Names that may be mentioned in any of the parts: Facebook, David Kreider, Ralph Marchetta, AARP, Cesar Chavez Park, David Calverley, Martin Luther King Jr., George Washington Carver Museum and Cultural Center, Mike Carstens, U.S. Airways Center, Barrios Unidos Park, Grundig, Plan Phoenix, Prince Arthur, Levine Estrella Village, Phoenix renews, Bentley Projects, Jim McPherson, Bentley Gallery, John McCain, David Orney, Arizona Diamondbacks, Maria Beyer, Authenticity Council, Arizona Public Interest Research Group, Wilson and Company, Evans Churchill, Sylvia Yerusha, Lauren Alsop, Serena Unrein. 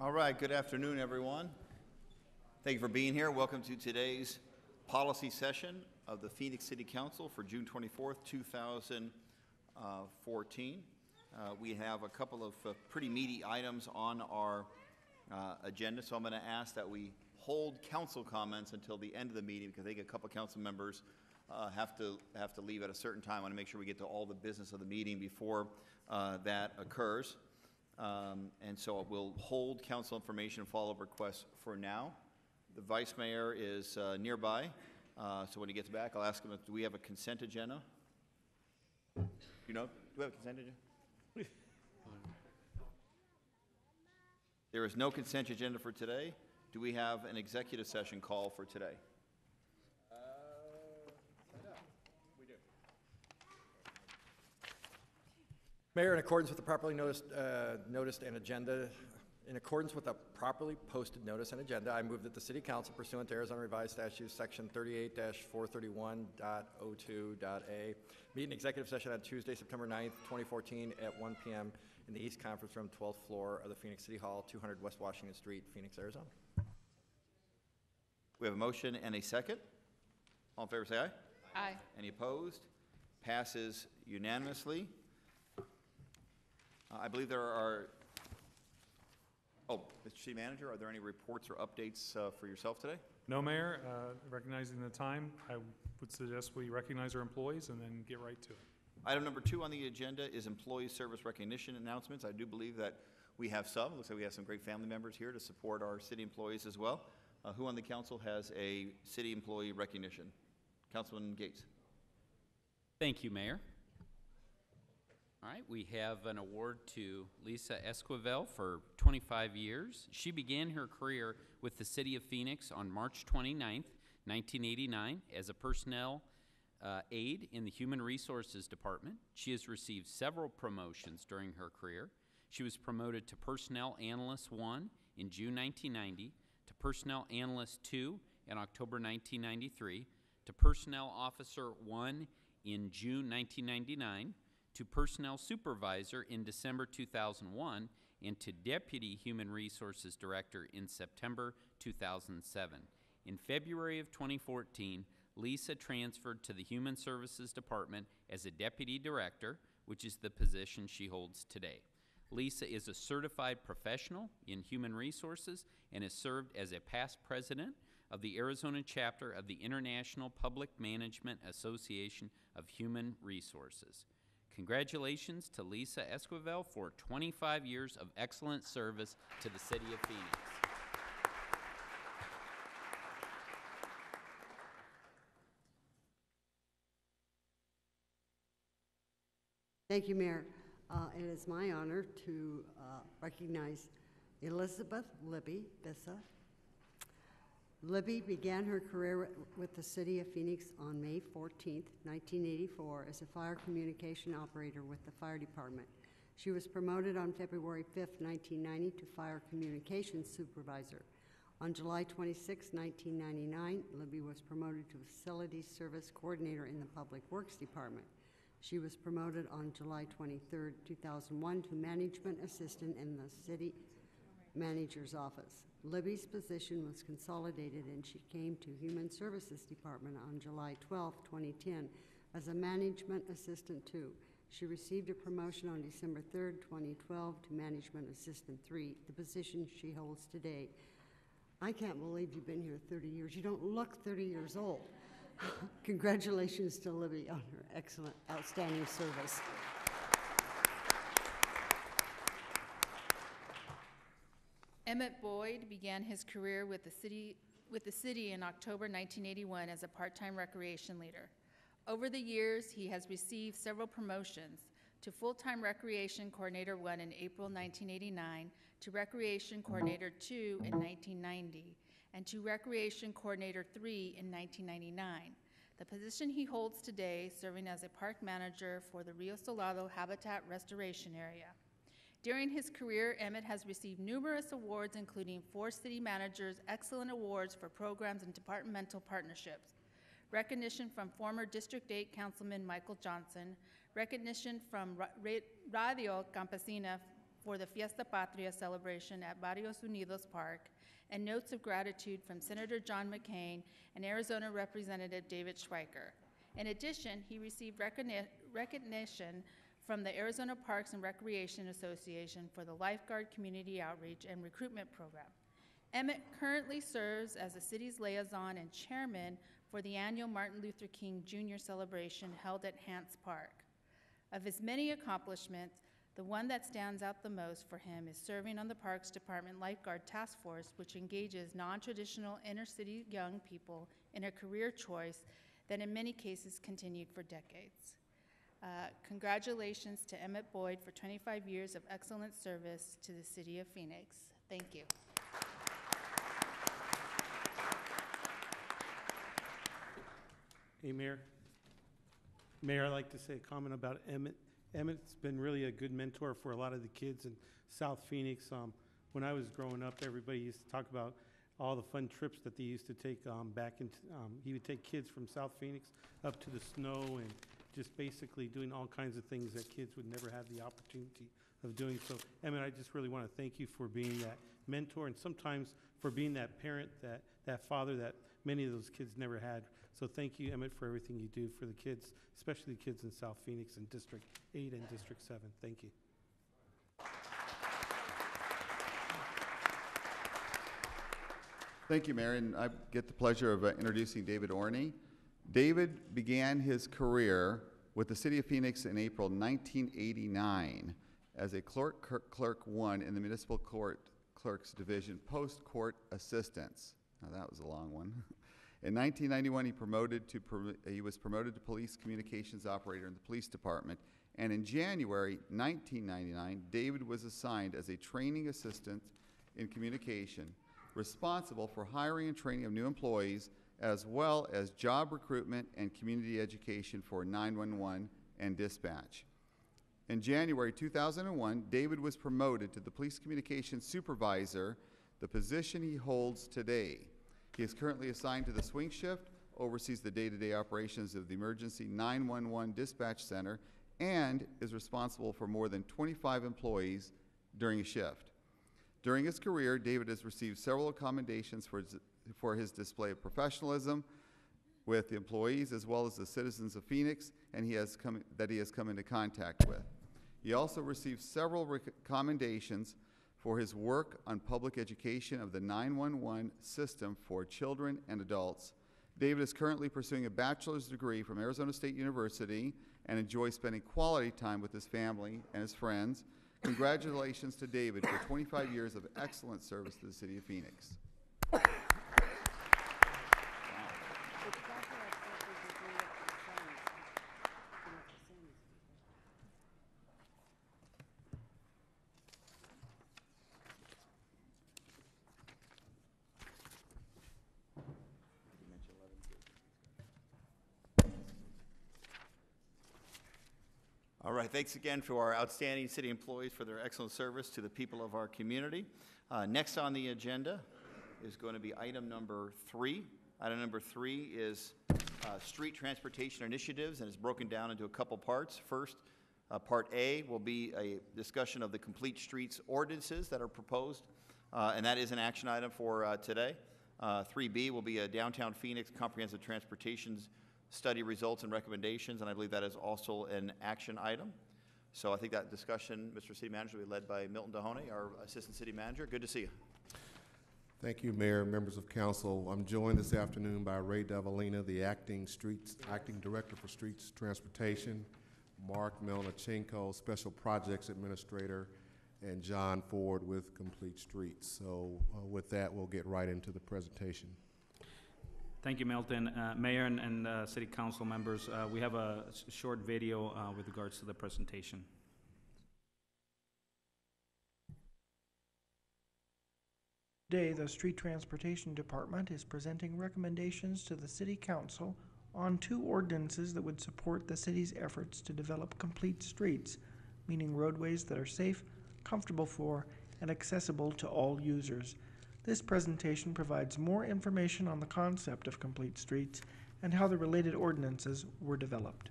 All right, good afternoon, everyone. Thank you for being here. Welcome to today's policy session of the Phoenix City Council for June 24th, 2014. We have a couple of pretty meaty items on our agenda, so I'm going to ask that we hold council comments until the end of the meeting because I think a couple council members have to leave at a certain time. I want to make sure we get to all the business of the meeting before that occurs. And so we'll hold council information and follow-up requests for now. The vice mayor is nearby, so when he gets back, I'll ask him, do we have a consent agenda? You know, do we have a consent agenda? There is no consent agenda for today. Do we have an executive session call for today? Mayor, in accordance with the properly noticed and agenda, in accordance with a properly posted notice and agenda, I move that the City Council, pursuant to Arizona Revised Statute Section 38-431.02.a, meet in executive session on Tuesday, September 9th, 2014, at 1 p.m. in the East Conference Room, 12th floor of the Phoenix City Hall, 200 West Washington Street, Phoenix, Arizona. We have a motion and a second. All in favor, say aye. Aye. Any opposed? Passes unanimously. I believe there are, Mr. City Manager, are there any reports or updates for yourself today? No, Mayor. Recognizing the time, I would suggest we recognize our employees and then get right to it. Item number 2 on the agenda is employee service recognition announcements. I do believe that we have some. It looks like we have some great family members here to support our city employees as well. Who on the council has a city employee recognition? Councilman Gates. Thank you, Mayor. All right, we have an award to Lisa Esquivel for 25 years. She began her career with the City of Phoenix on March 29, 1989, as a personnel aide in the Human Resources Department. She has received several promotions during her career. She was promoted to Personnel Analyst 1 in June 1990, to Personnel Analyst 2 in October 1993, to Personnel Officer 1 in June 1999, to Personnel Supervisor in December 2001, and to Deputy Human Resources Director in September 2007. In February of 2014, Lisa transferred to the Human Services Department as a Deputy Director, which is the position she holds today. Lisa is a certified professional in human resources and has served as a past president of the Arizona chapter of the International Public Management Association of Human Resources. Congratulations to Lisa Esquivel for 25 years of excellent service to the City of Phoenix. Thank you, Mayor. It is my honor to recognize Elizabeth Libby Bissa. Libby began her career with the City of Phoenix on May 14, 1984, as a fire communication operator with the fire department. She was promoted on February 5, 1990, to fire communications supervisor. On July 26, 1999, Libby was promoted to facility service coordinator in the public works department. She was promoted on July 23, 2001, to management assistant in the city manager's office. Libby's position was consolidated and she came to Human Services Department on July 12, 2010 as a management assistant 2. She received a promotion on December 3, 2012 to management assistant 3, the position she holds today. I can't believe you've been here 30 years. You don't look 30 years old. Congratulations to Libby on her excellent, outstanding service. Emmett Boyd began his career with the city in October 1981 as a part-time recreation leader. Over the years, he has received several promotions to full-time recreation coordinator 1 in April 1989, to recreation coordinator 2 in 1990, and to recreation coordinator 3 in 1999. The position he holds today, serving as a park manager for the Rio Salado Habitat Restoration Area. During his career, Emmett has received numerous awards, including 4 City Managers' Excellent Awards for programs and departmental partnerships, recognition from former District 8 Councilman Michael Johnson, recognition from Radio Campesina for the Fiesta Patria celebration at Barrios Unidos Park, and notes of gratitude from Senator John McCain and Arizona Representative David Schweiker. In addition, he received recognition from the Arizona Parks and Recreation Association for the Lifeguard Community Outreach and Recruitment Program. Emmett currently serves as the city's liaison and chairman for the annual Martin Luther King Jr. celebration held at Hance Park. Of his many accomplishments, the one that stands out the most for him is serving on the Parks Department Lifeguard Task Force, which engages non-traditional inner-city young people in a career choice that in many cases continued for decades. Congratulations to Emmett Boyd for 25 years of excellent service to the city of Phoenix. Thank you. Hey, Mayor. Mayor, I'd like to say a comment about Emmett. Emmett's been really a good mentor for a lot of the kids in South Phoenix. When I was growing up, everybody used to talk about all the fun trips that they used to take back into, he would take kids from South Phoenix up to the snow and just basically doing all kinds of things that kids would never have the opportunity of doing. So Emmett, I just really want to thank you for being that mentor and sometimes for being that parent, that father that many of those kids never had. So thank you, Emmett, for everything you do for the kids, especially the kids in South Phoenix and District 8 and District 7. Thank you. Thank you, Mayor. And I get the pleasure of introducing David Orney. David began his career with the City of Phoenix in April 1989 as a Clerk 1 in the Municipal Court Clerks Division, post-court assistants. Now that was a long one. In 1991, he was promoted to police communications operator in the police department. And in January 1999, David was assigned as a training assistant in communication, responsible for hiring and training of new employees, as well as job recruitment and community education for 911 and dispatch. In January 2001, David was promoted to the police communications supervisor, the position he holds today. He is currently assigned to the swing shift, oversees the day-to-day operations of the emergency 911 dispatch center, and is responsible for more than 25 employees during a shift. During his career, David has received several commendations for his display of professionalism with the employees as well as the citizens of Phoenix and that he has come into contact with. He also received several commendations for his work on public education of the 911 system for children and adults. David is currently pursuing a bachelor's degree from Arizona State University and enjoys spending quality time with his family and his friends. Congratulations to David for 25 years of excellent service to the City of Phoenix. All right, thanks again to our outstanding city employees for their excellent service to the people of our community. Next on the agenda is going to be item number 3. Item number 3 is street transportation initiatives, and it's broken down into a couple parts. First, part A will be a discussion of the complete streets ordinances that are proposed, and that is an action item for today. 3B will be a downtown Phoenix comprehensive transportation study results and recommendations, and I believe that is also an action item. So I think that discussion, Mr. City Manager, will be led by Milton Dahoney, our Assistant City Manager. Good to see you. Thank you, Mayor, members of Council. I'm joined this afternoon by Ray Dovalina, the Acting Director for Streets Transportation, Mark Melnichenko, Special Projects Administrator, and John Ford with Complete Streets. So with that, we'll get right into the presentation. Thank you, Milton. Mayor and City Council members, we have a short video with regards to the presentation. Today, the Street Transportation Department is presenting recommendations to the City Council on 2 ordinances that would support the city's efforts to develop complete streets, meaning roadways that are safe, comfortable for, and accessible to all users. This presentation provides more information on the concept of complete streets and how the related ordinances were developed.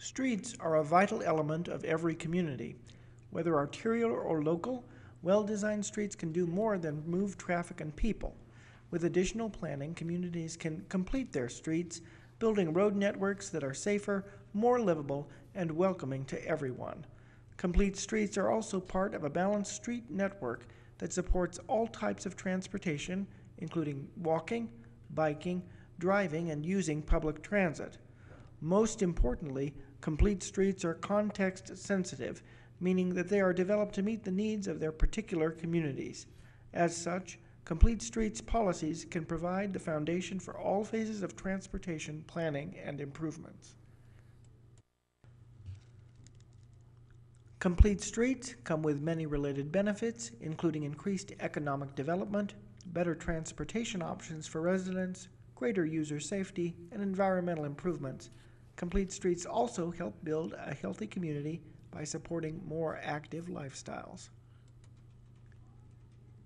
Streets are a vital element of every community. Whether arterial or local, well-designed streets can do more than move traffic and people. With additional planning, communities can complete their streets, building road networks that are safer, more livable, and welcoming to everyone. Complete streets are also part of a balanced street network that supports all types of transportation, including walking, biking, driving, and using public transit. Most importantly, complete streets are context sensitive, meaning that they are developed to meet the needs of their particular communities. As such, complete streets policies can provide the foundation for all phases of transportation planning and improvements. Complete streets come with many related benefits, including increased economic development, better transportation options for residents, greater user safety, and environmental improvements. Complete streets also help build a healthy community by supporting more active lifestyles.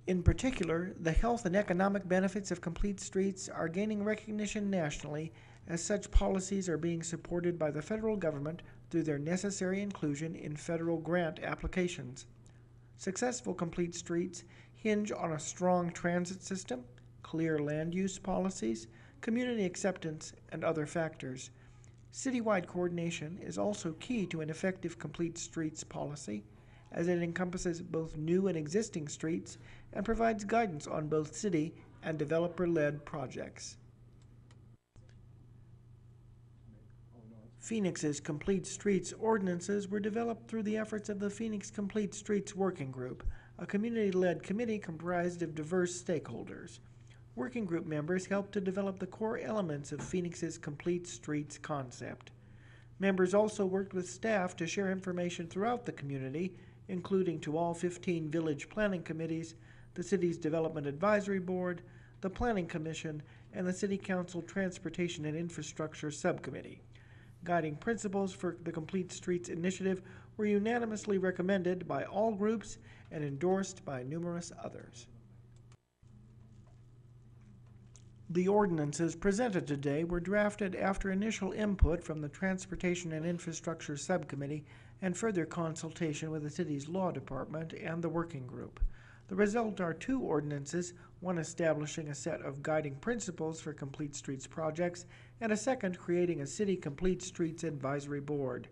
In particular, the health and economic benefits of complete streets are gaining recognition nationally, as such policies are being supported by the federal government through their necessary inclusion in federal grant applications. Successful complete streets hinge on a strong transit system, clear land use policies, community acceptance, and other factors. Citywide coordination is also key to an effective complete streets policy, as it encompasses both new and existing streets and provides guidance on both city and developer-led projects. Phoenix's complete streets ordinances were developed through the efforts of the Phoenix Complete Streets Working Group, a community-led committee comprised of diverse stakeholders. Working group members helped to develop the core elements of Phoenix's complete streets concept. Members also worked with staff to share information throughout the community, including to all 15 village planning committees, the city's development advisory board, the planning commission, and the city council transportation and infrastructure subcommittee. Guiding principles for the Complete Streets initiative were unanimously recommended by all groups and endorsed by numerous others. The ordinances presented today were drafted after initial input from the Transportation and Infrastructure Subcommittee and further consultation with the city's law department and the working group. The result are two ordinances, one establishing a set of guiding principles for complete streets projects, and a second creating a city complete streets advisory board.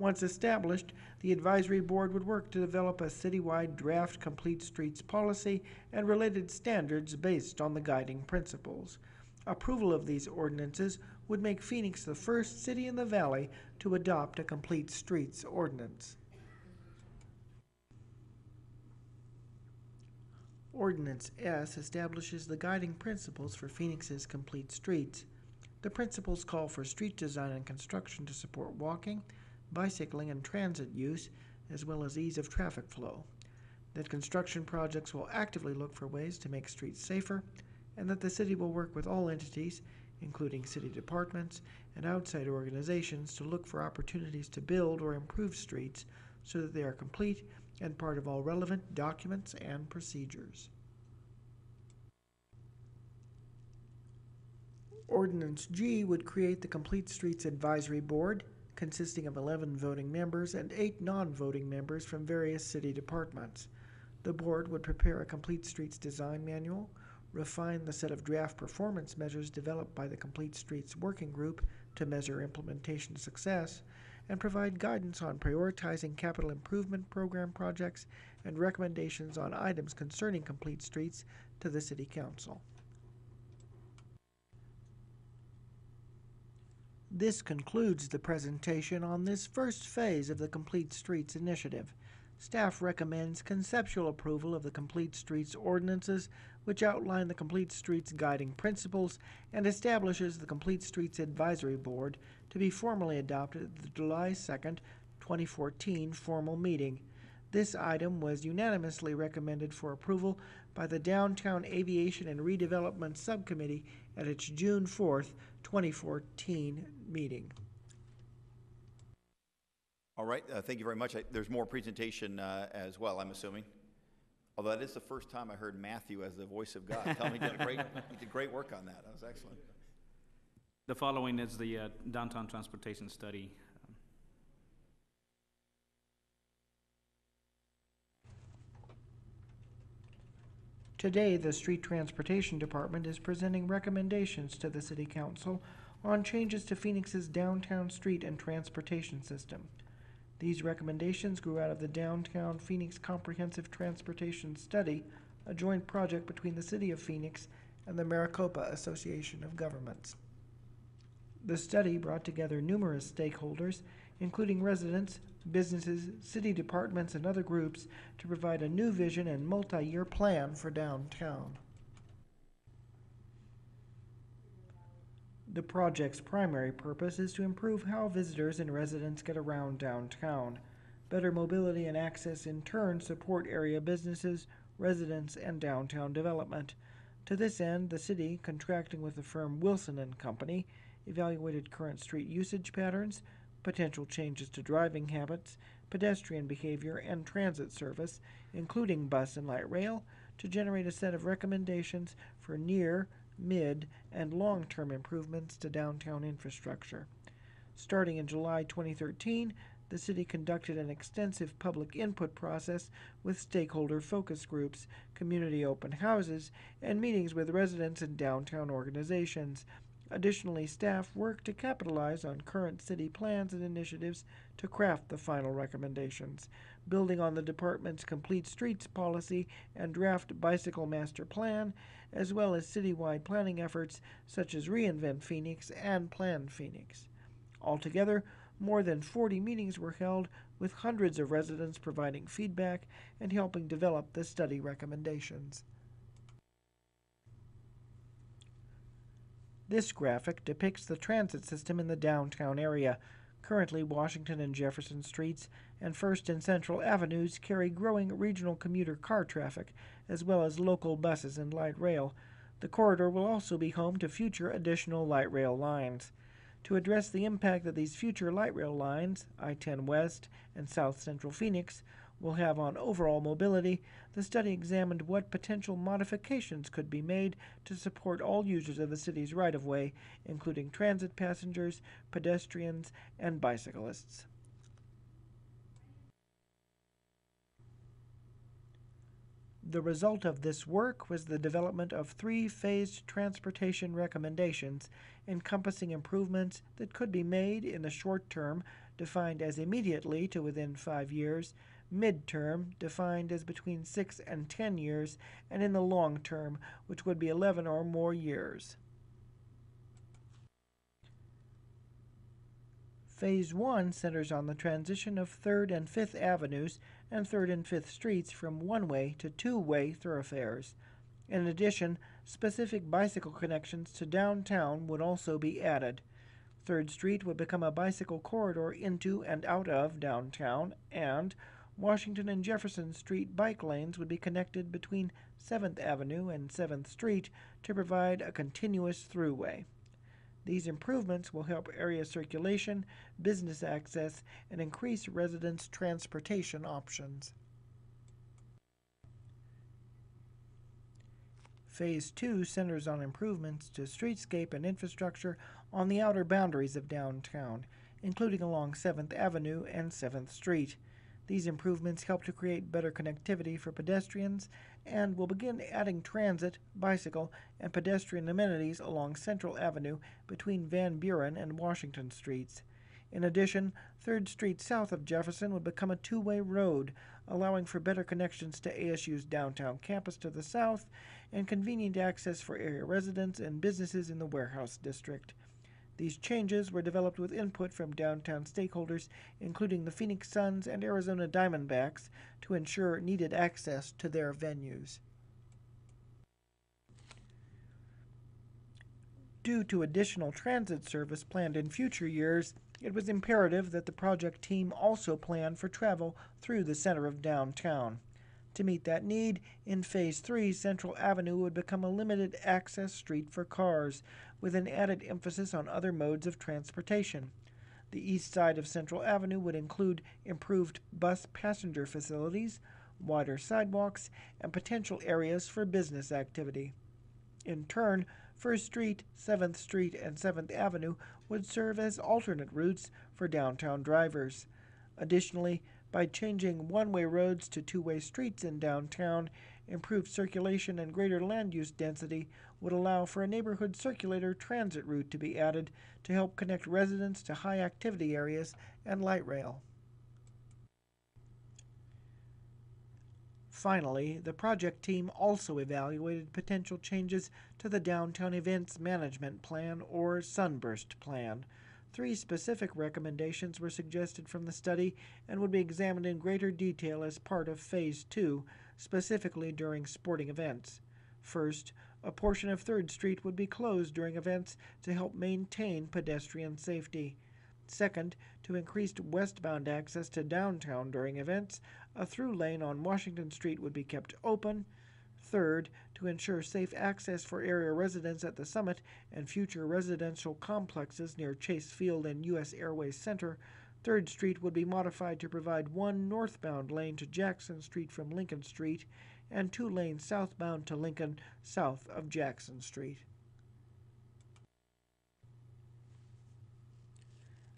Once established, the advisory board would work to develop a citywide draft complete streets policy and related standards based on the guiding principles. Approval of these ordinances would make Phoenix the first city in the valley to adopt a complete streets ordinance. Ordinance S establishes the guiding principles for Phoenix's complete streets. The principles call for street design and construction to support walking, bicycling, and transit use, as well as ease of traffic flow, that construction projects will actively look for ways to make streets safer, and that the city will work with all entities, including city departments and outside organizations, to look for opportunities to build or improve streets so that they are complete and part of all relevant documents and procedures. Ordinance G would create the Complete Streets Advisory Board, consisting of 11 voting members and 8 non-voting members from various city departments. The board would prepare a Complete Streets design manual, refine the set of draft performance measures developed by the Complete Streets Working Group to measure implementation success, and provide guidance on prioritizing capital improvement program projects and recommendations on items concerning complete streets to the City Council. This concludes the presentation on this first phase of the Complete Streets Initiative. Staff recommends conceptual approval of the Complete Streets ordinances, which outline the Complete Streets guiding principles and establishes the Complete Streets Advisory Board to be formally adopted at the July 2, 2014 formal meeting. This item was unanimously recommended for approval by the Downtown Aviation and Redevelopment Subcommittee at its June 4, 2014 meeting. All right, thank you very much. There's more presentation as well, I'm assuming. Although that is the first time I heard Matthew as the voice of God. Tell me, you did great work on that. That was excellent. The following is the Downtown Transportation Study. Today, the Street Transportation Department is presenting recommendations to the City Council on changes to Phoenix's downtown street and transportation system. These recommendations grew out of the Downtown Phoenix Comprehensive Transportation Study, a joint project between the City of Phoenix and the Maricopa Association of Governments. The study brought together numerous stakeholders, including residents, businesses, city departments, and other groups to provide a new vision and multi-year plan for downtown. The project's primary purpose is to improve how visitors and residents get around downtown. Better mobility and access in turn support area businesses, residents, and downtown development. To this end, the city, contracting with the firm Wilson and Company, evaluated current street usage patterns, potential changes to driving habits, pedestrian behavior, and transit service, including bus and light rail, to generate a set of recommendations for near, mid, and long-term improvements to downtown infrastructure. Starting in July 2013, the city conducted an extensive public input process with stakeholder focus groups, community open houses, and meetings with residents and downtown organizations. Additionally, staff worked to capitalize on current city plans and initiatives to craft the final recommendations. Building on the department's Complete Streets policy and draft bicycle master plan, as well as citywide planning efforts such as Reinvent Phoenix and Plan Phoenix. Altogether, more than 40 meetings were held, with hundreds of residents providing feedback and helping develop the study recommendations. This graphic depicts the transit system in the downtown area. Currently, Washington and Jefferson Streets and First and Central Avenues carry growing regional commuter car traffic, as well as local buses and light rail. The corridor will also be home to future additional light rail lines. To address the impact that these future light rail lines, I-10 West and South Central Phoenix, will have on overall mobility, the study examined what potential modifications could be made to support all users of the city's right-of-way, including transit passengers, pedestrians, and bicyclists. The result of this work was the development of three-phased transportation recommendations encompassing improvements that could be made in the short term, defined as immediately to within 5 years, midterm, defined as between 6 and 10 years, and in the long term, which would be 11 or more years. Phase 1 centers on the transition of 3rd and 5th Avenues and 3rd and 5th Streets from one-way to two-way thoroughfares. In addition, specific bicycle connections to downtown would also be added. 3rd Street would become a bicycle corridor into and out of downtown, and Washington and Jefferson Street bike lanes would be connected between 7th Avenue and 7th Street to provide a continuous throughway. These improvements will help area circulation, business access, and increase residents' transportation options. Phase 2 centers on improvements to streetscape and infrastructure on the outer boundaries of downtown, including along 7th Avenue and 7th Street. These improvements help to create better connectivity for pedestrians and will begin adding transit, bicycle, and pedestrian amenities along Central Avenue between Van Buren and Washington Streets. In addition, 3rd Street south of Jefferson would become a two-way road, allowing for better connections to ASU's downtown campus to the south and convenient access for area residents and businesses in the Warehouse District. These changes were developed with input from downtown stakeholders, including the Phoenix Suns and Arizona Diamondbacks, to ensure needed access to their venues. Due to additional transit service planned in future years, it was imperative that the project team also plan for travel through the center of downtown. To meet that need, in Phase 3, Central Avenue would become a limited access street for cars, with an added emphasis on other modes of transportation. The east side of Central Avenue would include improved bus passenger facilities, wider sidewalks, and potential areas for business activity. In turn, 1st Street, 7th Street, and 7th Avenue would serve as alternate routes for downtown drivers. Additionally, by changing one-way roads to two-way streets in downtown. Improved circulation and greater land use density would allow for a neighborhood circulator transit route to be added to help connect residents to high-activity areas and light rail. Finally, the project team also evaluated potential changes to the Downtown Events Management Plan, or Sunburst Plan. 3 specific recommendations were suggested from the study and would be examined in greater detail as part of Phase 2, specifically during sporting events. First, a portion of 3rd Street would be closed during events to help maintain pedestrian safety. Second, to increase westbound access to downtown during events, a through lane on Washington Street would be kept open. Third, to ensure safe access for area residents at the Summit and future residential complexes near Chase Field and U.S. Airways Center, 3rd Street would be modified to provide one northbound lane to Jackson Street from Lincoln Street and 2 lanes southbound to Lincoln south of Jackson Street.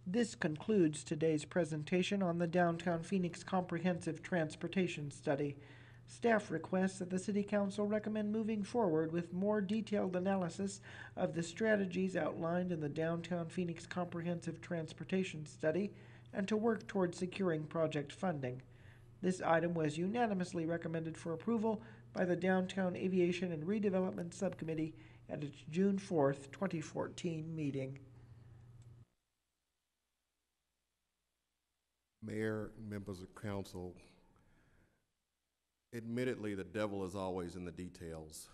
This concludes today's presentation on the Downtown Phoenix Comprehensive Transportation Study. Staff requests that the City Council recommend moving forward with more detailed analysis of the strategies outlined in the Downtown Phoenix Comprehensive Transportation Study and to work toward securing project funding. This item was unanimously recommended for approval by the Downtown Aviation and Redevelopment Subcommittee at its June 4, 2014 meeting. Mayor, members of council, admittedly the devil is always in the details,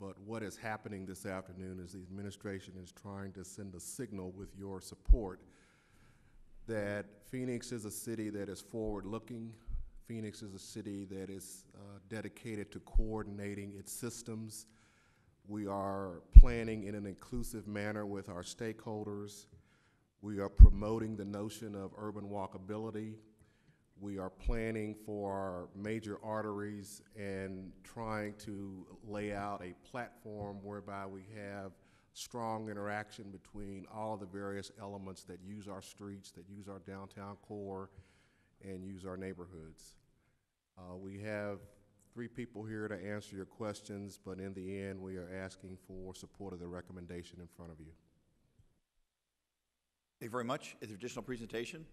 but what is happening this afternoon is the administration is trying to send a signal with your support that Phoenix is a city that is forward-looking. Phoenix is a city that is dedicated to coordinating its systems. We are planning in an inclusive manner with our stakeholders. We are promoting the notion of urban walkability. We are planning for our major arteries and trying to lay out a platform whereby we have strong interaction between all the various elements that use our streets, that use our downtown core, and use our neighborhoods. We have 3 people here to answer your questions, but in the end, we are asking for support of the recommendation in front of you. Thank you very much. Is there additional presentation?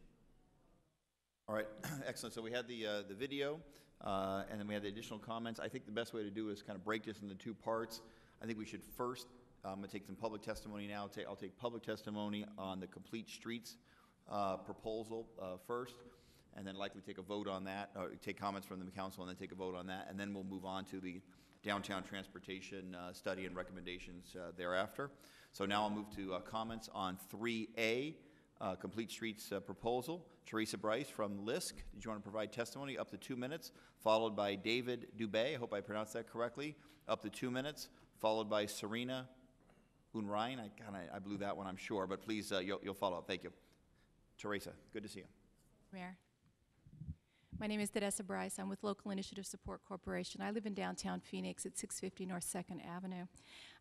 All right, excellent. So we had the video, and then we had the additional comments. I think the best way to do is kind of break this into 2 parts. I think we should first, I'm going to take some public testimony now. I'll take public testimony on the Complete Streets proposal first, and then likely take a vote on that, or take comments from the council and then take a vote on that, and then we'll move on to the downtown transportation study and recommendations thereafter. So now I'll move to comments on 3A, Complete Streets proposal. Teresa Brice from LISC, did you want to provide testimony up to 2 minutes, followed by David Dubay, I hope I pronounced that correctly, up to 2 minutes, followed by Serena Unrein. I blew that one, I'm sure, but please, you'll follow up. Thank you. Teresa, good to see you. Mayor. My name is Teresa Brice. I'm with Local Initiative Support Corporation. I live in downtown Phoenix at 650 North 2nd Avenue.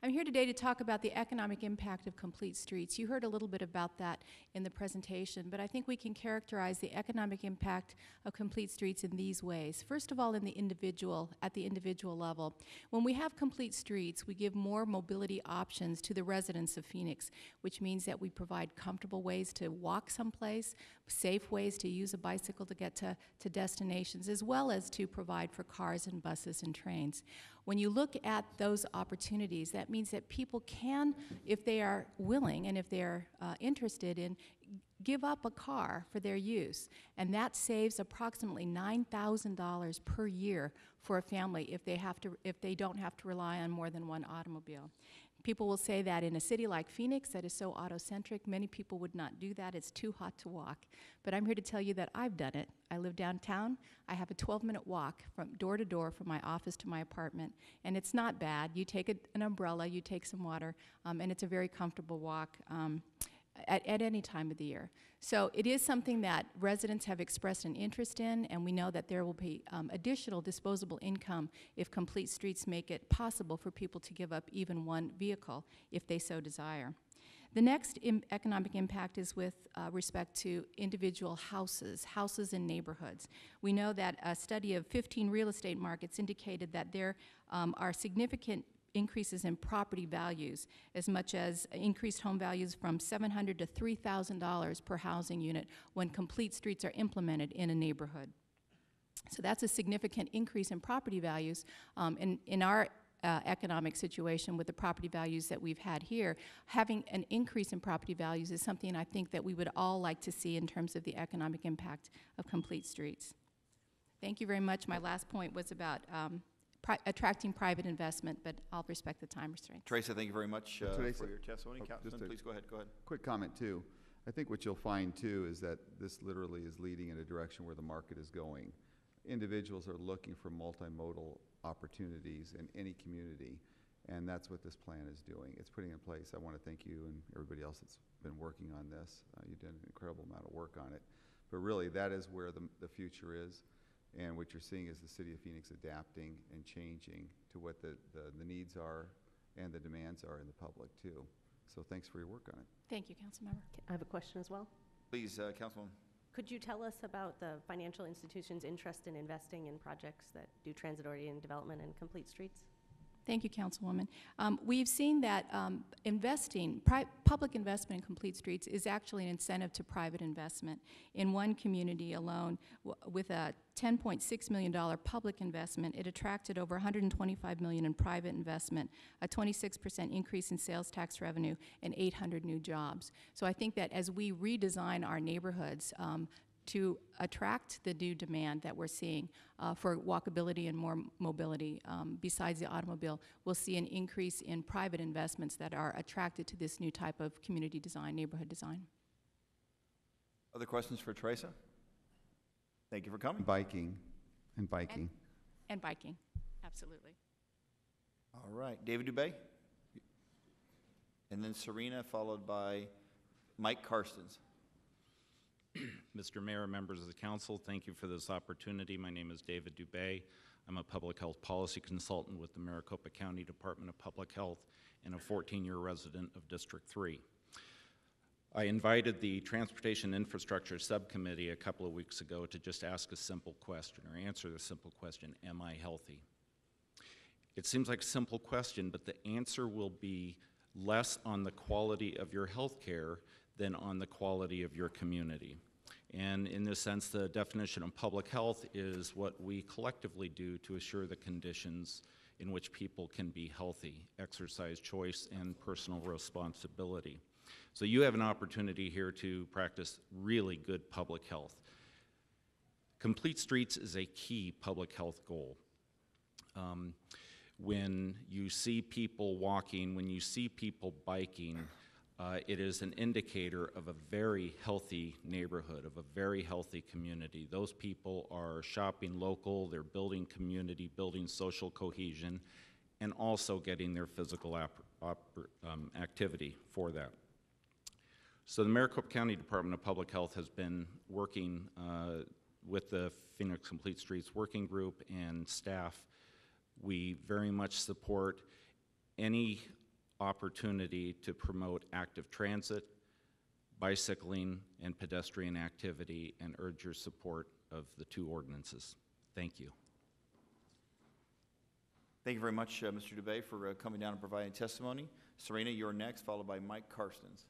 I'm here today to talk about the economic impact of Complete Streets. You heard a little bit about that in the presentation, but I think we can characterize the economic impact of Complete Streets in these ways. First of all, at the individual level. When we have Complete Streets, we give more mobility options to the residents of Phoenix, which means that we provide comfortable ways to walk someplace, safe ways to use a bicycle to get to destinations, as well as to provide for cars and buses and trains. When you look at those opportunities, that means that people can, if they are willing and if they're interested in, give up a car for their use, and that saves approximately $9,000 per year for a family if they don't have to rely on more than one automobile. People will say that in a city like Phoenix that is so auto-centric, many people would not do that. It's too hot to walk. But I'm here to tell you that I've done it. I live downtown. I have a 12-minute walk from door to door from my office to my apartment, and it's not bad. You take an umbrella, you take some water, and it's a very comfortable walk at any time of the year. So it is something that residents have expressed an interest in, and we know that there will be additional disposable income if Complete Streets make it possible for people to give up even one vehicle if they so desire. The next economic impact is with respect to individual houses in neighborhoods. We know that a study of 15 real estate markets indicated that there are significant increases in property values, as much as increased home values from $700 to $3,000 per housing unit when complete streets are implemented in a neighborhood. So that's a significant increase in property values. In our economic situation with the property values that we've had here, having an increase in property values is something I think that we would all like to see in terms of the economic impact of complete streets. Thank you very much. My last point was about attracting private investment, but I'll respect the time restraints. Teresa, thank you very much for your testimony. Councilman, please go ahead. Quick comment, too. I think what you'll find, too, is that this literally is leading in a direction where the market is going. Individuals are looking for multimodal opportunities in any community, and that's what this plan is doing. It's putting in place. I want to thank you and everybody else that's been working on this. You did an incredible amount of work on it. But really, that is where the future is. And what you're seeing is the city of Phoenix adapting and changing to what the needs are and the demands are in the public, too. So thanks for your work on it. Thank you, Councilmember. I have a question as well. Please, Councilwoman. Could you tell us about the financial institution's interest in investing in projects that do transit-oriented development and complete streets? Thank you, Councilwoman. We've seen that public investment in complete streets is actually an incentive to private investment. In one community alone, with a $10.6 million public investment, it attracted over $125 million in private investment, a 26% increase in sales tax revenue, and 800 new jobs. So I think that as we redesign our neighborhoods to attract the new demand that we're seeing for walkability and more mobility besides the automobile, we'll see an increase in private investments that are attracted to this new type of community design, neighborhood design. Other questions for Teresa? Thank you for coming. Biking. Absolutely. All right, David Dubay. And then Serena, followed by Mike Carstens. Mr. Mayor, members of the council, thank you for this opportunity. My name is David Dubay. I'm a public health policy consultant with the Maricopa County Department of Public Health and a 14-year resident of District 3. I invited the Transportation Infrastructure Subcommittee a couple of weeks ago to just ask a simple question, or answer the simple question, am I healthy? It seems like a simple question, but the answer will be less on the quality of your health care than on the quality of your community. And in this sense, the definition of public health is what we collectively do to assure the conditions in which people can be healthy, exercise choice, and personal responsibility. So you have an opportunity here to practice really good public health. Complete streets is a key public health goal. When you see people walking, when you see people biking, it is an indicator of a very healthy neighborhood, of a very healthy community. Those people are shopping local, they're building community, building social cohesion, and also getting their physical activity for that. So the Maricopa County Department of Public Health has been working with the Phoenix Complete Streets Working Group and staff. We very much support any opportunity to promote active transit, bicycling, and pedestrian activity, and urge your support of the two ordinances. Thank you. Thank you very much, Mr. Dubay, for coming down and providing testimony. Serena, you're next, followed by Mike Carstens.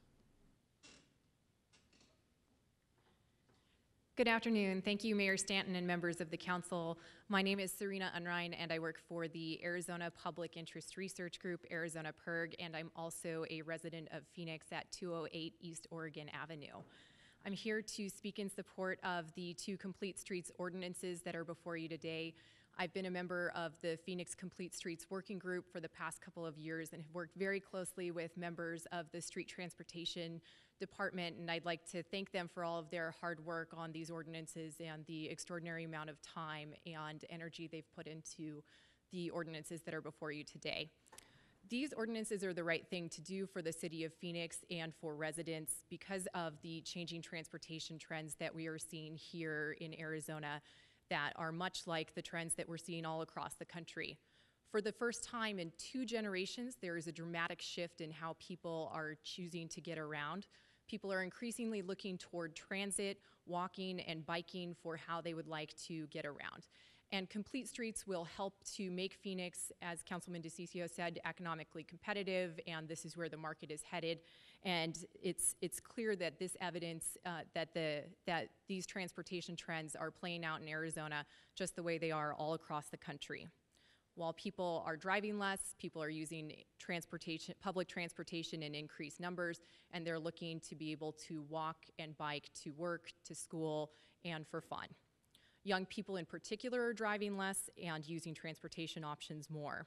Good afternoon. Thank you, Mayor Stanton and members of the council. My name is Serena Unrein, and I work for the Arizona Public Interest Research Group, Arizona PIRG, and I'm also a resident of Phoenix at 208 East Oregon Avenue. I'm here to speak in support of the two Complete Streets ordinances that are before you today. I've been a member of the Phoenix Complete Streets Working Group for the past couple of years and have worked very closely with members of the Street Transportation Department, and I'd like to thank them for all of their hard work on these ordinances and the extraordinary amount of time and energy they've put into the ordinances that are before you today. These ordinances are the right thing to do for the city of Phoenix and for residents because of the changing transportation trends that we are seeing here in Arizona that are much like the trends that we're seeing all across the country. For the first time in 2 generations, there is a dramatic shift in how people are choosing to get around. People are increasingly looking toward transit, walking, and biking for how they would like to get around. And Complete Streets will help to make Phoenix, as Councilman DeCiccio said, economically competitive, and this is where the market is headed. And it's clear that this evidence that these transportation trends are playing out in Arizona just the way they are all across the country. While people are driving less, people are using transportation, public transportation in increased numbers, and they're looking to be able to walk and bike to work, to school, and for fun. Young people in particular are driving less and using transportation options more.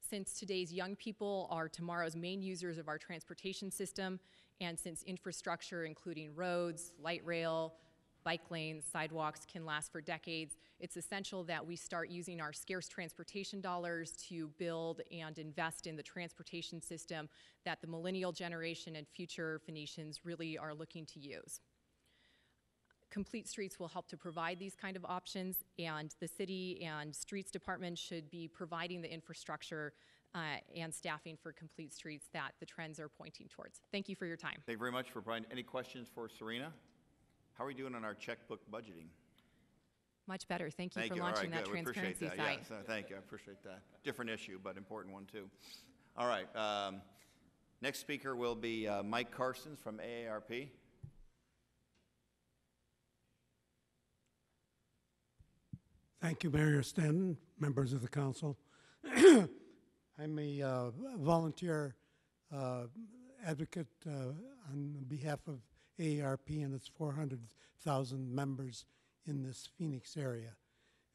Since today's young people are tomorrow's main users of our transportation system, and since infrastructure, including roads, light rail, bike lanes, sidewalks can last for decades, it's essential that we start using our scarce transportation dollars to build and invest in the transportation system that the millennial generation and future Phoenicians really are looking to use. Complete Streets will help to provide these kind of options, and the city and streets department should be providing the infrastructure and staffing for Complete Streets that the trends are pointing towards. Thank you for your time. Thank you very much for providing. Any questions for Serena? How are we doing on our checkbook budgeting? Much better. Thank you for launching that transparency site. Yeah, so thank you. I appreciate that. Different issue, but important one too. All right. Next speaker will be Mike Carstens from AARP. Thank you, Mayor Stanton, members of the council. I'm a volunteer advocate on behalf of AARP and its 400,000 members in this Phoenix area.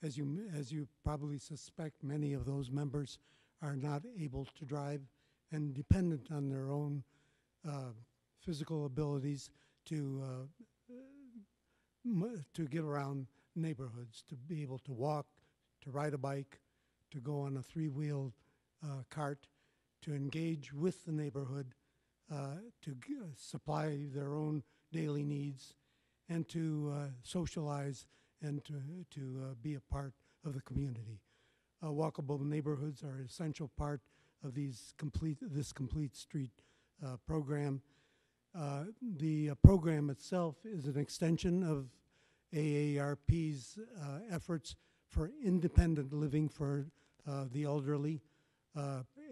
As you probably suspect, many of those members are not able to drive and dependent on their own physical abilities to get around neighborhoods, to be able to walk, to ride a bike, to go on a three-wheeled cart, to engage with the neighborhood, to supply their own daily needs, and to socialize and to be a part of the community. Walkable neighborhoods are an essential part of this Complete Street program. The program itself is an extension of AARP's efforts for independent living for the elderly,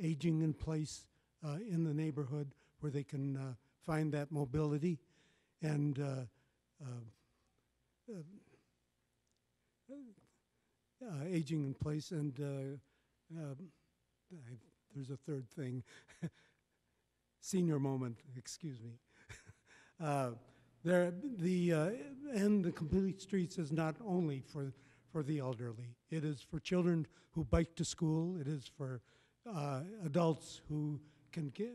aging in place in the neighborhood where they can find that mobility, and aging in place, and there's a third thing, senior moment, excuse me. And the Complete Streets is not only for the elderly. It is for children who bike to school. It is for adults who can get,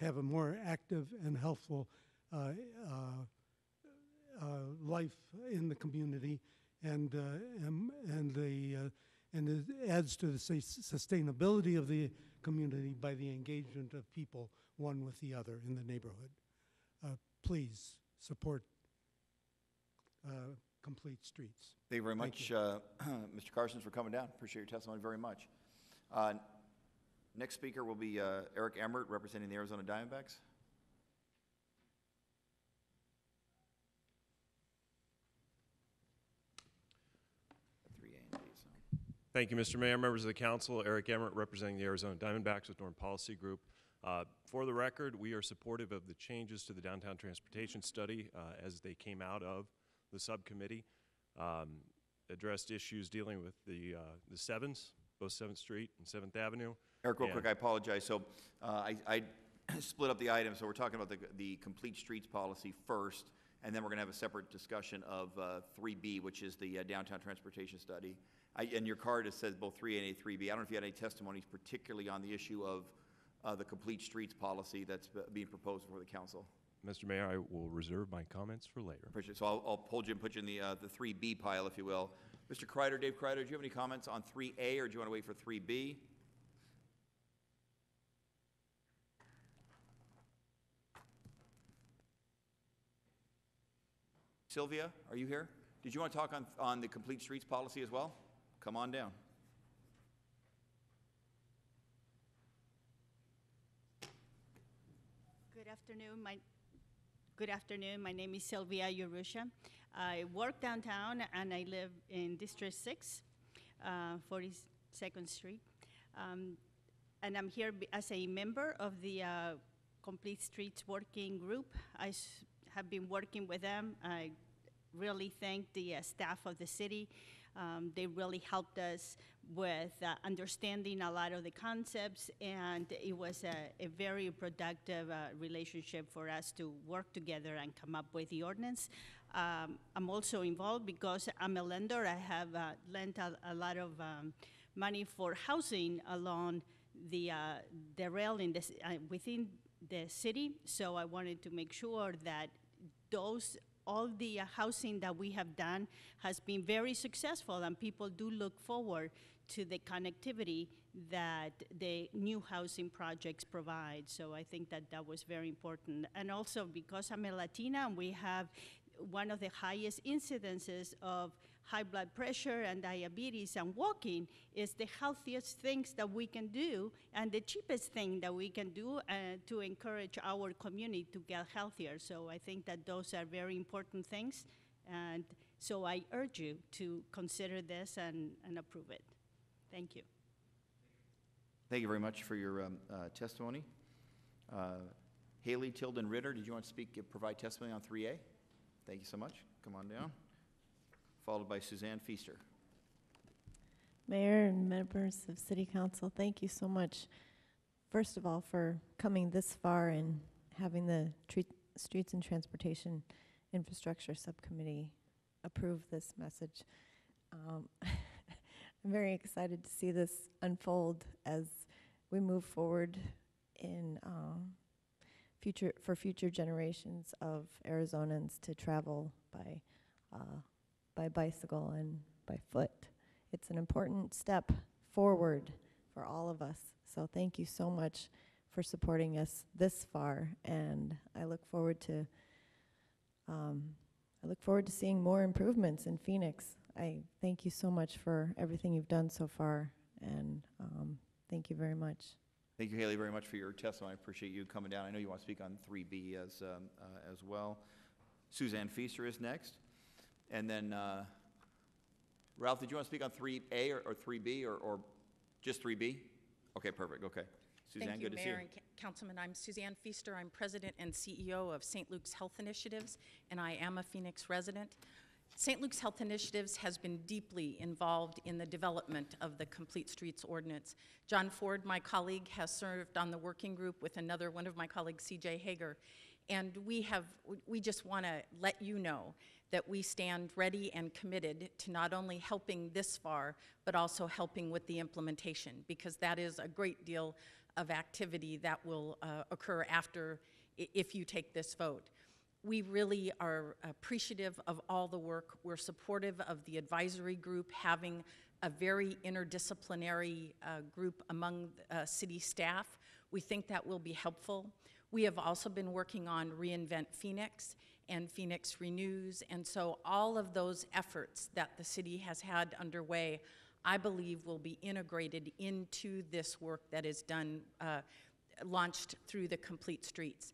have a more active and healthful life in the community, and it adds to the sustainability of the community by the engagement of people one with the other in the neighborhood. Please support Complete Streets. Thank you very much, Mr. Carstens, for coming down. Appreciate your testimony very much. Next speaker will be Eric Emmert, representing the Arizona Diamondbacks. Thank you, Mr. Mayor, members of the council. Eric Emmert, representing the Arizona Diamondbacks with Norm Policy Group. For the record, we are supportive of the changes to the downtown transportation study as they came out of the subcommittee, addressed issues dealing with the 7s, both 7th Street and 7th Avenue. Eric, real quick, I apologize. So I split up the items. So we're talking about the Complete Streets policy first, and then we're going to have a separate discussion of 3B, which is the downtown transportation study. And your card says both 3A and 3B. I don't know if you had any testimonies particularly on the issue of the Complete Streets policy that's being proposed for the council. Mr. Mayor, I will reserve my comments for later. Appreciate it. So I'll hold you and put you in the 3B pile, if you will. Mr. Kreider, Dave Kreider, do you have any comments on 3A, or do you want to wait for 3B? Sylvia, are you here? Did you want to talk on the Complete Streets policy as well? Come on down. afternoon. Good afternoon. My name is Sylvia Yerusha. I work downtown, and I live in District 6, 42nd Street. And I'm here as a member of the Complete Streets Working Group. I have been working with them. I really thank the staff of the city. They really helped us with understanding a lot of the concepts, and it was a very productive relationship for us to work together and come up with the ordinance. I'm also involved because I'm a lender. I have lent a lot of money for housing along the rail in this, within the city, so I wanted to make sure that those all the housing that we have done has been very successful, and people do look forward to the connectivity that the new housing projects provide. So I think that that was very important. And also because I'm a Latina, and we have one of the highest incidences of high blood pressure and diabetes, and walking is the healthiest things that we can do and the cheapest thing that we can do to encourage our community to get healthier. So I think that those are very important things, and so I urge you to consider this and approve it. Thank you. Thank you very much for your testimony. Haley Tilden Ritter, did you want to speak, provide testimony on 3A? Thank you so much. Come on down. Followed by Suzanne Feaster. Mayor and members of City Council, thank you so much, first of all, for coming this far and having the Streets and Transportation Infrastructure Subcommittee approve this message. I'm very excited to see this unfold as we move forward in future generations of Arizonans to travel by bicycle and by foot. It's an important step forward for all of us. So thank you so much for supporting us this far, and I look forward to seeing more improvements in Phoenix. I thank you so much for everything you've done so far, and thank you very much. Thank you, Haley, very much for your testimony. I appreciate you coming down. I know you want to speak on 3B as well. Suzanne Feaster is next. And then, Ralph, did you want to speak on 3A or 3B or just 3B? Okay, perfect. Okay. Suzanne, thank you, good to see you. Mayor and Councilman. I'm Suzanne Feaster. I'm president and CEO of St. Luke's Health Initiatives, and I am a Phoenix resident. St. Luke's Health Initiatives has been deeply involved in the development of the Complete Streets Ordinance. John Ford, my colleague, has served on the working group with another one of my colleagues, C.J. Hager, and we just want to let you know that we stand ready and committed to not only helping this far, but also helping with the implementation, because that is a great deal of activity that will occur after, if you take this vote. We really are appreciative of all the work. We're supportive of the advisory group having a very interdisciplinary group among city staff. We think that will be helpful. We have also been working on Reinvent Phoenix and Phoenix Renews, and so all of those efforts that the city has had underway, I believe, will be integrated into this work that is done, launched through the Complete Streets.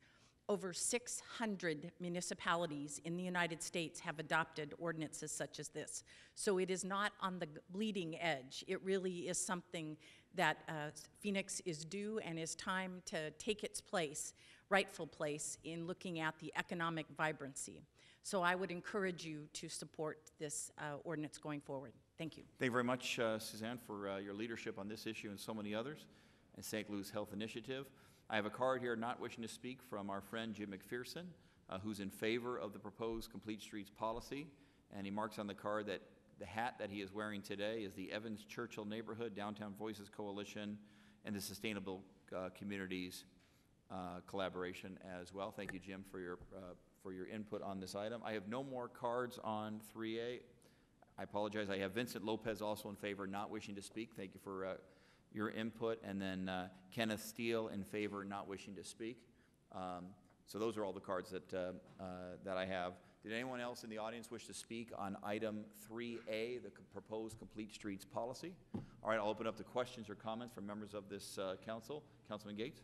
Over 600 municipalities in the United States have adopted ordinances such as this, so it is not on the bleeding edge. It really is something that Phoenix is due, and is time to take its place, rightful place, in looking at the economic vibrancy. So I would encourage you to support this ordinance going forward. Thank you. Thank you very much, Suzanne, for your leadership on this issue and so many others, and St. Louis Health Initiative. I have a card here not wishing to speak from our friend Jim McPherson, who's in favor of the proposed Complete Streets policy, and he marks on the card that the hat that he is wearing today is the Evans Churchill Neighborhood Downtown Voices Coalition and the Sustainable Communities collaboration as well. Thank you, Jim, for your input on this item. I have no more cards on 3A. I apologize. I have Vincent Lopez also in favor, not wishing to speak. Thank you for your input. And then Kenneth Steele in favor, not wishing to speak. So those are all the cards that that I have. Did anyone else in the audience wish to speak on item 3A, the proposed Complete Streets policy? All right, I'll open up the questions or comments from members of this council. Councilman Gates.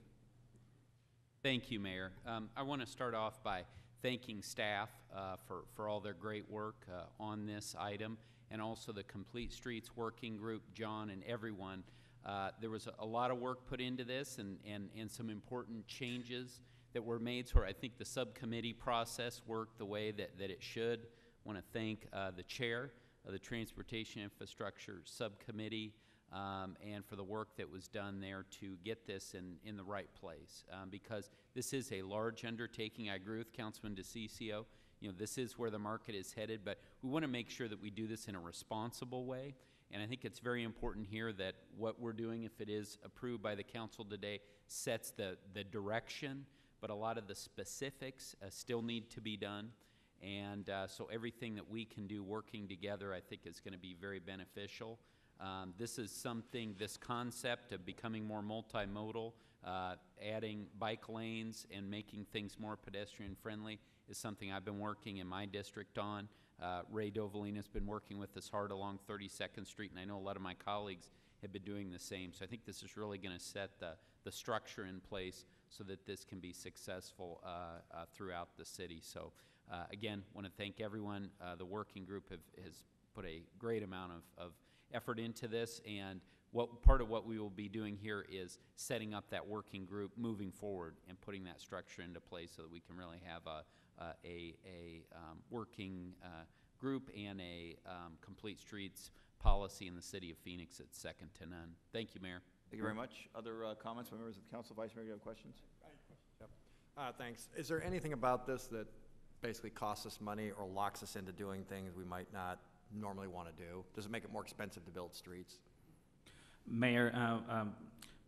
Thank you, Mayor. I want to start off by thanking staff for all their great work on this item, and also the Complete Streets Working Group, John and everyone. There was a lot of work put into this, and some important changes that were made, so I think the subcommittee process worked the way that it should. I want to thank the chair of the Transportation Infrastructure Subcommittee, and for the work that was done there to get this in the right place, because this is a large undertaking. I agree with Councilman DeCiccio. You know, this is where the market is headed, but we want to make sure that we do this in a responsible way. And I think it's very important here that what we're doing, if it is approved by the council today, sets the direction, but a lot of the specifics still need to be done. And so everything that we can do working together, I think, is going to be very beneficial. This is something, this concept of becoming more multimodal, adding bike lanes and making things more pedestrian friendly, is something I've been working in my district on. Ray Dovalina has been working with us hard along 32nd Street, and I know a lot of my colleagues have been doing the same. So I think this is really going to set the structure in place so that this can be successful throughout the city. So again, want to thank everyone. The working group has put a great amount of effort into this, and part of what we will be doing here is setting up that working group moving forward and putting that structure into place so that we can really have a working group and a Complete Streets policy in the city of Phoenix that's second to none. Thank you, Mayor. Thank you very much. Other comments from members of the council? Vice Mayor, do you have questions? Yep. Thanks. Is there anything about this that basically costs us money or locks us into doing things we might not normally want to do? Does it make it more expensive to build streets? Mayor,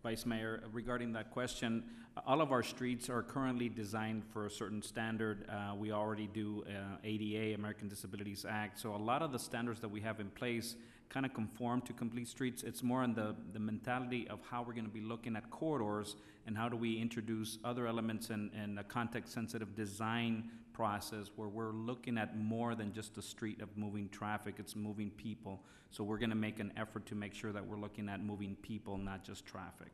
Vice Mayor, regarding that question, all of our streets are currently designed for a certain standard. We already do ADA, American Disabilities Act, so a lot of the standards that we have in place kind of conform to Complete Streets. It's more on the mentality of how we're going to be looking at corridors and how do we introduce other elements and a context-sensitive design process where we're looking at more than just a street of moving traffic, it's moving people. So we're going to make an effort to make sure that we're looking at moving people, not just traffic.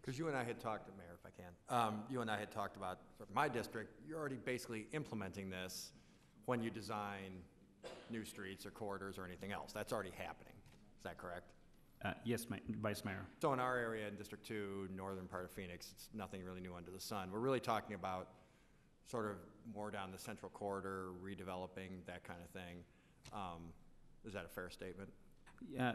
Because you and I had talked, Mayor, if I can, you and I had talked about my district, you're already basically implementing this when you design new streets or corridors or anything else. That's already happening. Is that correct? Yes, Vice Mayor. So in our area, in District 2, northern part of Phoenix, it's nothing really new under the sun. We're really talking about sort of more down the central corridor, redeveloping, that kind of thing. Is that a fair statement?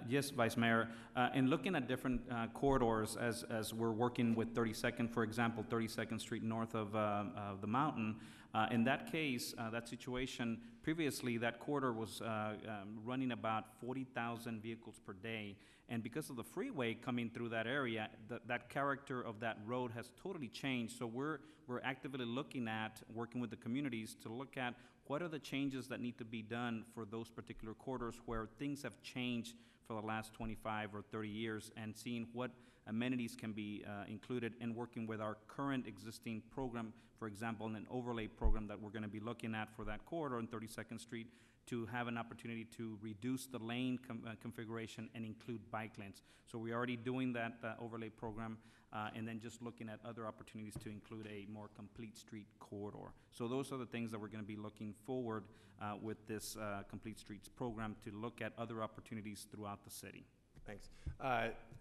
Yes, Vice Mayor. And looking at different corridors as we're working with 32nd, for example, 32nd Street north of the mountain, in that case, that situation, previously that corridor was running about 40,000 vehicles per day. And because of the freeway coming through that area, that character of that road has totally changed. So we're actively looking at working with the communities to look at what are the changes that need to be done for those particular corridors where things have changed for the last 25 or 30 years, and seeing what amenities can be included, and working with our current existing program, for example, in an overlay program that we're going to be looking at for that corridor on 32nd Street, to have an opportunity to reduce the lane configuration and include bike lanes. So we're already doing that overlay program, and then just looking at other opportunities to include a more complete street corridor. So those are the things that we're going to be looking forward with this Complete Streets program, to look at other opportunities throughout the city. Thanks.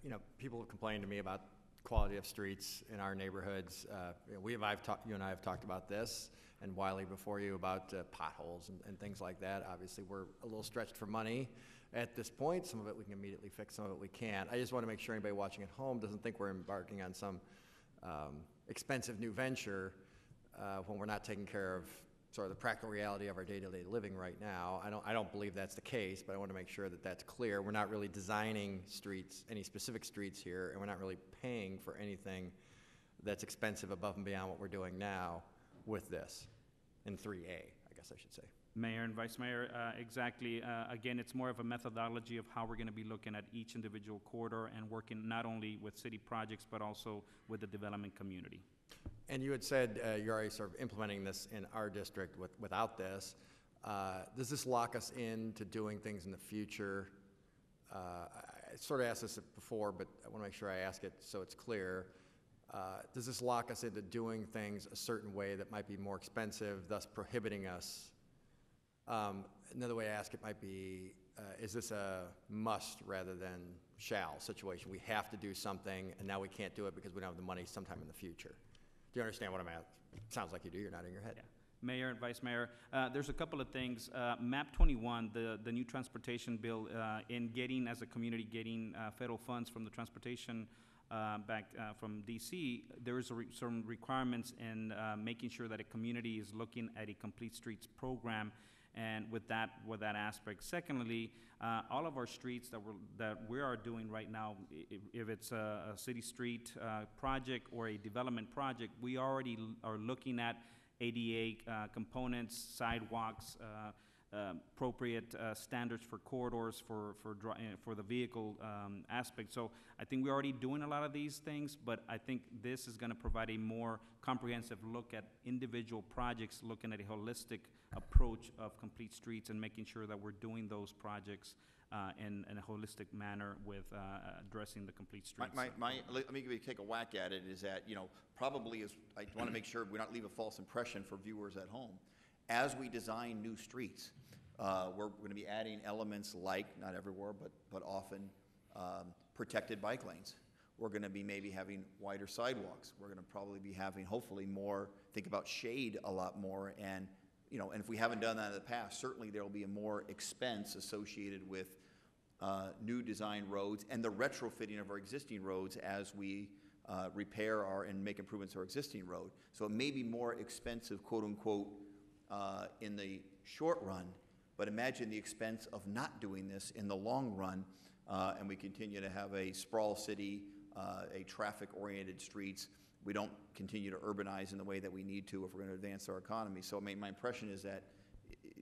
You know, people have complained to me about quality of streets in our neighborhoods. You and I have talked about this, and Wiley before you, about potholes and things like that. Obviously, we're a little stretched for money at this point. Some of it we can immediately fix, some of it we can't. I just want to make sure anybody watching at home doesn't think we're embarking on some expensive new venture when we're not taking care of sort of the practical reality of our day-to-day living right now. I don't believe that's the case, but I want to make sure that that's clear. We're not really designing streets, any specific streets here, and we're not really paying for anything that's expensive above and beyond what we're doing now with this in 3A, I guess I should say. Mayor and Vice Mayor, exactly. Again, it's more of a methodology of how we're going to be looking at each individual corridor and working not only with city projects, but also with the development community. And you had said you're already sort of implementing this in our district without this. Does this lock us into doing things in the future? I sort of asked this before, but I want to make sure I ask it so it's clear. Does this lock us into doing things a certain way that might be more expensive, thus prohibiting us? Another way I ask it might be, is this a must rather than shall situation? We have to do something, and now we can't do it because we don't have the money sometime in the future. Do you understand what I'm at? Sounds like you do. You're nodding your head. Yeah. Mayor and Vice Mayor, there's a couple of things. MAP 21, the new transportation bill, in getting, as a community, getting federal funds from the transportation back from DC, there is some requirements in making sure that a community is looking at a complete streets program, and with that aspect. Secondly, all of our streets that we are doing right now, if it's a city street project or a development project, we already are looking at ADA components, sidewalks, appropriate standards for corridors for the vehicle aspect. So I think we're already doing a lot of these things, but I think this is going to provide a more comprehensive look at individual projects, looking at a holistic approach of complete streets and making sure that we're doing those projects in a holistic manner with addressing the complete streets. Let me take a whack at it. Is that, you know, probably is, I want to make sure we don't leave a false impression for viewers at home. As we design new streets, we're going to be adding elements like, not everywhere, but often protected bike lanes. We're going to be maybe having wider sidewalks. We're going to probably be having, hopefully, more, think about shade a lot more. And, you know, and if we haven't done that in the past, certainly there will be a more expense associated with new design roads and the retrofitting of our existing roads as we repair our and make improvements to our existing road. So it may be more expensive, quote unquote, in the short run, but imagine the expense of not doing this in the long run, and we continue to have a sprawl city, a traffic-oriented streets. We don't continue to urbanize in the way that we need to if we're going to advance our economy. So I mean, my impression is that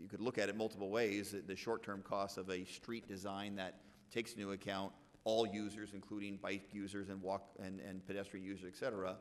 you could look at it multiple ways, the short-term cost of a street design that takes into account all users, including bike users and walk and pedestrian users, et cetera,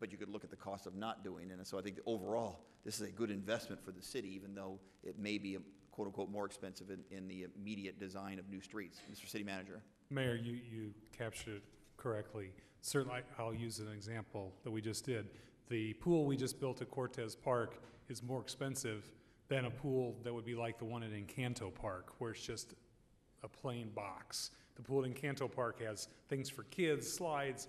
but you could look at the cost of not doing it. And so I think overall, this is a good investment for the city, even though it may be, quote unquote, more expensive in the immediate design of new streets. Mr. City Manager. Mayor, you captured it correctly. Certainly, I'll use an example that we just did. The pool we just built at Cortez Park is more expensive than a pool that would be like the one at Encanto Park, where it's just a plain box. The pool at Encanto Park has things for kids, slides.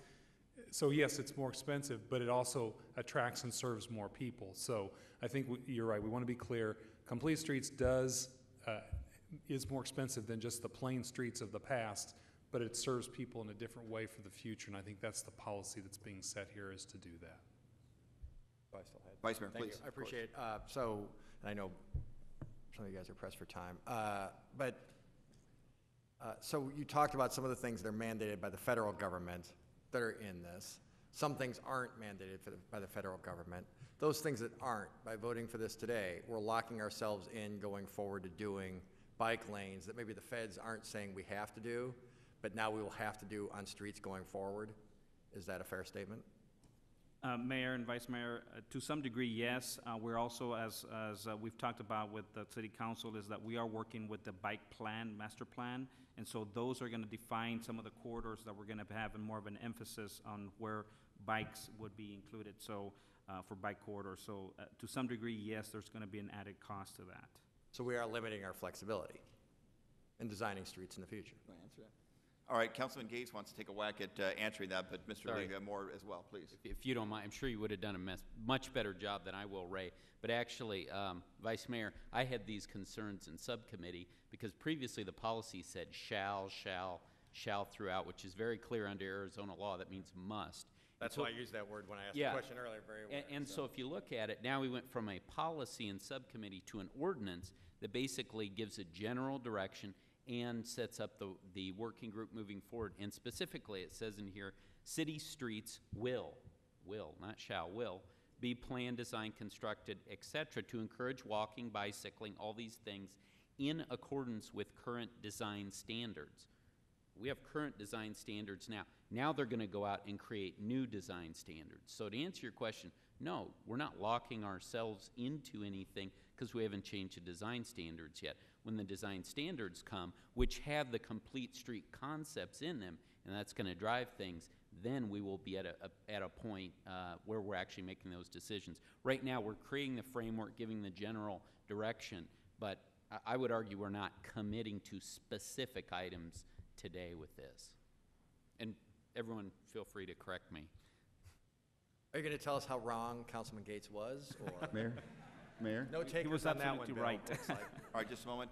So yes, it's more expensive, but it also attracts and serves more people. So I think you're right. We want to be clear. Complete Streets is more expensive than just the plain streets of the past, but it serves people in a different way for the future. And I think that's the policy that's being set here, is to do that. Vice Mayor, please. I appreciate it. So, and I know some of you guys are pressed for time, so you talked about some of the things that are mandated by the federal government that are in this. Some things aren't mandated by the federal government. Those things that aren't, by voting for this today, we're locking ourselves in going forward to doing bike lanes that maybe the feds aren't saying we have to do, but now we will have to do on streets going forward. Is that a fair statement? Mayor and Vice Mayor, to some degree, yes. We're also, as we've talked about with the City Council, is that we are working with the bike plan, master plan, and so those are going to define some of the corridors that we're going to have and more of an emphasis on where bikes would be included, so for bike corridors. So to some degree, yes, there's going to be an added cost to that. So we are limiting our flexibility in designing streets in the future. Can I answer that? All right, Councilman Gates wants to take a whack at answering that, but Mr. Liga, more as well, please. If you don't mind, I'm sure you would have done a much better job than I will, Ray. But actually, Vice Mayor, I had these concerns in subcommittee because previously the policy said shall throughout, which is very clear under Arizona law. That means must. That's why I used that word when I asked the question earlier. Very well. And so if you look at it, now we went from a policy in subcommittee to an ordinance that basically gives a general direction and sets up the working group moving forward. And specifically, it says in here, city streets will, not shall, will, be planned, designed, constructed, et cetera, to encourage walking, bicycling, all these things in accordance with current design standards. We have current design standards now. Now they're going to go out and create new design standards. So to answer your question, no, we're not locking ourselves into anything because we haven't changed the design standards yet. When the design standards come, which have the complete street concepts in them, and that's going to drive things, then we will be at a point where we're actually making those decisions. Right now, we're creating the framework, giving the general direction, but I would argue we're not committing to specific items today with this. And everyone, feel free to correct me. Are you going to tell us how wrong Councilman Gates was, or Mayor? No takers on that one, Bill, right. All right, just a moment.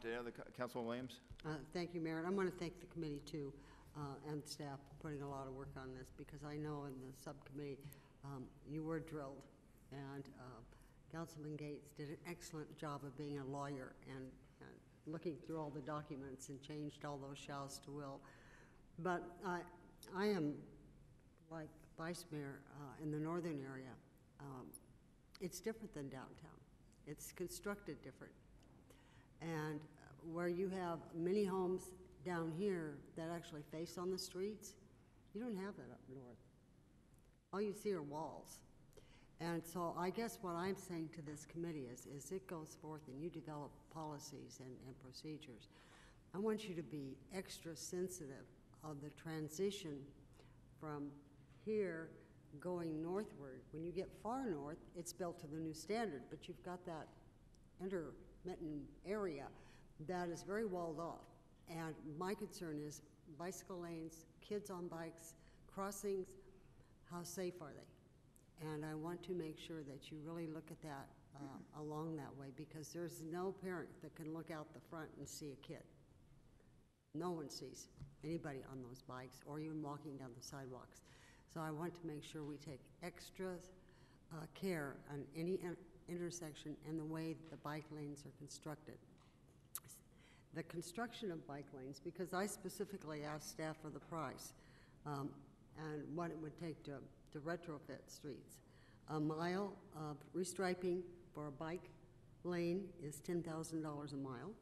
Councilman Williams. Thank you, Mayor. And I want to thank the committee too, and staff for putting a lot of work on this, because I know in the subcommittee you were drilled, and Councilman Gates did an excellent job of being a lawyer and looking through all the documents and changed all those shalls to will. But I am, like Vice Mayor, in the northern area, it's different than downtown. It's constructed different. And where you have many homes down here that actually face on the streets, you don't have that up north. All you see are walls. And so I guess what I'm saying to this committee is it goes forth and you develop policies and procedures. I want you to be extra sensitive of the transition from here going northward. When you get far north, it's built to the new standard, but you've got that intermittent area that is very walled off. And my concern is bicycle lanes, kids on bikes, crossings, how safe are they? And I want to make sure that you really look at that along that way, because there's no parent that can look out the front and see a kid. No one sees anybody on those bikes or even walking down the sidewalks. So I want to make sure we take extra care on any intersection and the way the bike lanes are constructed. The construction of bike lanes, because I specifically asked staff for the price and what it would take to retrofit streets. A mile of restriping for a bike lane is $10,000 a mile.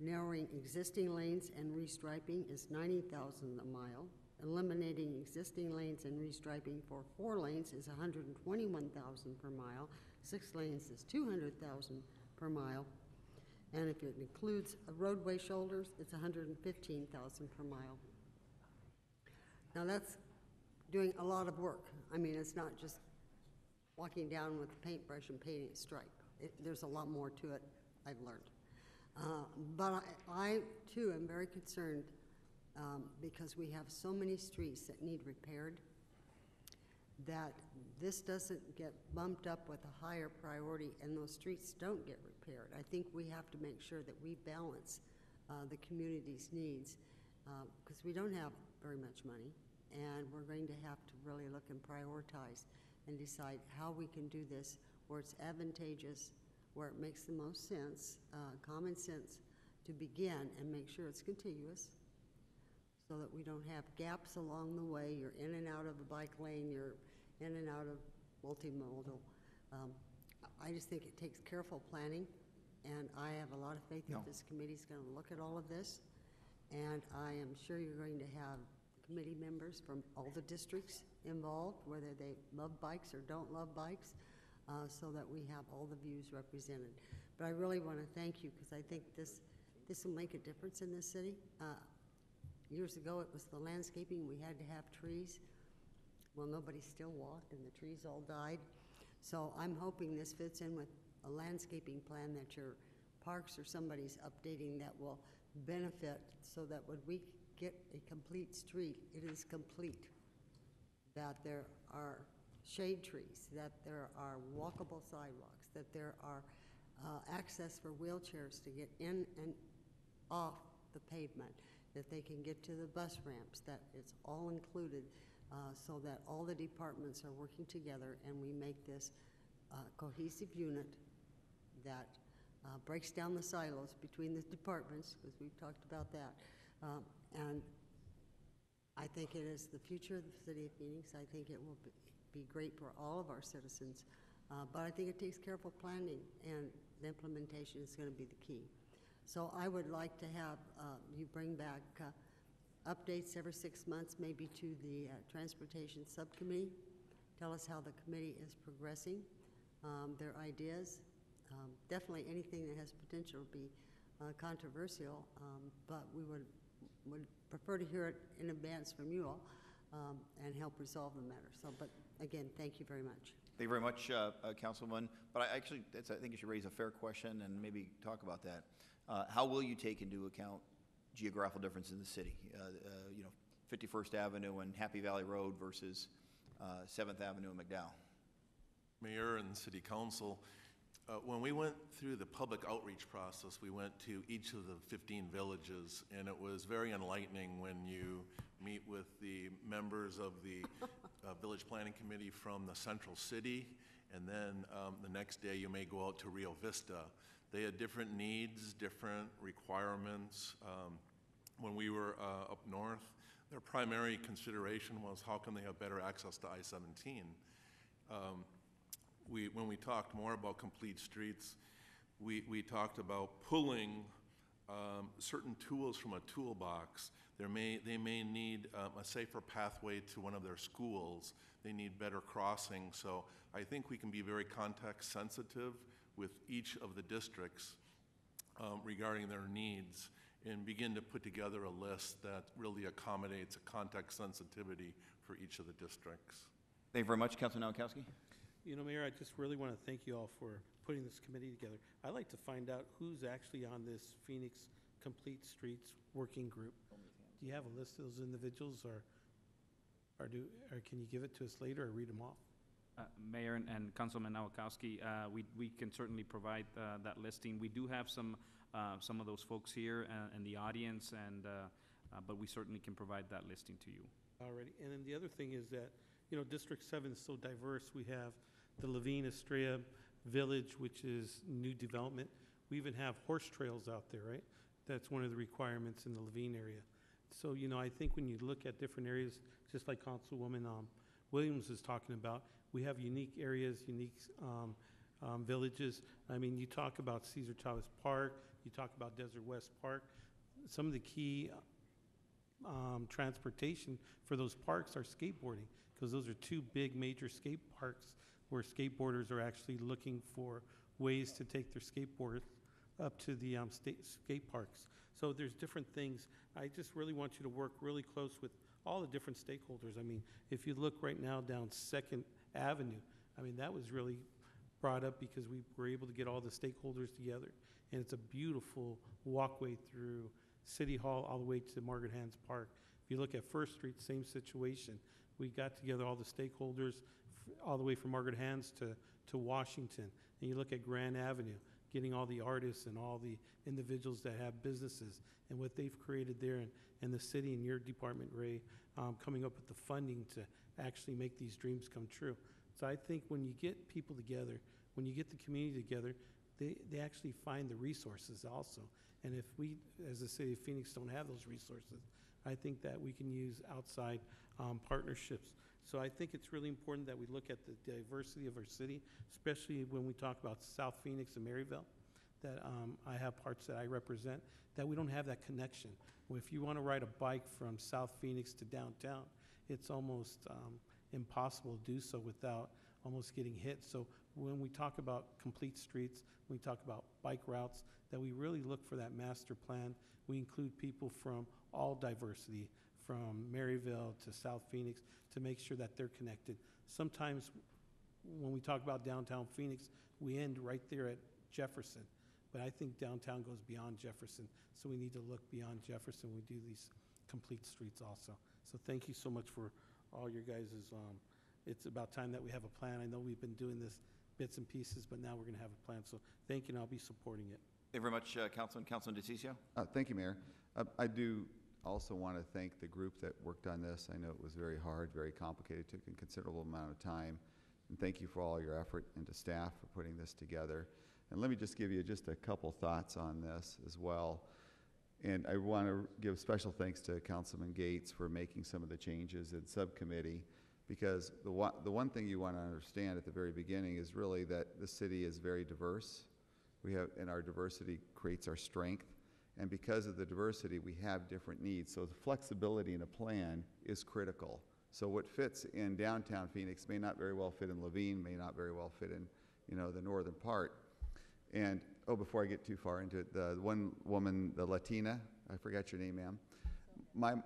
Narrowing existing lanes and restriping is $90,000 a mile. Eliminating existing lanes and restriping for 4 lanes is $121,000 per mile. 6 lanes is $200,000 per mile. And if it includes roadway shoulders, it's $115,000 per mile. Now that's doing a lot of work. I mean, it's not just walking down with a paintbrush and painting a stripe. There's a lot more to it, I've learned. But I too am very concerned because we have so many streets that need repaired that this doesn't get bumped up with a higher priority and those streets don't get repaired. I think we have to make sure that we balance the community's needs because we don't have very much money, and we're going to have to really look and prioritize and decide how we can do this where it's advantageous, where it makes the most sense, common sense to begin, and make sure it's contiguous, so that we don't have gaps along the way. You're in and out of a bike lane, you're in and out of multimodal. I just think it takes careful planning, and I have a lot of faith that this committee's going to look at all of this, and I am sure you're going to have committee members from all the districts involved, whether they love bikes or don't love bikes, so that we have all the views represented. But I really want to thank you, because I think this will make a difference in this city. Years ago, it was the landscaping. We had to have trees. Well, nobody still walked, and the trees all died. So I'm hoping this fits in with a landscaping plan that your parks or somebody's updating that will benefit, so that when we get a complete street, it is complete, that there are shade trees, that there are walkable sidewalks, that there are access for wheelchairs to get in and off the pavement, that they can get to the bus ramps, that it's all included, so that all the departments are working together and we make this cohesive unit that breaks down the silos between the departments, because we've talked about that. And I think it is the future of the city of Phoenix. I think it will be great for all of our citizens, but I think it takes careful planning, and the implementation is going to be the key. So I would like to have you bring back updates every 6 months, maybe to the transportation subcommittee. Tell us how the committee is progressing, their ideas. Definitely anything that has potential to be controversial, but we would prefer to hear it in advance from you all and help resolve the matter. So, but again, thank you very much. Thank you very much, Councilwoman. But I think you should raise a fair question and maybe talk about that. How will you take into account geographical difference in the city? 51st Avenue and Happy Valley Road versus 7th Avenue and McDowell. Mayor and City Council, when we went through the public outreach process, we went to each of the 15 villages, and it was very enlightening when you meet with the members of the Village Planning Committee from the Central City, and then the next day you may go out to Rio Vista. They had different needs, different requirements. When we were up north, their primary consideration was how can they have better access to I-17. When we talked more about complete streets, we talked about pulling certain tools from a toolbox. They may need a safer pathway to one of their schools. They need better crossing. So I think we can be very context sensitive with each of the districts regarding their needs, and begin to put together a list that really accommodates a context sensitivity for each of the districts. Thank you very much, Councilman Nowakowski. You know, Mayor, I just really want to thank you all for putting this committee together. I'd like to find out who's actually on this Phoenix Complete Streets Working Group. Do you have a list of those individuals, or can you give it to us later or read them off? Mayor and Councilman Nowakowski, we can certainly provide that listing. We do have some of those folks here in the audience, and but we certainly can provide that listing to you. Alrighty, and then the other thing is that, you know, District 7 is so diverse. We have the Levine Estrella Village, which is new development. We even have horse trails out there, right? That's one of the requirements in the Levine area. So, you know, I think when you look at different areas, just like Councilwoman Williams is talking about, we have unique areas, unique villages. I mean, you talk about Cesar Chavez Park, you talk about Desert West Park. Some of the key transportation for those parks are skateboarding, because those are two big major skate parks where skateboarders are actually looking for ways to take their skateboards up to the skate parks. So there's different things. I just really want you to work really close with all the different stakeholders. I mean, if you look right now down 2nd Avenue, I mean, that was really brought up because we were able to get all the stakeholders together. And it's a beautiful walkway through City Hall all the way to Margaret Hance Park. If you look at First Street, same situation. We got together all the stakeholders all the way from Margaret Hance to Washington. And you look at Grand Avenue, getting all the artists and all the individuals that have businesses and what they've created there, and the city and your department, Ray, coming up with the funding to actually make these dreams come true. So I think when you get people together, when you get the community together, they actually find the resources also. And if we, as the city of Phoenix, don't have those resources, I think that we can use outside partnerships. So I think it's really important that we look at the diversity of our city, especially when we talk about South Phoenix and Maryville, that I have parts that I represent, that we don't have that connection. Well, if you want to ride a bike from South Phoenix to downtown, it's almost impossible to do so without almost getting hit. So when we talk about complete streets, we talk about bike routes, that we really look for that master plan. We include people from all diversity, from Maryville to South Phoenix, to make sure that they're connected. Sometimes when we talk about downtown Phoenix, we end right there at Jefferson, but I think downtown goes beyond Jefferson, so we need to look beyond Jefferson when we do these complete streets also. So thank you so much for all your guys's, it's about time that we have a plan. I know we've been doing this bits and pieces, but now we're gonna have a plan, so thank you, and I'll be supporting it. Thank you very much, Councilman. Councilman DeCiccio. Thank you, Mayor. I do also want to thank the group that worked on this. I know it was very hard, very complicated, took a considerable amount of time. And thank you for all your effort, and to staff for putting this together. And let me just give you just a couple thoughts on this as well. And I want to give special thanks to Councilman Gates for making some of the changes in subcommittee, because the one thing you want to understand at the very beginning is really that the city is very diverse. We have, and our diversity creates our strength. And because of the diversity, we have different needs. So the flexibility in a plan is critical. So what fits in downtown Phoenix may not very well fit in Levine, may not very well fit in, you know, the northern part. And, oh, before I get too far into it, the one woman, the Latina, I forgot your name, ma'am.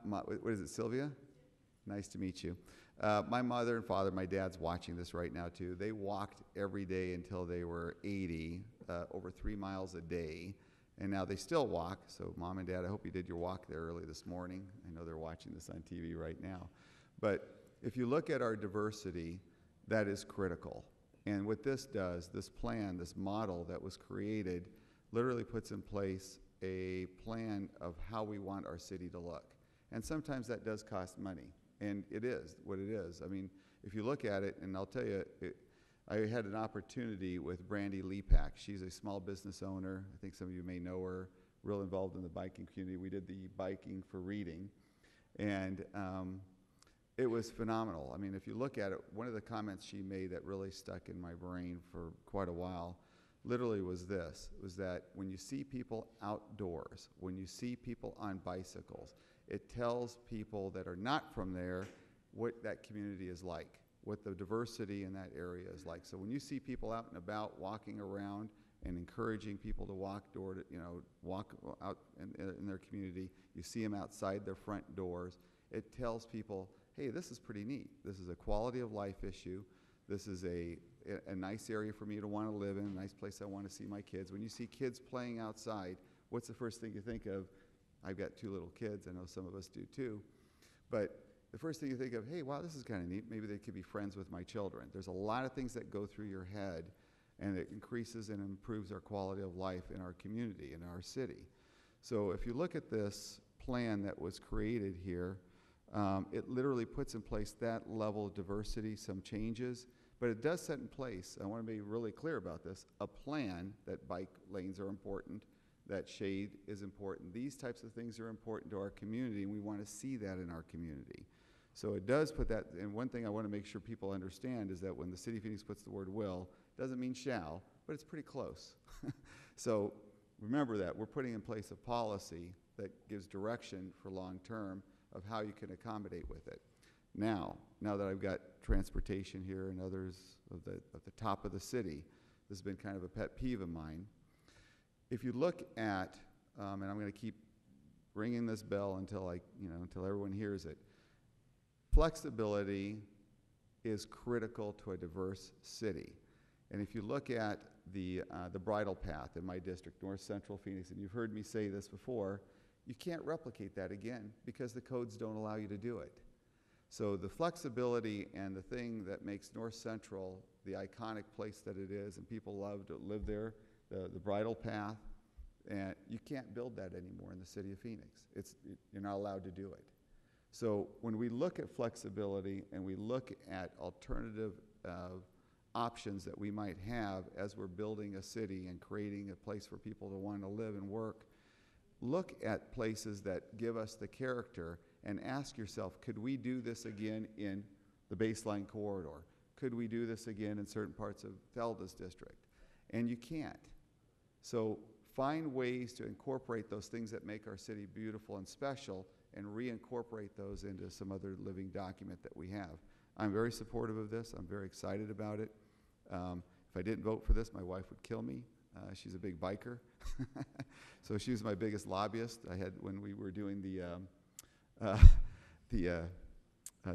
What is it, Sylvia? Nice to meet you. My mother and father, my dad's watching this right now too, they walked every day until they were 80, over 3 miles a day, and now they still walk. So mom and dad, I hope you did your walk there early this morning. I know they're watching this on TV right now. But if you look at our diversity, that is critical. And what this does, this plan, this model that was created, literally puts in place a plan of how we want our city to look. And sometimes that does cost money, and it is what it is. I mean, if you look at it, and I'll tell you, I had an opportunity with Brandy Lepak. She's a small business owner. I think some of you may know her, real involved in the biking community. We did the Biking for Reading, and it was phenomenal. I mean, if you look at it, one of the comments she made that really stuck in my brain for quite a while literally was this, was that when you see people outdoors, when you see people on bicycles, it tells people that are not from there what that community is like, what the diversity in that area is like. So when you see people out and about walking around and encouraging people to walk door to, you know, walk out in their community, you see them outside their front doors, it tells people, hey, this is pretty neat. This is a quality of life issue. This is a nice area for me to want to live in, a nice place I want to see my kids. When you see kids playing outside, what's the first thing you think of? I've got two little kids, I know some of us do too. But the first thing you think of, hey, wow, this is kind of neat. Maybe they could be friends with my children. There's a lot of things that go through your head, and it increases and improves our quality of life in our community, in our city. So if you look at this plan that was created here, it literally puts in place that level of diversity, some changes, but it does set in place, I want to be really clear about this, a plan that bike lanes are important, that shade is important. These types of things are important to our community, and we want to see that in our community. So it does put that, and one thing I want to make sure people understand is that when the City of Phoenix puts the word will, it doesn't mean shall, but it's pretty close. So remember that, we're putting in place a policy that gives direction for long term of how you can accommodate with it. Now that I've got transportation here and others at the top of the city, this has been kind of a pet peeve of mine. If you look at, and I'm going to keep ringing this bell until until everyone hears it, flexibility is critical to a diverse city. And if you look at the bridle path in my district, North Central Phoenix, and you've heard me say this before, you can't replicate that again because the codes don't allow you to do it. So the flexibility and the thing that makes North Central the iconic place that it is, and people love to live there, the bridle path, and you can't build that anymore in the City of Phoenix. You're not allowed to do it. So when we look at flexibility and we look at alternative options that we might have as we're building a city and creating a place for people to want to live and work, look at places that give us the character and ask yourself, could we do this again in the Baseline Corridor? Could we do this again in certain parts of Felda's district? And you can't. So find ways to incorporate those things that make our city beautiful and special and reincorporate those into some other living document that we have. I'm very supportive of this. I'm very excited about it. If I didn't vote for this, my wife would kill me. She's a big biker. So she was my biggest lobbyist. I had, when we were doing the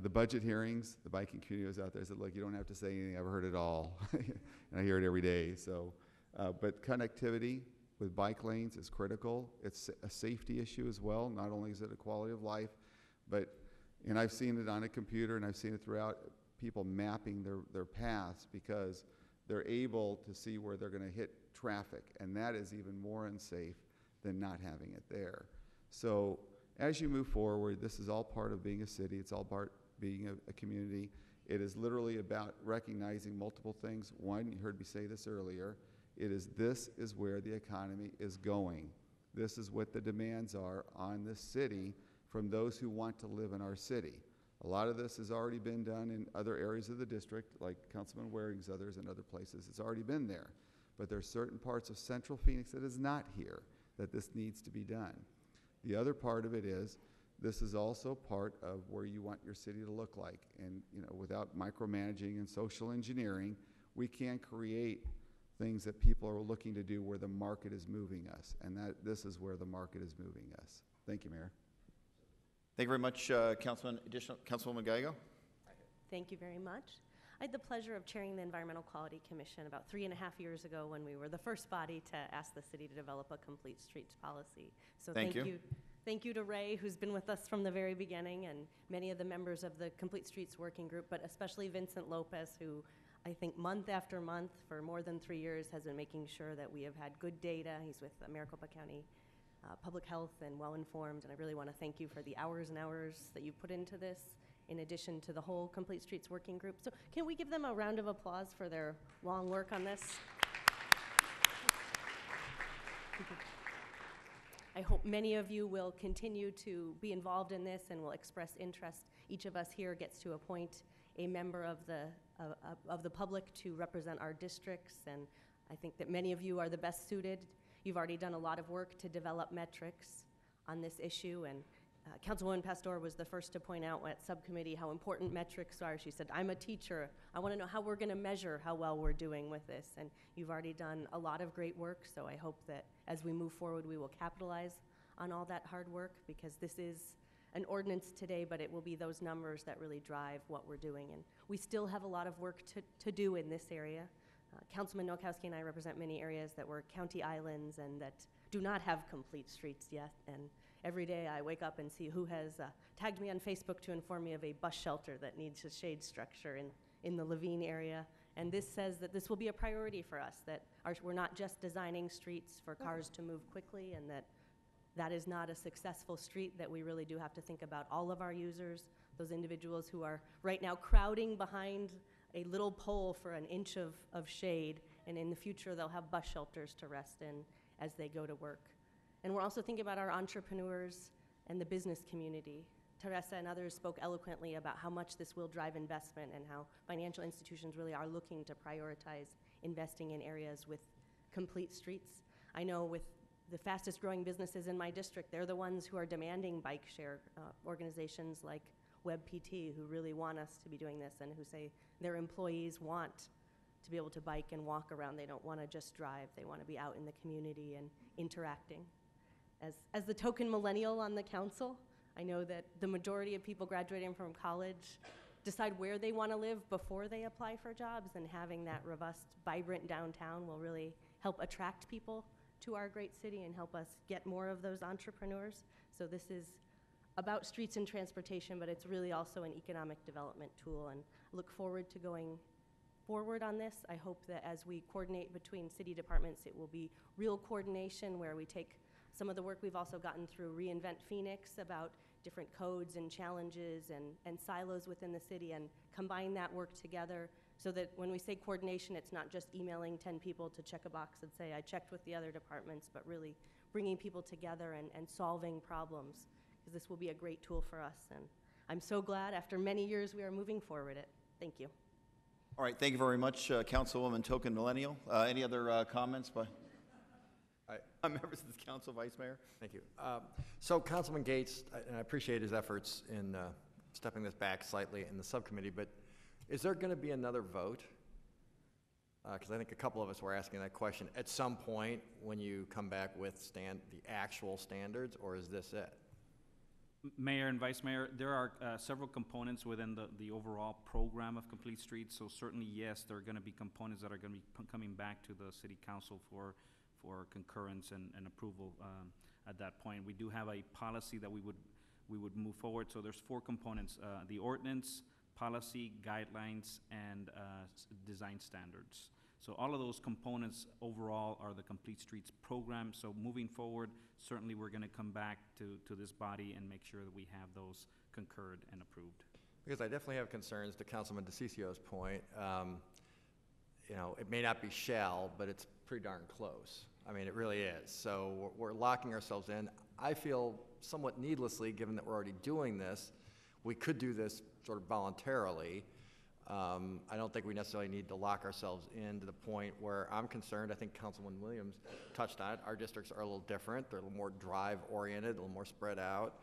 budget hearings, the biking community was out there. I said, look, you don't have to say anything. I've heard it all. And I hear it every day. So, but connectivity with bike lanes is critical. It's a safety issue as well. Not only is it a quality of life, but, and I've seen it on a computer and I've seen it throughout, people mapping their paths because they're able to see where they're going to hit traffic. And that is even more unsafe than not having it there. So as you move forward, this is all part of being a city. It's all part of being a community. It is literally about recognizing multiple things. One, you heard me say this earlier, this is where the economy is going. This is what the demands are on this city from those who want to live in our city. A lot of this has already been done in other areas of the district, like Councilman Waring's others and other places. It's already been there. But there are certain parts of Central Phoenix that is not here, that this needs to be done. The other part of it is, this is also part of where you want your city to look like. And without micromanaging and social engineering, we can create things that people are looking to do where the market is moving us. And this is where the market is moving us. Thank you, Mayor. Thank you very much, Councilwoman Gallego. Thank you very much. I had the pleasure of chairing the Environmental Quality Commission about 3.5 years ago when we were the first body to ask the city to develop a complete streets policy. So thank you. Thank you to Ray, who's been with us from the very beginning, and many of the members of the Complete Streets Working Group, but especially Vincent Lopez, who I think month after month for more than 3 years has been making sure that we have had good data. He's with Maricopa County Public Health and well-informed, and I really want to thank you for the hours and hours that you put into this, in addition to the whole Complete Streets Working Group. So can we give them a round of applause for their long work on this? I hope many of you will continue to be involved in this and will express interest. Each of us here gets to appoint a member of the public to represent our districts, and I think that many of you are the best suited. You've already done a lot of work to develop metrics on this issue, and Councilwoman Pastor was the first to point out at subcommittee how important metrics are. She said, I'm a teacher. I want to know how we're going to measure how well we're doing with this. And you've already done a lot of great work, so I hope that as we move forward, we will capitalize on all that hard work, because this is an ordinance today, but it will be those numbers that really drive what we're doing. And we still have a lot of work to do in this area. Councilman Nowakowski and I represent many areas that were county islands and that do not have complete streets yet. And every day I wake up and see who has tagged me on Facebook to inform me of a bus shelter that needs a shade structure in the Levine area. And this says that this will be a priority for us, that we're not just designing streets for cars to move quickly, and that is not a successful street, that we really do have to think about all of our users, those individuals who are right now crowding behind a little pole for an inch of shade, and in the future they'll have bus shelters to rest in as they go to work. And we're also thinking about our entrepreneurs and the business community. Teresa and others spoke eloquently about how much this will drive investment and how financial institutions really are looking to prioritize investing in areas with complete streets. I know with the fastest growing businesses in my district, they're the ones who are demanding bike share, organizations like WebPT, who really want us to be doing this and who say their employees want to be able to bike and walk around. They don't want to just drive. They want to be out in the community and interacting. As the token millennial on the council, I know that the majority of people graduating from college decide where they want to live before they apply for jobs, and having that robust, vibrant downtown will really help attract people to our great city and help us get more of those entrepreneurs. So this is about streets and transportation, but it's really also an economic development tool, and I look forward to going forward on this. I hope that as we coordinate between city departments, it will be real coordination where we take some of the work we've also gotten through Reinvent Phoenix about different codes and challenges and silos within the city, and combine that work together so that when we say coordination, it's not just emailing 10 people to check a box and say, I checked with the other departments, but really bringing people together and solving problems, because this will be a great tool for us. And I'm so glad after many years we are moving forward it. Thank you. All right, thank you very much, Councilwoman Token Millennial. Any other comments? Members of the council, Vice Mayor. Thank you. So Councilman Gates, and I appreciate his efforts in stepping this back slightly in the subcommittee, but is there going to be another vote? Because I think a couple of us were asking that question at some point when you come back with the actual standards, or is this it? Mayor and Vice Mayor, there are several components within the overall program of Complete Streets, so certainly yes, there are going to be components that are going to be coming back to the City Council for concurrence and approval at that point. We do have a policy that we would move forward, so there's four components, the ordinance, policy, guidelines, and design standards. So all of those components overall are the Complete Streets program, so moving forward, certainly we're gonna come back to this body and make sure that we have those concurred and approved. Because I definitely have concerns, to Councilman DeCicio's point, you know, it may not be shall, but it's pretty darn close. I mean, it really is. So we're locking ourselves in. I feel somewhat needlessly, given that we're already doing this, we could do this sort of voluntarily. I don't think we necessarily need to lock ourselves in to the point where I'm concerned. I think Councilman Williams touched on it. Our districts are a little different. They're a little more drive-oriented, a little more spread out.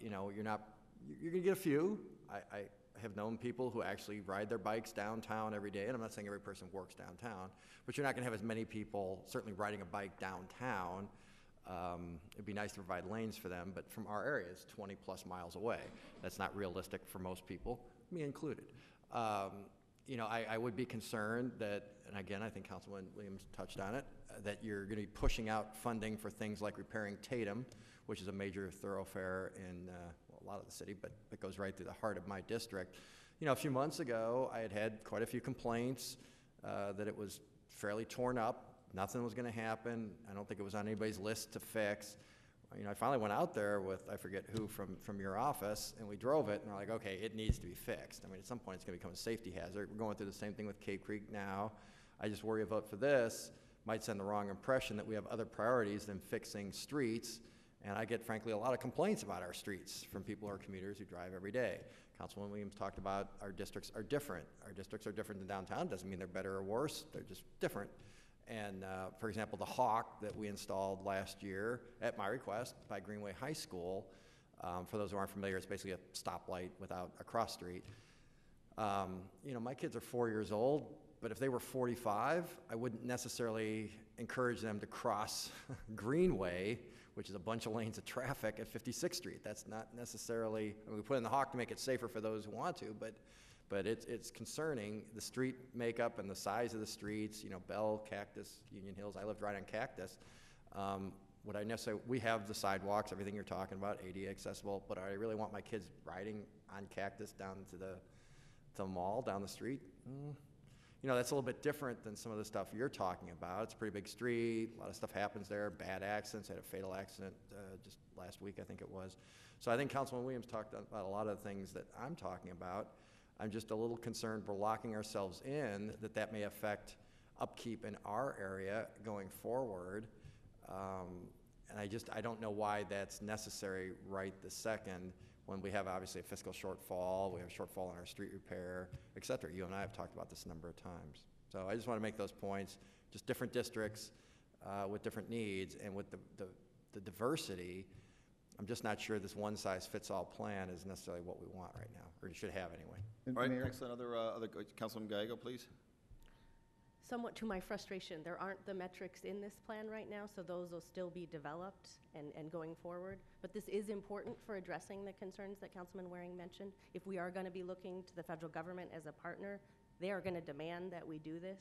You know, you're gonna get a few. I have known people who actually ride their bikes downtown every day, and I'm not saying every person works downtown, but you're not gonna have as many people certainly riding a bike downtown It'd be nice to provide lanes for them, but from our area, it's 20 plus miles away. That's not realistic for most people, me included. You know, I would be concerned that, and again, I think Councilman Williams touched on it, that you're going to be pushing out funding for things like repairing Tatum, which is a major thoroughfare in a lot of the city, but it goes right through the heart of my district. You know, a few months ago, I had quite a few complaints that it was fairly torn up. Nothing was going to happen. I don't think it was on anybody's list to fix. You know, I finally went out there with, I forget who from your office, and we drove it, and we're like, okay, it needs to be fixed. I mean, at some point, it's going to become a safety hazard. We're going through the same thing with Cave Creek now. I just worry a vote for this might send the wrong impression that we have other priorities than fixing streets, and I get, frankly, a lot of complaints about our streets from people who are commuters who drive every day. Councilman Williams talked about our districts are different. Our districts are different than downtown. Doesn't mean they're better or worse. They're just different. And for example, the Hawk that we installed last year at my request by Greenway High School, for those who aren't familiar, it's basically a stoplight without a cross street. You know, my kids are 4 years old, but if they were 45, I wouldn't necessarily encourage them to cross Greenway, which is a bunch of lanes of traffic, at 56th Street. That's not necessarily, I mean, we put in the Hawk to make it safer for those who want to, but it's concerning, the street makeup and the size of the streets. You know, Bell, Cactus, Union Hills. I lived right on Cactus. Would I necessarily, we have the sidewalks, everything you're talking about, ADA accessible, but I really want my kids riding on Cactus down to the mall, down the street. You know, that's a little bit different than some of the stuff you're talking about. It's a pretty big street. A lot of stuff happens there, bad accidents. I had a fatal accident just last week, I think it was. So I think Councilman Williams talked about a lot of the things that I'm talking about. I'm just a little concerned we're locking ourselves in, that may affect upkeep in our area going forward. And I don't know why that's necessary right this second when we have obviously a fiscal shortfall, we have a shortfall in our street repair, et cetera. You and I have talked about this a number of times. So I just want to make those points, just different districts with different needs, and with the diversity, I'm just not sure this one-size-fits-all plan is necessarily what we want right now, or should have anyway. All right, Mayor. Next, another Councilman Gallego, please. Somewhat to my frustration, there aren't the metrics in this plan right now, so those will still be developed and going forward. But this is important for addressing the concerns that Councilman Waring mentioned. If we are going to be looking to the federal government as a partner, they are going to demand that we do this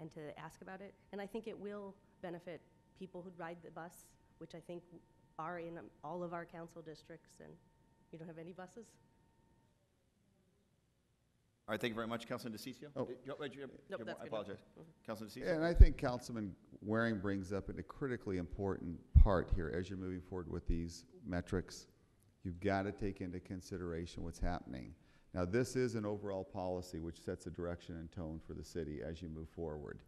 and to ask about it. And I think it will benefit people who ride the bus, which I think are in all of our council districts, and you don't have any buses. All right, thank you very much, Councilman DeCiccio. Oh. Nope, that's I apologize. Mm-hmm. Councilman DeCiccio. And I think Councilman Waring brings up a critically important part here as you're moving forward with these metrics. You've got to take into consideration what's happening. Now, this is an overall policy which sets a direction and tone for the city as you move forward.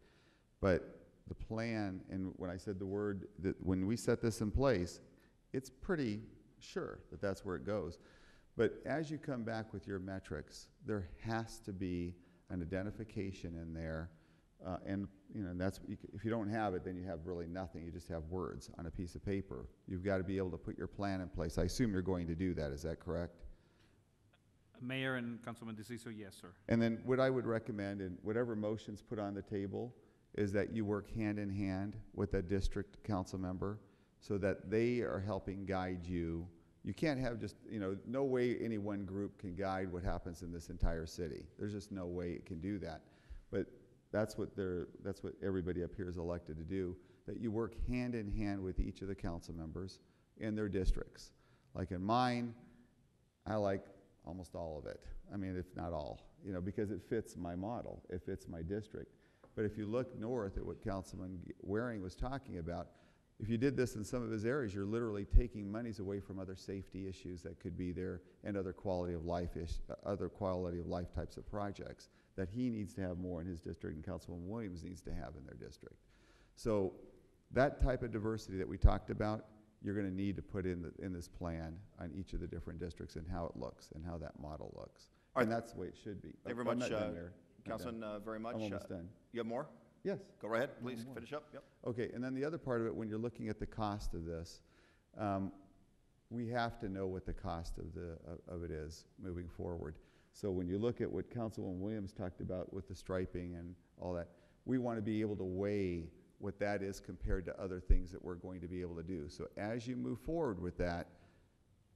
But the plan, and when I said the word, that when we set this in place, it's pretty sure that that's where it goes. But as you come back with your metrics, there has to be an identification in there. And you know, that's, if you don't have it, then you have really nothing. You just have words on a piece of paper. You've got to be able to put your plan in place. I assume you're going to do that. Is that correct? Mayor and Councilman DeCiccio, yes, sir. And then what I would recommend, in whatever motion's put on the table, is that you work hand in hand with a district council member, so that they are helping guide you. You can't have just, you know, no way any one group can guide what happens in this entire city. There's just no way it can do that. But that's what everybody up here is elected to do, that you work hand in hand with each of the council members in their districts. Like in mine, I like almost all of it. I mean, if not all, you know, because it fits my model, it fits my district. But if you look north at what Councilman Waring was talking about, if you did this in some of his areas, you're literally taking monies away from other safety issues that could be there, and other quality of life other quality of life types of projects that he needs to have more in his district, and Councilman Williams needs to have in their district. So that type of diversity that we talked about, you're going to need to put in this plan on each of the different districts and how it looks and how that model looks. All and right. That's the way it should be. Thank you very much, Councilman. Very much. I'm almost done. You have more? Yes. Go right ahead, please finish up. Yep. Okay, and then the other part of it, when you're looking at the cost of this, we have to know what the cost of it is moving forward. So when you look at what Councilwoman Williams talked about with the striping and all that, we want to be able to weigh what that is compared to other things that we're going to be able to do. So as you move forward with that,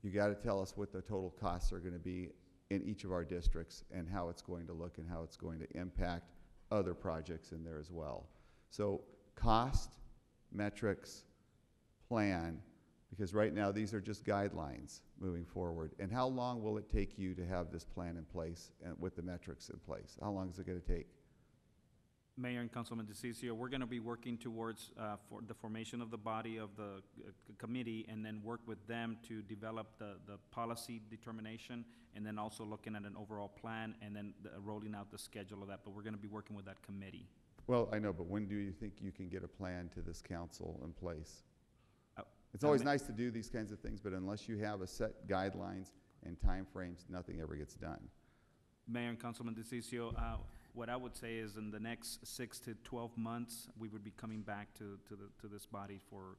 you got to tell us what the total costs are going to be in each of our districts and how it's going to look and how it's going to impact other projects in there as well. So cost, metrics, plan, because right now these are just guidelines moving forward. And how long will it take you to have this plan in place and with the metrics in place? How long is it going to take? Mayor and Councilman DeCiccio, we're going to be working towards for the formation of the body of the committee, and then work with them to develop the policy determination, and then also looking at an overall plan, and then rolling out the schedule of that. But we're going to be working with that committee. Well, I know, but when do you think you can get a plan to this council in place? It's always nice to do these kinds of things, but unless you have a set guidelines and time frames, nothing ever gets done. Mayor and Councilman DeCiccio, what I would say is in the next 6 to 12 months, we would be coming back to this body for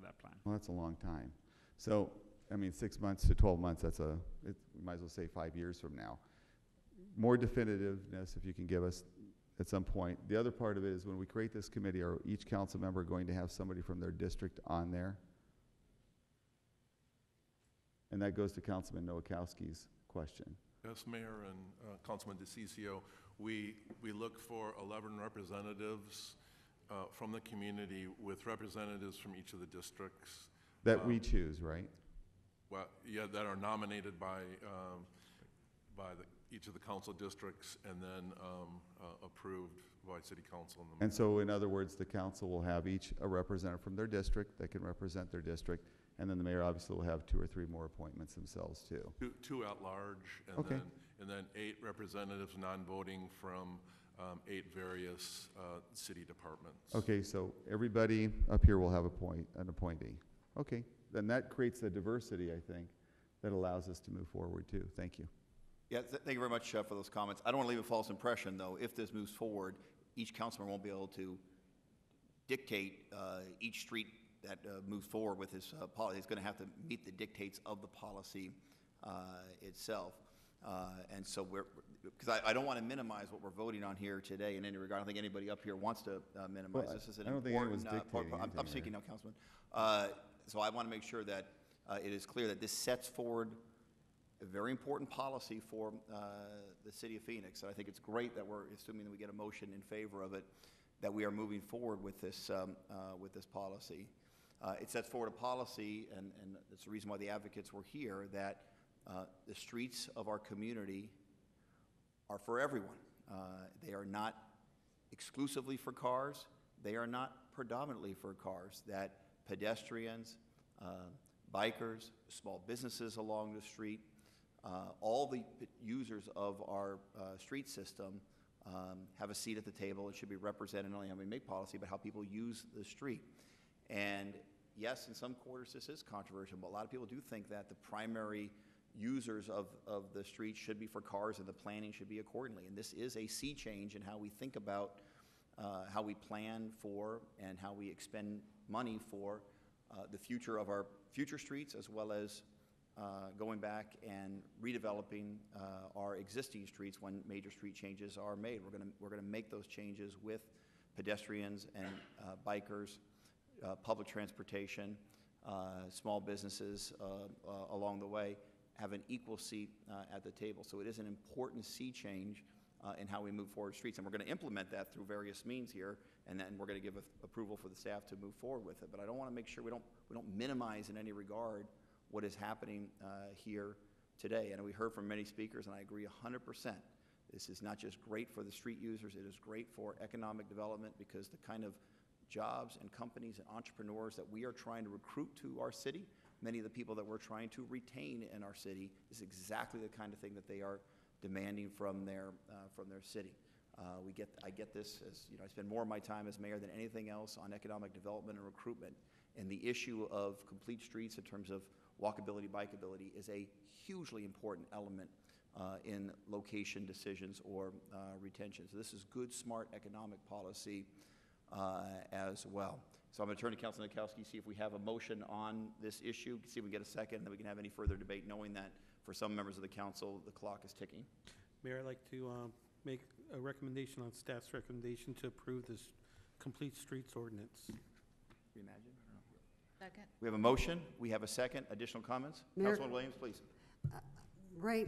that plan. Well, that's a long time. So, I mean, 6 months to 12 months, that's a, we might as well say 5 years from now. More definitiveness if you can give us at some point. The other part of it is when we create this committee, are each council member going to have somebody from their district on there? And that goes to Councilman Nowakowski's question. Yes, Mayor and Councilman DeCiccio. We look for 11 representatives from the community with representatives from each of the districts. That we choose, right? Well, yeah, that are nominated by each of the council districts, and then approved by City Council. And, so in other words, the council will have each a representative from their district that can represent their district, and then the mayor obviously will have 2 or 3 more appointments themselves too. Two at large, and okay. And then 8 representatives non-voting from 8 various city departments. Okay, so everybody up here will have an appointee. Okay, then that creates a diversity, I think, that allows us to move forward too. Thank you. Yeah, thank you very much for those comments. I don't want to leave a false impression though. If this moves forward, each councilman won't be able to dictate each street that moves forward with his policy. He's going to have to meet the dictates of the policy itself. And so we're, because I don't want to minimize what we're voting on here today in any regard. I don't think anybody up here wants to minimize. Well, this is an important part. I'm speaking now, Councilman. So I want to make sure that it is clear that this sets forward a very important policy for the city of Phoenix. And I think it's great that we're assuming that we get a motion in favor of it, that we are moving forward with this policy. It sets forward a policy, and that's the reason why the advocates were here, that the streets of our community are for everyone. They are not exclusively for cars. They are not predominantly for cars. That pedestrians, bikers, small businesses along the street, all the users of our street system have a seat at the table. It should be represented not only how we make policy, but how people use the street. And yes, in some quarters this is controversial, but a lot of people do think that the primary users of the streets should be for cars, and the planning should be accordingly. And this is a sea change in how we think about how we plan for and how we expend money for the future of our future streets, as well as going back and redeveloping our existing streets when major street changes are made. We're gonna make those changes with pedestrians and bikers, public transportation, small businesses along the way have an equal seat at the table. So it is an important sea change in how we move forward streets, and we're gonna implement that through various means here, and then we're gonna give approval for the staff to move forward with it. But I don't wanna make sure we don't minimize in any regard what is happening here today. And we heard from many speakers, and I agree 100%. This is not just great for the street users, it is great for economic development, because the kind of jobs and companies and entrepreneurs that we are trying to recruit to our city, many of the people that we're trying to retain in our city, is exactly the kind of thing that they are demanding from their city. I get this, as you know, I spend more of my time as mayor than anything else on economic development and recruitment. And the issue of complete streets in terms of walkability, bikeability is a hugely important element in location decisions or retention. So this is good, smart economic policy as well. So I'm gonna turn to Councilman Nowakowski, see if we have a motion on this issue, see if we get a second, and then we can have any further debate, knowing that for some members of the council, the clock is ticking. Mayor, I'd like to make a recommendation on staff's recommendation to approve this complete streets ordinance. Imagine. Second. We have a motion. We have a second. Additional comments? Councilwoman Williams, please. Ray,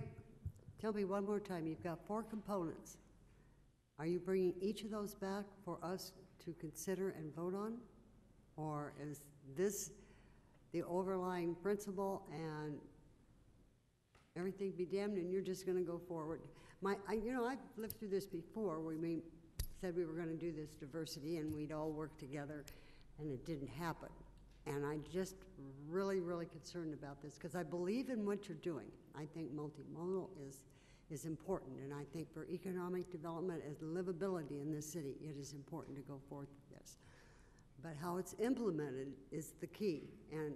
tell me one more time. You've got four components. Are you bringing each of those back for us to consider and vote on? Or is this the overlying principle and everything be damned and you're just going to go forward? You know, I've lived through this before. We said we were going to do this diversity and we'd all work together and it didn't happen. And I'm just really, really concerned about this because I believe in what you're doing. I think multimodal is important, and I think for economic development and livability in this city, it is important to go forth with this. But how it's implemented is the key, and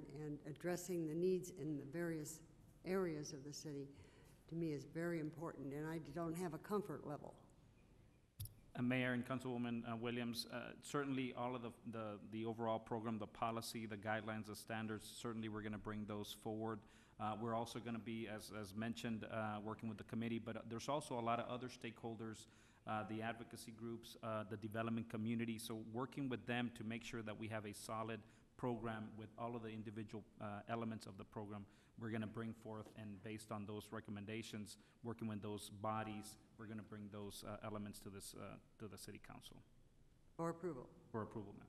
addressing the needs in the various areas of the city, to me, is very important, and I don't have a comfort level. Mayor and Councilwoman Williams, certainly all of the overall program, the policy, the guidelines, the standards, certainly we're going to bring those forward. We're also going to be, as mentioned, working with the committee, but there's also a lot of other stakeholders, the advocacy groups, the development community, so working with them to make sure that we have a solid program with all of the individual elements of the program we're going to bring forth, and based on those recommendations, working with those bodies, we're going to bring those elements to this to the City Council. For approval. For approval, ma'am.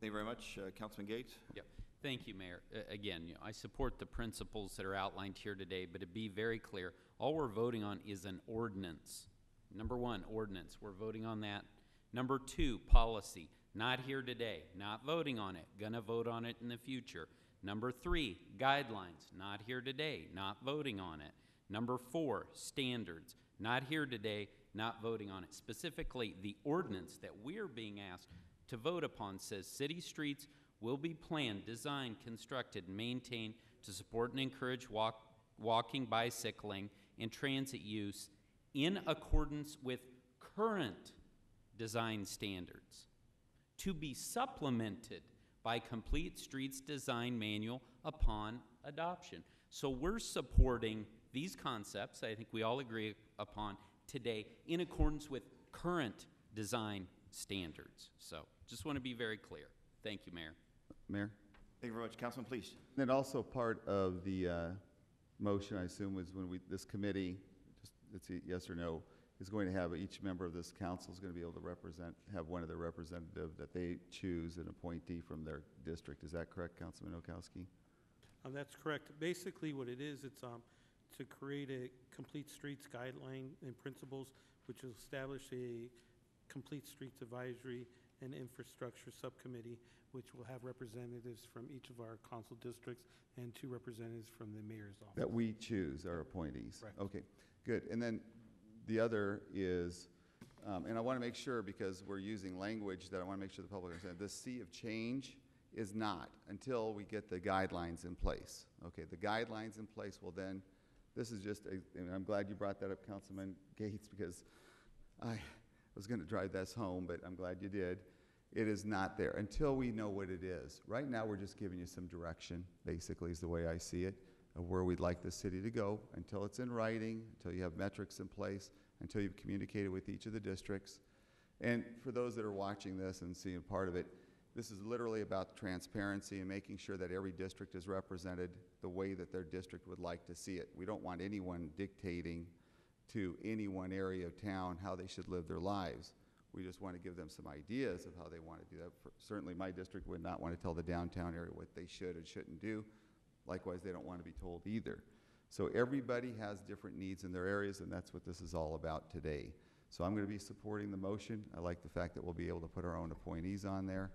Thank you very much. Councilman Gates. Yep. Thank you, Mayor. Again, I support the principles that are outlined here today, but to be very clear, all we're voting on is an ordinance. Number one, ordinance. We're voting on that. Number two, policy. Not here today. Not voting on it. Gonna vote on it in the future. Number three, guidelines. Not here today. Not voting on it. Number four, standards. Not here today. Not voting on it. Specifically, the ordinance that we're being asked to vote upon says city streets will be planned, designed, constructed, and maintained to support and encourage walking, bicycling, and transit use in accordance with current design standards, to be supplemented by complete streets design manual upon adoption. So we're supporting these concepts, I think we all agree upon today, in accordance with current design standards. So just want to be very clear. Thank you, Mayor. Mayor? Thank you very much. Councilman, please. And also part of the motion, I assume, was when this committee, it's a yes or no, is going to have each member of this council is going to be able to have one of their representatives that they choose, an appointee from their district. Is that correct, Councilman Okowski? That's correct. Basically what it is, it's to create a complete streets guideline and principles, which will establish a complete streets advisory and infrastructure subcommittee, which will have representatives from each of our council districts and two representatives from the mayor's office. That we choose our appointees. Right. Okay, good. And then the other is, and I want to make sure, because we're using language that I want to make sure the public understands, the sea of change is not until we get the guidelines in place. Okay, the guidelines in place will then, this is just, and I'm glad you brought that up, Councilman Gates, because I was going to drive this home, but I'm glad you did. It is not there until we know what it is. Right now, we're just giving you some direction, basically, is the way I see it, of where we'd like the city to go until it's in writing, until you have metrics in place, until you've communicated with each of the districts. And for those that are watching this and seeing part of it, this is literally about transparency and making sure that every district is represented the way that their district would like to see it. We don't want anyone dictating to any one area of town how they should live their lives. We just want to give them some ideas of how they want to do that. Certainly my district would not want to tell the downtown area what they should and shouldn't do. Likewise, they don't want to be told either. So everybody has different needs in their areas, and that's what this is all about today. So I'm going to be supporting the motion. I like the fact that we'll be able to put our own appointees on there.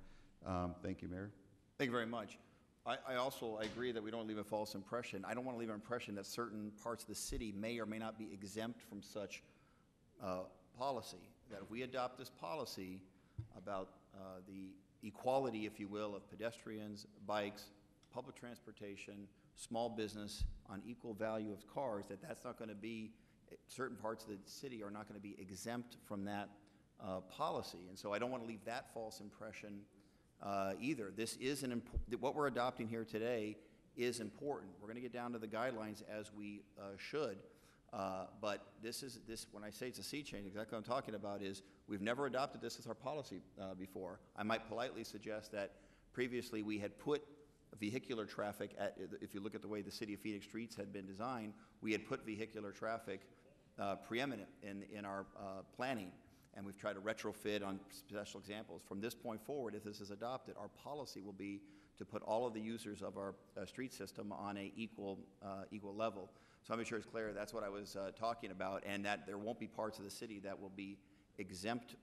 Thank you, Mayor. Thank you very much. I also agree that we don't leave a false impression. I don't want to leave an impression that certain parts of the city may or may not be exempt from such policy. That if we adopt this policy about the equality, if you will, of pedestrians, bikes, public transportation, small business on equal value of cars, that's not going to be, certain parts of the city are not going to be exempt from that policy. And so I don't want to leave that false impression either. This is what we're adopting here today is important. We're going to get down to the guidelines as we should. But this is, when I say it's a sea change, exactly what I'm talking about is we've never adopted this as our policy before. I might politely suggest that previously we had put vehicular traffic at, if you look at the way the city of Phoenix streets had been designed, we had put vehicular traffic preeminent in our planning, and we've tried to retrofit on special examples. From this point forward, if this is adopted, our policy will be to put all of the users of our street system on an equal level. So I'm sure it's clear that's what I was talking about, and that there won't be parts of the city that will be exempt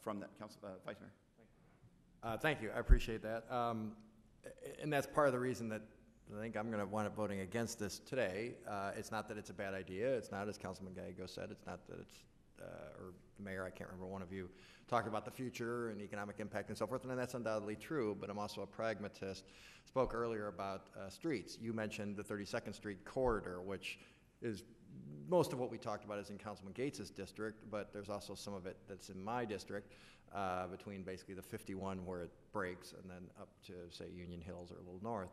from that. Council, Vice Mayor. Thank you. I appreciate that. And that's part of the reason that I think I'm going to wind up voting against this today. It's not that it's a bad idea. It's not, as Councilman Gallego said, it's not that it's, or the mayor, I can't remember, one of you talked about the future and economic impact and so forth, and that's undoubtedly true, but I'm also a pragmatist. Spoke earlier about streets. You mentioned the 32nd Street corridor, which is most of what we talked about is in Councilman Gates's district, but there's also some of it that's in my district, between basically the 51 where it breaks and then up to, say, Union Hills or a little north.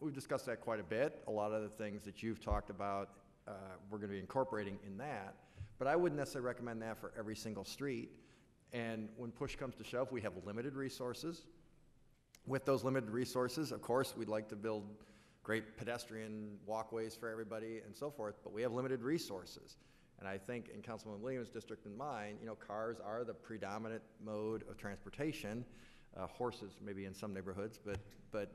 We've discussed that quite a bit. A lot of the things that you've talked about, we're going to be incorporating in that, but I wouldn't necessarily recommend that for every single street. And when push comes to shove, we have limited resources. With those limited resources, of course, we'd like to build great pedestrian walkways for everybody and so forth, but we have limited resources. And I think in Councilman Williams' district and mine, you know, cars are the predominant mode of transportation, horses maybe in some neighborhoods, but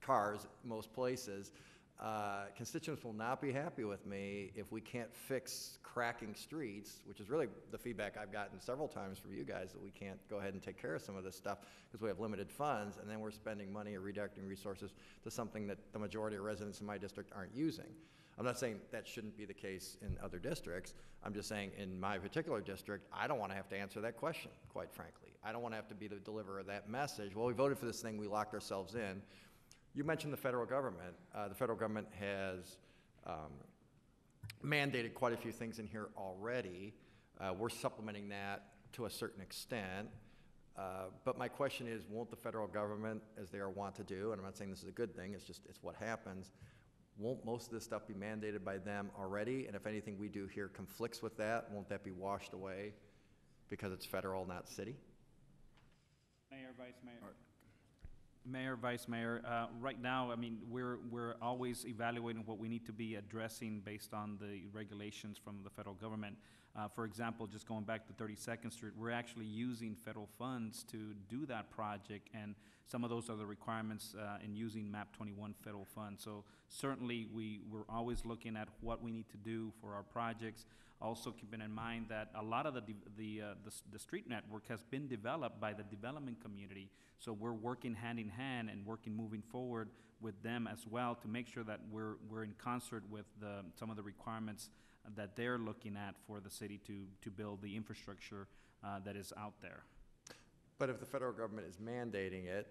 cars most places. Constituents will not be happy with me if we can't fix cracking streets, which is really the feedback I've gotten several times from you guys, that we can't go ahead and take care of some of this stuff because we have limited funds, and then we're spending money or redirecting resources to something that the majority of residents in my district aren't using. I'm not saying that shouldn't be the case in other districts. I'm just saying in my particular district, I don't want to have to answer that question, quite frankly. I don't want to have to be the deliverer of that message. Well, we voted for this thing, we locked ourselves in. You mentioned the federal government. The federal government has mandated quite a few things in here already. We're supplementing that to a certain extent. But my question is, won't the federal government, as they are wont to do, and I'm not saying this is a good thing, it's just, it's what happens, won't most of this stuff be mandated by them already? And if anything we do here conflicts with that, won't that be washed away because it's federal, not city? Mayor, Vice Mayor. Mayor, Vice Mayor, right now, I mean, we're always evaluating what we need to be addressing based on the regulations from the federal government. For example, just going back to 32nd Street, we're actually using federal funds to do that project, and some of those are the requirements in using MAP 21 federal funds. So certainly we're always looking at what we need to do for our projects. Also keeping in mind that a lot of the street network has been developed by the development community. So we're working hand in hand and working moving forward with them as well to make sure that we're in concert with some of the requirements that they're looking at for the city to build the infrastructure that is out there. But if the federal government is mandating it,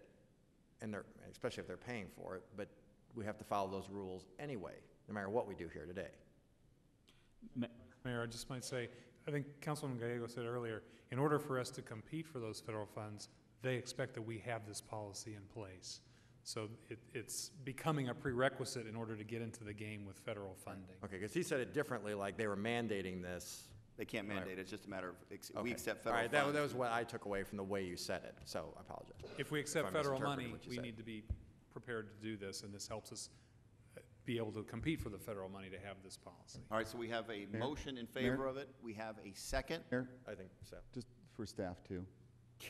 and they're, especially if they're paying for it, but we have to follow those rules anyway, no matter what we do here today. Mayor, I just might say, I think Councilman Gallego said earlier, in order for us to compete for those federal funds, they expect that we have this policy in place. So it's becoming a prerequisite in order to get into the game with federal funding. Okay, because he said it differently, like they were mandating this. They can't mandate, right. It's just a matter of, okay. We accept federal funds. All right, that was what I took away from the way you said it, so I apologize. If we accept federal money, we need to be prepared to do this, and this helps us be able to compete for the federal money to have this policy. All right, so we have a motion in favor of it. We have a second. Mayor? I think so. Just for staff, too.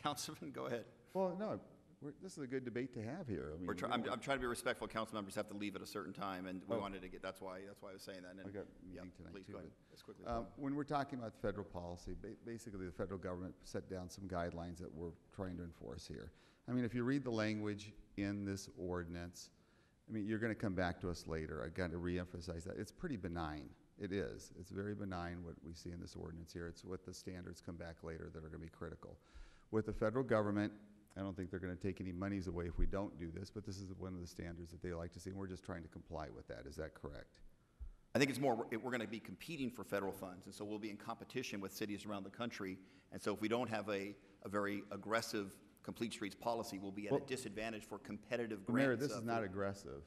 Councilman, go ahead. Well, no, this is a good debate to have here. I mean, I'm trying to be respectful. Council members have to leave at a certain time, and we wanted to get, that's why I was saying that. And I got meeting tonight, please, too, go ahead. As quickly as when we're talking about the federal policy, basically the federal government set down some guidelines that we're trying to enforce here. I mean, if you read the language in this ordinance, I mean, you're going to come back to us later. I've got to reemphasize that. It's pretty benign. It is. It's very benign what we see in this ordinance here. It's what the standards come back later that are going to be critical. With the federal government, I don't think they're going to take any monies away if we don't do this, but this is one of the standards that they like to see, and we're just trying to comply with that. Is that correct? I think it's more we're going to be competing for federal funds, and so we'll be in competition with cities around the country, and so if we don't have a very aggressive complete streets policy, will be at a disadvantage for competitive grants. Mayor, this is not aggressive.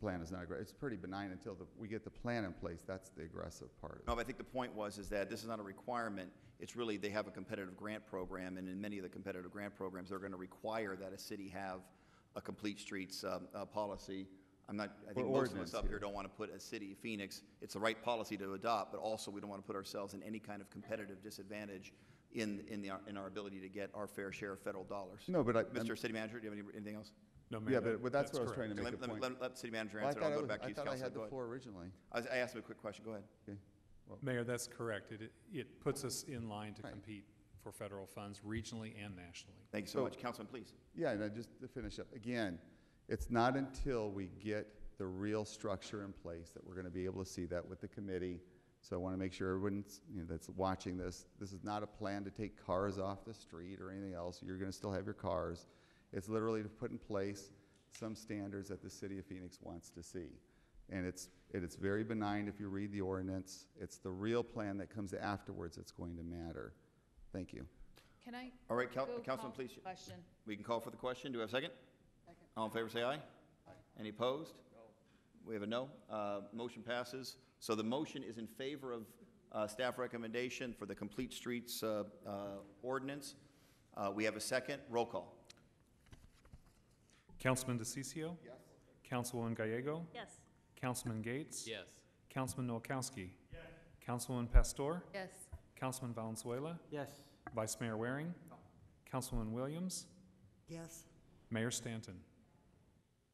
plan is not aggressive. It's pretty benign until we get the plan in place. That's the aggressive part. No, but I think the point was is that this is not a requirement. It's really they have a competitive grant program, and in many of the competitive grant programs, they're going to require that a city have a complete streets policy. I think most of us up here don't want to put a city, Phoenix, it's the right policy to adopt, but also we don't want to put ourselves in any kind of competitive disadvantage in our ability to get our fair share of federal dollars. No, but Mr. City Manager, do you have anything else? No, ma'am. Yeah, but that's what correct. I was trying to make the point. Let the City Manager answer, and I'll go back to you, Councilor. I thought I had the floor originally. I asked him a quick question. Go ahead. Okay. Well, Mayor, that's correct. It puts us in line to compete for federal funds regionally and nationally. Thank you so much. Councilman, please. Yeah, and just to finish up, again, it's not until we get the real structure in place that we're going to be able to see that with the committee. So I want to make sure everyone that's watching this, this is not a plan to take cars off the street or anything else. You're going to still have your cars. It's literally to put in place some standards that the city of Phoenix wants to see. And it's very benign if you read the ordinance. It's the real plan that comes afterwards that's going to matter. Thank you. Can I? All right, Councilman, please. Question. We can call for the question. Do we have a second? Second. All in favor, say aye. Aye. Any opposed? No. We have a no. Motion passes. So the motion is in favor of staff recommendation for the complete streets ordinance. We have a second. Roll call. Councilman DeCiccio? Yes. Councilwoman Gallego? Yes. Councilman Gates? Yes. Councilman Nowakowski? Yes. Councilwoman Pastor? Yes. Councilman Valenzuela? Yes. Vice Mayor Waring? No. Councilwoman Williams? Yes. Mayor Stanton?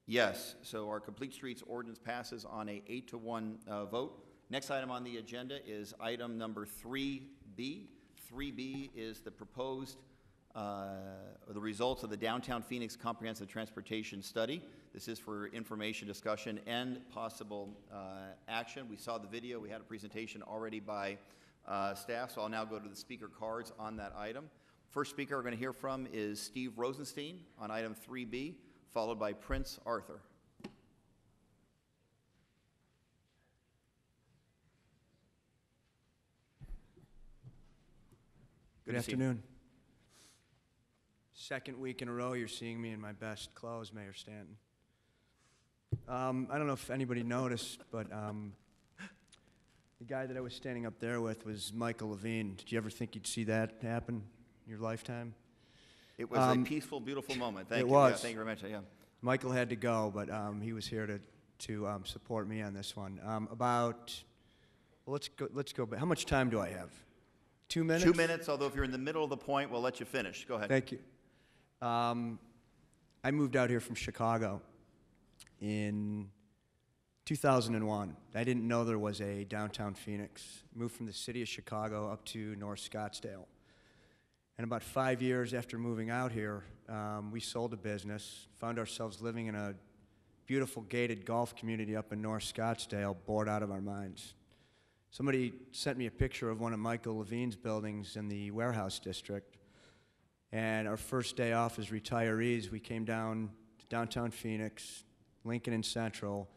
Yes. So our complete streets ordinance passes on a 8-1 vote. Next item on the agenda is item number 3B. 3B is the proposed the results of the Downtown Phoenix Comprehensive Transportation Study. This is for information, discussion, and possible action. We saw the video. We had a presentation already by staff, so I'll now go to the speaker cards on that item. First speaker we're going to hear from is Steve Rosenstein on item 3B, followed by Prince Arthur. Good afternoon. Second week in a row, you're seeing me in my best clothes, Mayor Stanton. I don't know if anybody noticed, but the guy that I was standing up there with was Michael Levine. Did you ever think you'd see that happen in your lifetime? It was a peaceful, beautiful moment. Thank you. It was. Yeah, thank you very much. Yeah. Michael had to go, but he was here to support me on this one. Let's go back. How much time do I have? 2 minutes? 2 minutes, although if you're in the middle of the point, we'll let you finish. Go ahead. Thank you. I moved out here from Chicago in 2001. I didn't know there was a downtown Phoenix. Moved from the city of Chicago up to North Scottsdale. And about 5 years after moving out here, we sold a business, found ourselves living in a beautiful gated golf community up in North Scottsdale, bored out of our minds. Somebody sent me a picture of one of Michael Levine's buildings in the warehouse district. And our first day off as retirees, we came down to downtown Phoenix, Lincoln and Central,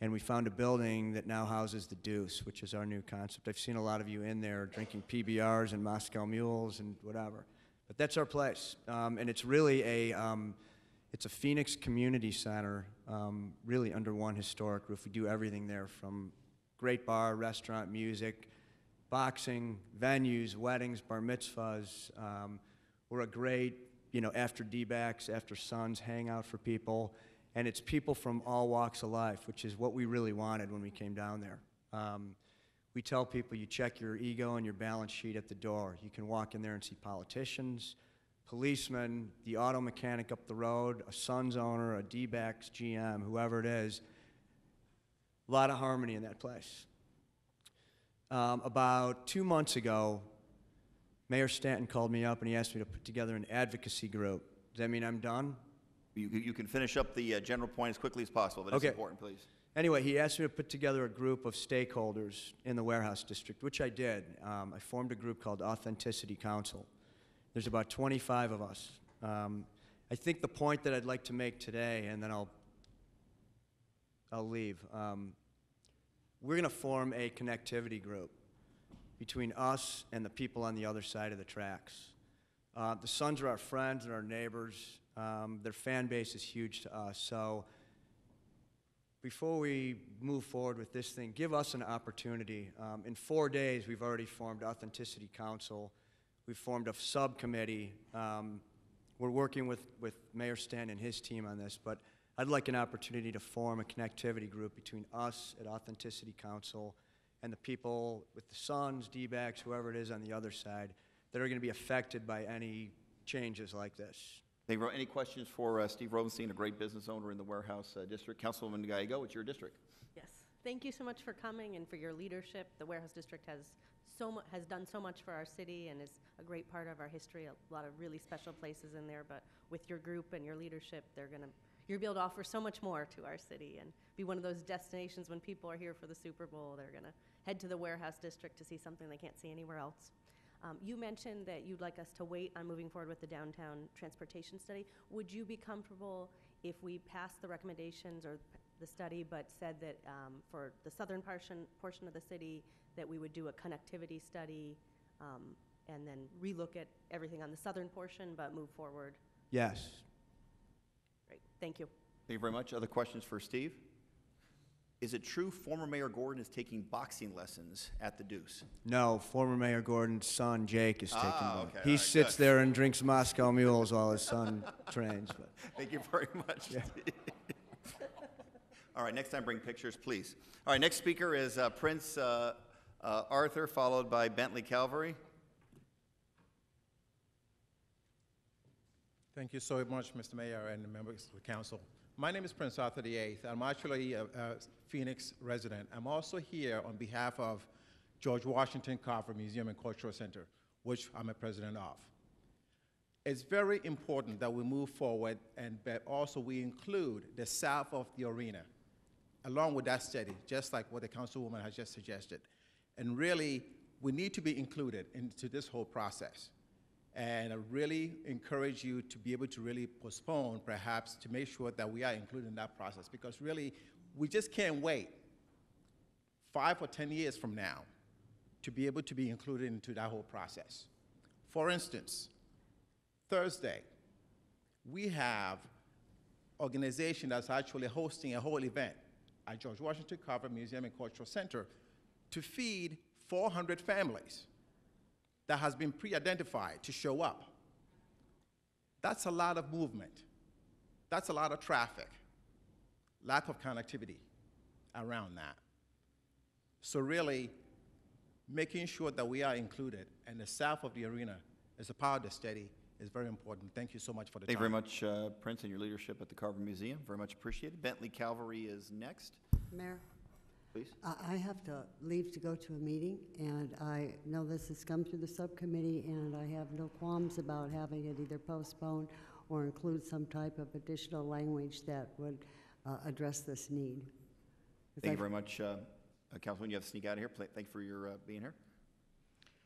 and we found a building that now houses the Deuce, which is our new concept. I've seen a lot of you in there drinking PBRs and Moscow Mules and whatever. But that's our place. And it's really it's a Phoenix community center, really under one historic roof. We do everything there from great bar, restaurant, music, boxing, venues, weddings, bar mitzvahs. We're a great, after D-backs, after Suns hangout for people, and it's people from all walks of life, which is what we really wanted when we came down there. We tell people you check your ego and your balance sheet at the door. You can walk in there and see politicians, policemen, the auto mechanic up the road, a Suns owner, a D-backs GM, whoever it is. A lot of harmony in that place. About 2 months ago, Mayor Stanton called me up and he asked me to put together an advocacy group. Does that mean I'm done? You can finish up the general point as quickly as possible, but okay. It's important, please. Anyway, he asked me to put together a group of stakeholders in the warehouse district, which I did. I formed a group called Authenticity Council. There's about 25 of us. I think the point that I'd like to make today, and then I'll leave. We're gonna form a connectivity group between us and the people on the other side of the tracks. The Suns are our friends and our neighbors. Their fan base is huge to us. So before we move forward with this thing, give us an opportunity. In 4 days, we've already formed Authenticity Council. We've formed a subcommittee. We're working with Mayor Sten and his team on this, but I'd like an opportunity to form a connectivity group between us at Authenticity Council and the people with the Suns, D-backs, whoever it is on the other side that are going to be affected by any changes like this. Thank you. Any questions for Steve Rosenstein, a great business owner in the Warehouse District? Councilwoman Gallego, it's your district. Yes. Thank you so much for coming and for your leadership. The Warehouse District has done so much for our city and is a great part of our history. A lot of really special places in there, but with your group and your leadership, you're going to be able to offer so much more to our city and be one of those destinations when people are here for the Super Bowl, they're going to head to the Warehouse District to see something they can't see anywhere else. You mentioned that you'd like us to wait on moving forward with the downtown transportation study. Would you be comfortable if we passed the recommendations or the study, but said that for the southern portion of the city that we would do a connectivity study and then relook at everything on the southern portion, but move forward? Yes. Great. Thank you. Thank you very much. Other questions for Steve? Is it true former Mayor Gordon is taking boxing lessons at the Deuce? No, former Mayor Gordon's son, Jake, is taking them. Okay, he sits there and drinks Moscow Mules while his son trains. But. Thank you very much. Yeah. All right, next time bring pictures, please. All right, next speaker is Prince Arthur, followed by Bentley Calvary. Thank you so much, Mr. Mayor and members of the council. My name is Prince Arthur VIII. I'm actually a Phoenix resident. I'm also here on behalf of George Washington Carver Museum and Cultural Center, which I'm a president of. It's very important that we move forward and that also we include the south of the arena, along with that study, just like what the councilwoman has just suggested. And really, we need to be included into this whole process. And I really encourage you to be able to really postpone, perhaps, to make sure that we are included in that process, because really, we just can't wait 5 or 10 years from now to be able to be included into that whole process. For instance, Thursday, we have an organization that's actually hosting a whole event at George Washington Carver Museum and Cultural Center to feed 400 families. That has been pre-identified to show up. That's a lot of movement. That's a lot of traffic. Lack of connectivity around that. So really, making sure that we are included and the south of the arena is a part of the study is very important. Thank you so much for the time. Thank you very much, Prince, and your leadership at the Carver Museum. Very much appreciated. Bentley Calvary is next. Mayor. Please. I have to leave to go to a meeting, and I know this has come through the subcommittee, and I have no qualms about having it either postponed or include some type of additional language that would address this need. Thank you very much, Councilman. You have to sneak out of here. Thank you for your being here.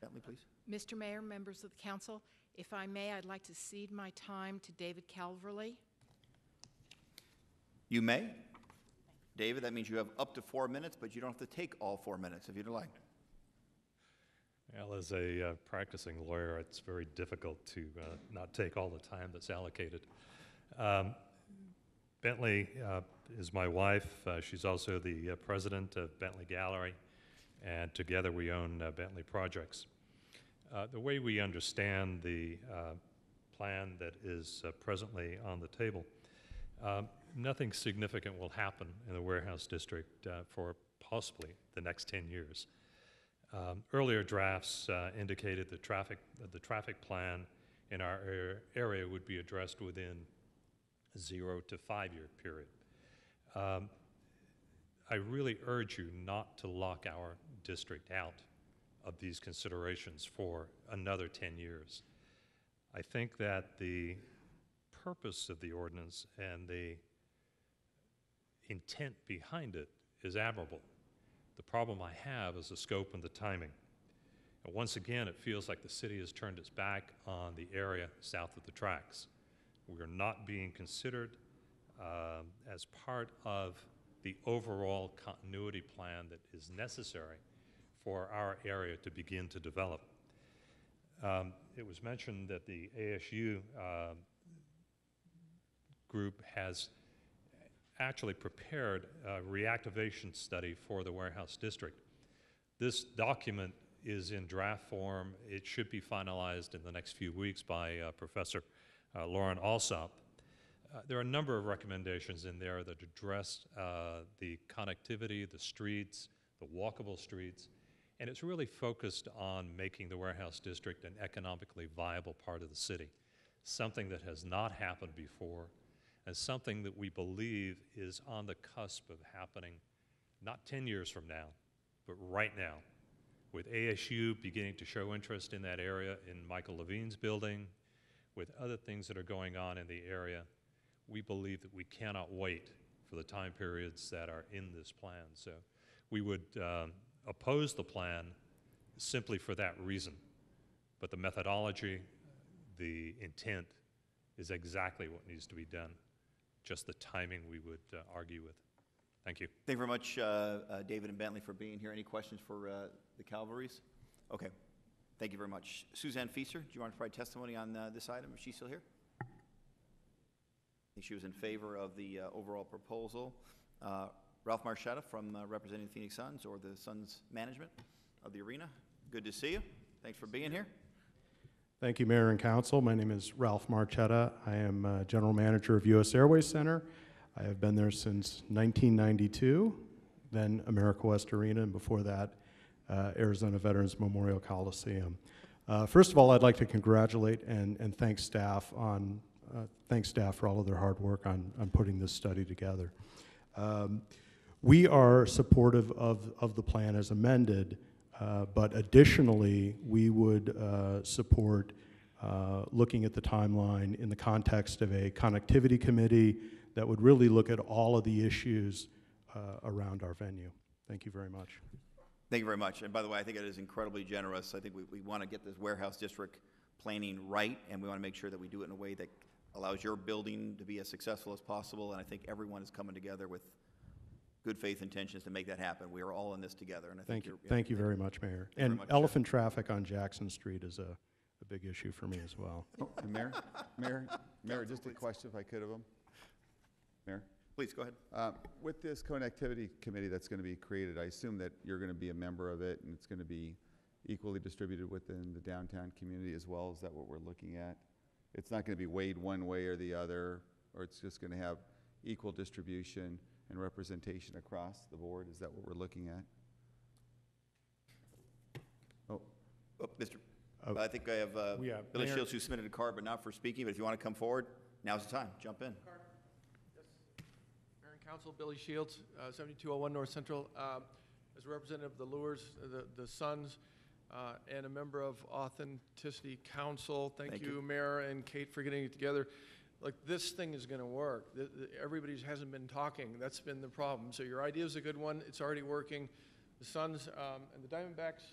Bentley, please. Mr. Mayor, members of the council, if I may, I'd like to cede my time to David Calverley. You may. David, that means you have up to 4 minutes, but you don't have to take all 4 minutes if you'd like. Well, as a practicing lawyer, it's very difficult to not take all the time that's allocated. Bentley is my wife. She's also the president of Bentley Gallery, and together we own Bentley Projects. The way we understand the plan that is presently on the table, nothing significant will happen in the Warehouse District for possibly the next 10 years. Earlier drafts indicated the traffic plan in our area would be addressed within a 0 to 5 year period. I really urge you not to lock our district out of these considerations for another 10 years. I think that the purpose of the ordinance and the intent behind it is admirable. The problem I have is the scope and the timing. And once again, it feels like the city has turned its back on the area south of the tracks. We are not being considered as part of the overall continuity plan that is necessary for our area to begin to develop. It was mentioned that the ASU group has actually prepared a reactivation study for the warehouse district. This document is in draft form. It should be finalized in the next few weeks by Professor Lauren Alsop. There are a number of recommendations in there that address the connectivity, the streets, the walkable streets, and it's really focused on making the warehouse district an economically viable part of the city, something that has not happened before, and something that we believe is on the cusp of happening not 10 years from now, but right now, with ASU beginning to show interest in that area in Michael Levine's building, with other things that are going on in the area. We believe that we cannot wait for the time periods that are in this plan. So we would oppose the plan simply for that reason. But the methodology, the intent is exactly what needs to be done. Just the timing we would argue with. Thank you. Thank you very much, David and Bentley, for being here. Any questions for the Calvarys? Okay, thank you very much. Suzanne Feaster, do you want to provide testimony on this item? Is she still here? She was in favor of the overall proposal. Ralph Marchetta from representing Phoenix Suns, or the Suns management of the arena. Good to see you. Thanks for being here. Thank you, Mayor and Council. My name is Ralph Marchetta. I am General Manager of U.S. Airways Center. I have been there since 1992, then America West Arena, and before that, Arizona Veterans Memorial Coliseum. First of all, I'd like to congratulate and thank staff on for all of their hard work on putting this study together. We are supportive of the plan as amended, but additionally, we would support looking at the timeline in the context of a connectivity committee that would really look at all of the issues around our venue. Thank you very much. Thank you very much. And by the way, I think it is incredibly generous. I think we want to get this warehouse district planning right, and we want to make sure that we do it in a way that allows your building to be as successful as possible, and I think everyone is coming together with good faith intentions to make that happen. We are all in this together, and I think you're, thank you very much, Mayor. And elephant traffic on Jackson Street is a big issue for me as well. Oh, Mayor, just a question if I could of him. Mayor? Please, go ahead. With this connectivity committee that's going to be created, I assume that you're going to be a member of it, and it's going to be equally distributed within the downtown community as well. Is that what we're looking at? It's not going to be weighed one way or the other, or it's just going to have equal distribution and representation across the board. Is that what we're looking at? Oh, Mr. I think I have Billy Shields, who submitted a card but not for speaking, but if you want to come forward, now's the time. Jump in. Yes. Mayor and Council, Billy Shields, 7201 North Central. As a representative of the Lures, the Suns, and a member of Authenticity Council. Thank you, Mayor and Kate, for getting it together. Like, this thing is going to work. Everybody hasn't been talking. That's been the problem. So your idea is a good one. It's already working. The Suns and the Diamondbacks.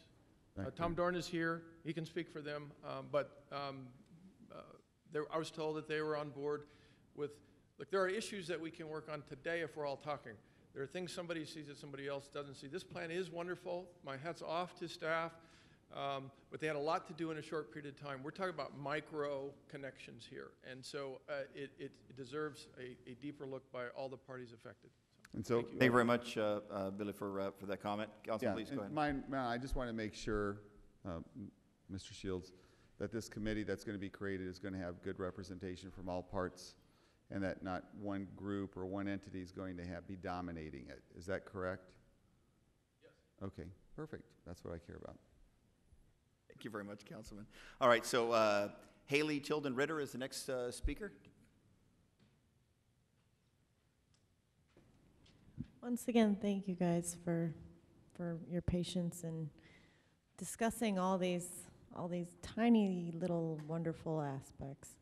Tom Dorn is here. He can speak for them. I was told that they were on board with, look, there are issues that we can work on today if we're all talking. There are things somebody sees that somebody else doesn't see. This plan is wonderful. My hat's off to staff. But they had a lot to do in a short period of time. We're talking about micro connections here, and so it deserves a deeper look by all the parties affected. So, and so, thank you very much, Billy, for that comment. Councilman, please go ahead. I just want to make sure, Mr. Shields, that this committee that's going to be created is going to have good representation from all parts, and that not one group or one entity is going to be dominating it. Is that correct? Yes. Okay, perfect. That's what I care about. Thank you very much, Councilman. All right, so Haley Tilden Ritter is the next speaker. Once again, thank you guys for your patience and discussing all these tiny little wonderful aspects.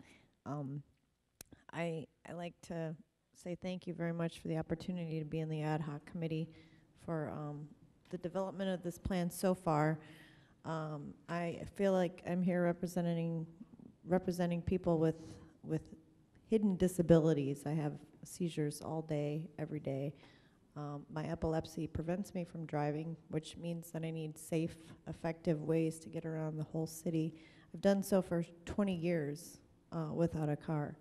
I like to say thank you very much for the opportunity to be in the ad hoc committee for the development of this plan so far. I feel like I'm here representing people with hidden disabilities. I have seizures all day, every day. My epilepsy prevents me from driving, which means that I need safe, effective ways to get around the whole city. I've done so for 20 years without a car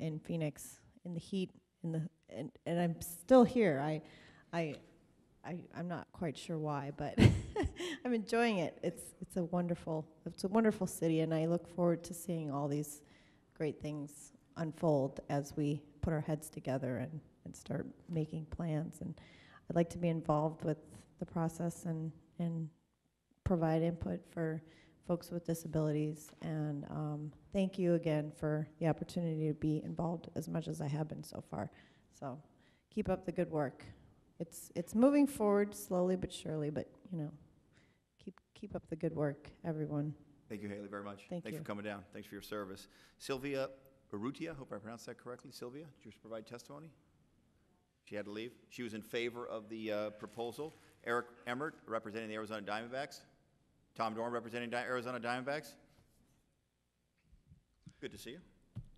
in Phoenix, in the heat, in the and I'm still here. I'm not quite sure why, but I'm enjoying it. It's a wonderful city, and I look forward to seeing all these great things unfold as we put our heads together and start making plans. And I'd like to be involved with the process and provide input for folks with disabilities. And thank you again for the opportunity to be involved as much as I have been so far. So keep up the good work. It's moving forward slowly but surely, but you know, keep up the good work, everyone. Thank you, Haley, very much. Thanks for coming down. Thanks for your service. Sylvia Yerusha, hope I pronounced that correctly. Sylvia, did you provide testimony? She had to leave. She was in favor of the proposal. Eric Emmert, representing the Arizona Diamondbacks. Tom Dorn, representing Arizona Diamondbacks. Good to see you.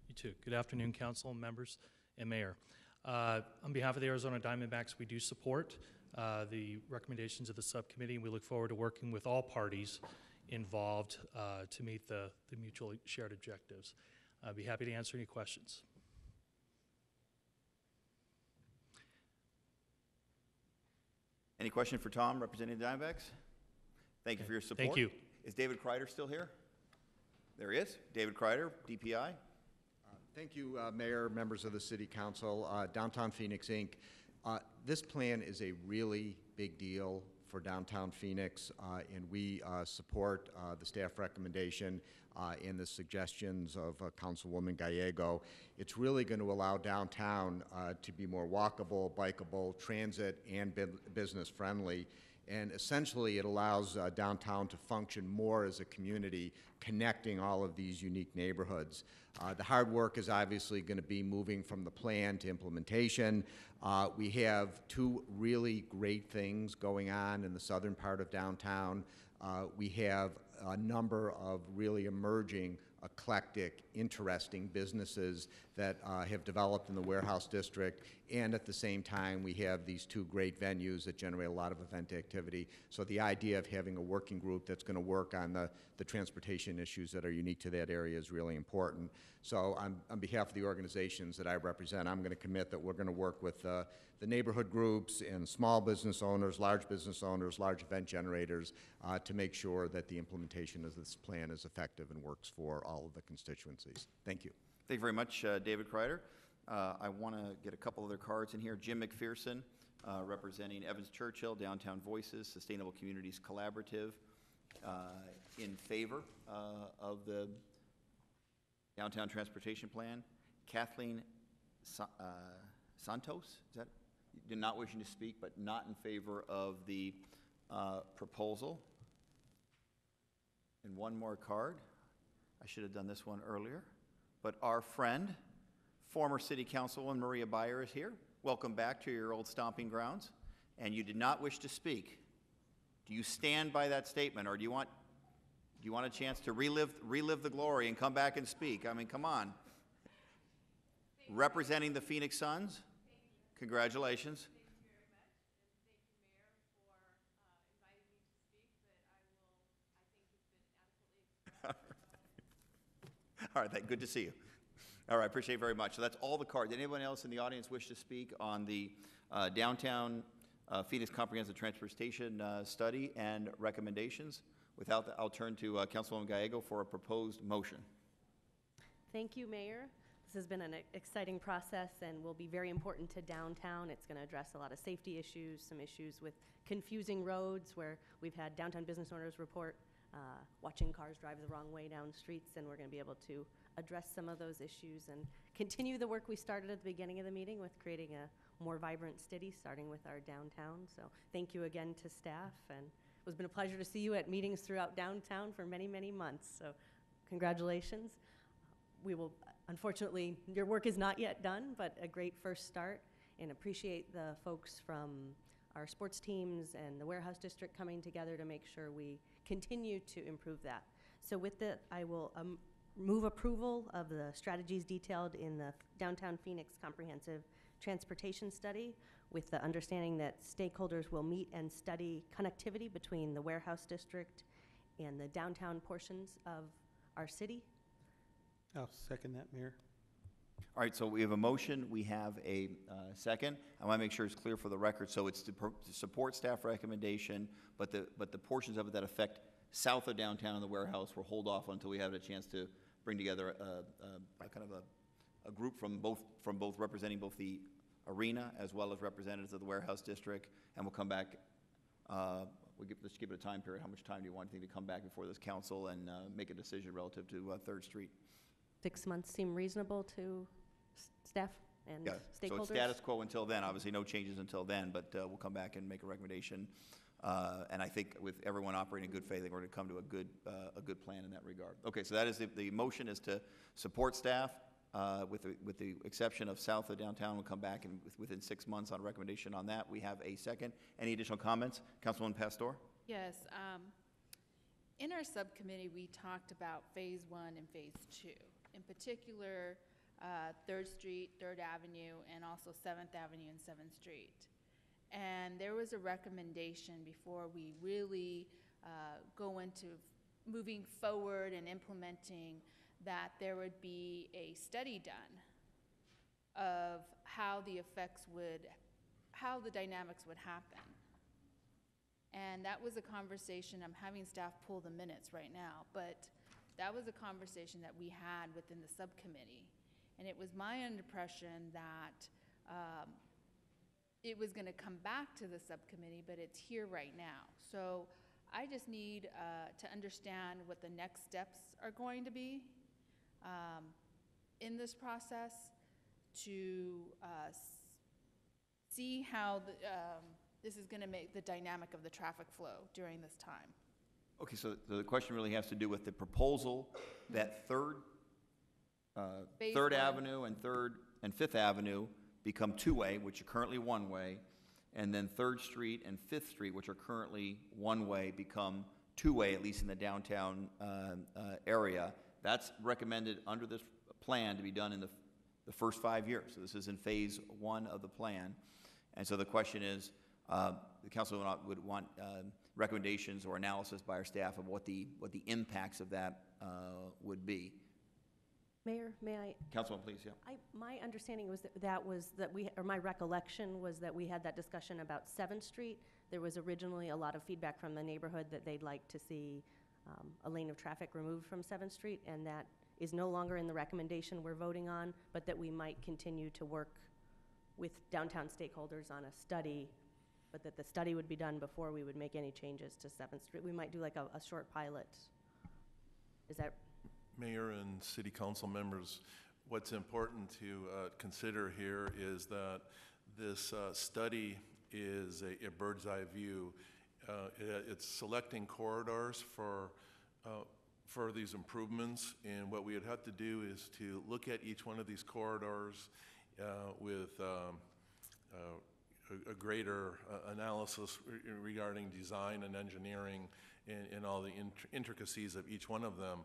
You too. Good afternoon, council members and mayor. On behalf of the Arizona Diamondbacks, we do support the recommendations of the subcommittee, and we look forward to working with all parties involved to meet the mutually shared objectives. I'd be happy to answer any questions. Any question for Tom, representing the Diamondbacks? Thank you for your support. Thank you. Is David Kreider still here? There he is. David Kreider, DPI. Thank you, Mayor, members of the City Council, Downtown Phoenix, Inc. This plan is a really big deal for downtown Phoenix, and we support the staff recommendation and the suggestions of Councilwoman Gallego. It's really going to allow downtown to be more walkable, bikeable, transit, and business friendly. And essentially, it allows downtown to function more as a community, connecting all of these unique neighborhoods. The hard work is obviously going to be moving from the plan to implementation. We have two really great things going on in the southern part of downtown. We have a number of really emerging, eclectic, interesting businesses that have developed in the Warehouse District, and at the same time we have these two great venues that generate a lot of event activity. So the idea of having a working group that's going to work on the transportation issues that are unique to that area is really important. So on behalf of the organizations that I represent, I'm going to commit that we're going to work with the neighborhood groups and small business owners, large event generators to make sure that the implementation of this plan is effective and works for all of the constituencies. Thank you. Thank you very much, David Kreider. I want to get a couple other cards in here. Jim McPherson, representing Evans Churchill, Downtown Voices, Sustainable Communities Collaborative, in favor of the Downtown Transportation Plan. Kathleen Santos, is that? Did not wishing to speak, but not in favor of the proposal. And one more card. I should have done this one earlier. But our friend, former City Councilwoman Maria Beyer is here. Welcome back to your old stomping grounds. And you did not wish to speak. Do you stand by that statement, or do you want a chance to relive the glory and come back and speak? I mean, come on. Representing the Phoenix Suns. Congratulations. Thank you very much, and thank you, Mayor, for inviting me to speak, but I think it's been adequately expressed. All right, good to see you. All right, appreciate it very much. So that's all the cards. Did anyone else in the audience wish to speak on the downtown Phoenix Comprehensive Transportation Study and recommendations? Without that, I'll turn to Councilwoman Gallego for a proposed motion. Thank you, Mayor. This has been an exciting process and will be very important to downtown. It's going to address a lot of safety issues, some issues with confusing roads where we've had downtown business owners report watching cars drive the wrong way down streets, and we're going to be able to address some of those issues and continue the work we started at the beginning of the meeting with creating a more vibrant city, starting with our downtown. So thank you again to staff, and it's been a pleasure to see you at meetings throughout downtown for many, many months. So congratulations. We will. Unfortunately, your work is not yet done, but a great first start, and appreciate the folks from our sports teams and the Warehouse District coming together to make sure we continue to improve that. So with that, I will move approval of the strategies detailed in the Downtown Phoenix Comprehensive Transportation Study, with the understanding that stakeholders will meet and study connectivity between the Warehouse District and the downtown portions of our city. I'll second that, Mayor. All right, so we have a motion. We have a second. I want to make sure it's clear for the record. So it's to support staff recommendation, but the portions of it that affect south of downtown in the warehouse will hold off until we have a chance to bring together a kind of a group from both representing both the arena as well as representatives of the warehouse district, and we'll come back. Let's give it a time period. How much time do you want to come back before this council and make a decision relative to 3rd Street? 6 months seem reasonable to staff and stakeholders? So it's status quo until then. Obviously no changes until then, but we'll come back and make a recommendation. And I think with everyone operating in good faith, I think we're going to come to a good plan in that regard. Okay, so that is the motion is to support staff with the exception of south of downtown. We'll come back and within 6 months on a recommendation on that. We have a second. Any additional comments? Councilwoman Pastor? Yes. In our subcommittee, we talked about phase one and phase two. In particular, 3rd Street, 3rd Avenue, and also 7th Avenue and 7th Street. And there was a recommendation before we really go into moving forward and implementing that there would be a study done of how the effects would, how the dynamics would happen. And that was a conversation, I'm having staff pull the minutes right now, but that was a conversation that we had within the subcommittee. And it was my impression that it was gonna come back to the subcommittee, but it's here right now. So I just need to understand what the next steps are going to be in this process to see how the, this is gonna make the dynamic of the traffic flow during this time. Okay, so the question really has to do with the proposal that 3rd Avenue and 3rd and 5th Avenue become two-way, which are currently one-way, and then 3rd Street and 5th Street, which are currently one-way, become two-way, at least in the downtown area. That's recommended under this plan to be done in the first 5 years. So this is in phase one of the plan. And so the question is, the council would want recommendations or analysis by our staff of what the impacts of that would be. Mayor, may I? Councilman, please, yeah. My understanding was my recollection was that we had that discussion about 7th Street. There was originally a lot of feedback from the neighborhood that they'd like to see a lane of traffic removed from 7th Street, and that is no longer in the recommendation we're voting on, but that we might continue to work with downtown stakeholders on a study, but that the study would be done before we would make any changes to 7th Street. We might do like a short pilot. Is that? Mayor and city council members, what's important to consider here is that this study is a bird's eye view. It's selecting corridors for these improvements, and what we would have to do is to look at each one of these corridors with a greater analysis regarding design and engineering and all the intricacies of each one of them.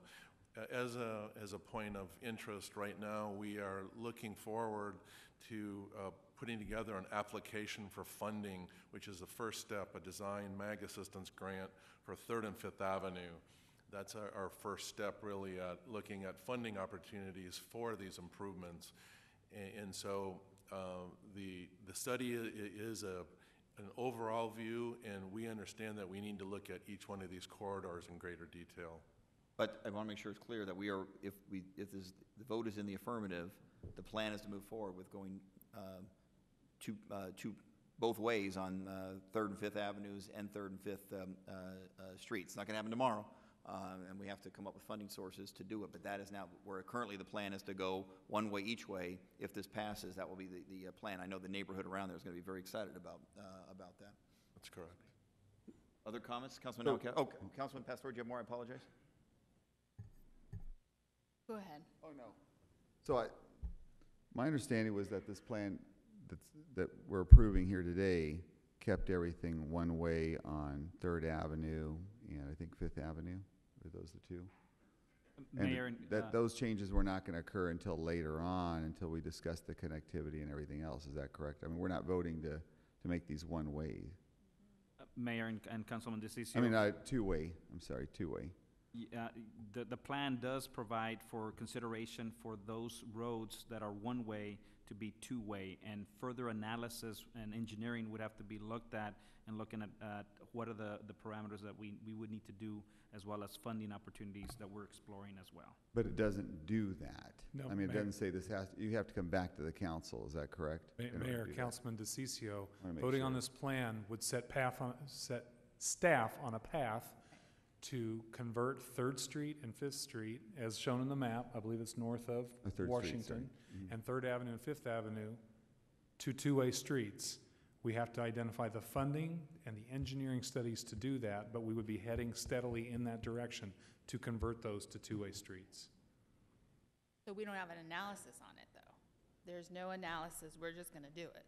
As a point of interest right now, we are looking forward to putting together an application for funding, which is the first step, a design MAG assistance grant for 3rd and 5th Avenue. That's our first step, really, looking at funding opportunities for these improvements. And so the study is an overall view, and we understand that we need to look at each one of these corridors in greater detail. But I want to make sure it's clear that we are, if the vote is in the affirmative, the plan is to move forward with going to both ways on 3rd and 5th Avenues and 3rd and 5th Streets. It's not going to happen tomorrow, and we have to come up with funding sources to do it, but that is now where currently the plan is to go one way each way. If this passes, that will be the plan. I know the neighborhood around there is going to be very excited about that. That's correct. Other comments? Councilman, no. Oh, Councilman Pastor, do you have more? I apologize. Go ahead. Oh, no. So my understanding was that this plan that we're approving here today kept everything one way on 3rd Avenue and I think 5th Avenue. Are those the two? Mayor, and that those changes were not going to occur until later on, until we discuss the connectivity and everything else. Is that correct? I mean, we're not voting to make these one way. Mayor and Councilman, this is two-way. I'm sorry, two-way. the plan does provide for consideration for those roads that are one-way to be two-way, and further analysis and engineering would have to be looked at, and looking at what are the parameters that we would need to do, as well as funding opportunities that we're exploring as well. But it doesn't do that. No, I mean, Mayor, it doesn't say this has to, you have to come back to the council, is that correct? Mayor, Councilman DeCiccio, voting on this plan would set staff on a path to convert 3rd Street and 5th Street, as shown in the map, I believe it's north of Washington, and 3rd Avenue and 5th Avenue to two-way streets. We have to identify the funding and the engineering studies to do that, but we would be heading steadily in that direction to convert those to two-way streets. So we don't have an analysis on it, though. There's no analysis. We're just going to do it.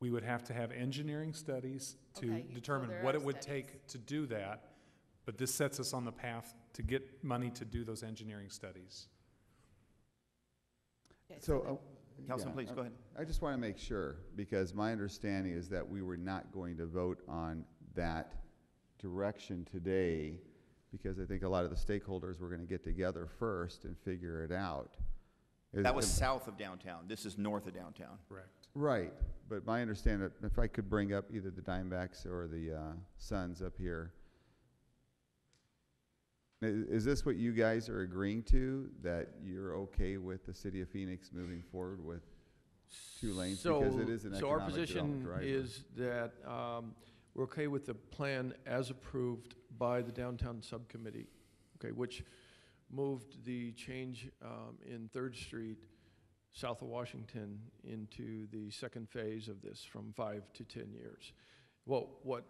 We would have to have engineering studies to determine what it would take to do that, but this sets us on the path to get money to do those engineering studies. So, Councilman, please, go ahead. I just want to make sure, because my understanding is that we were not going to vote on that direction today, because I think a lot of the stakeholders were going to get together first and figure it out. That was south of downtown. This is north of downtown. Correct. Right. But my understanding, if I could bring up either the Diamondbacks or the Suns up here, is this what you guys are agreeing to, that you're okay with the City of Phoenix moving forward with two lanes? So, because it is an economic our position is that we're okay with the plan as approved by the Downtown Subcommittee, okay, which moved the change in 3rd Street south of Washington into the second phase of this from 5 to 10 years. Well, what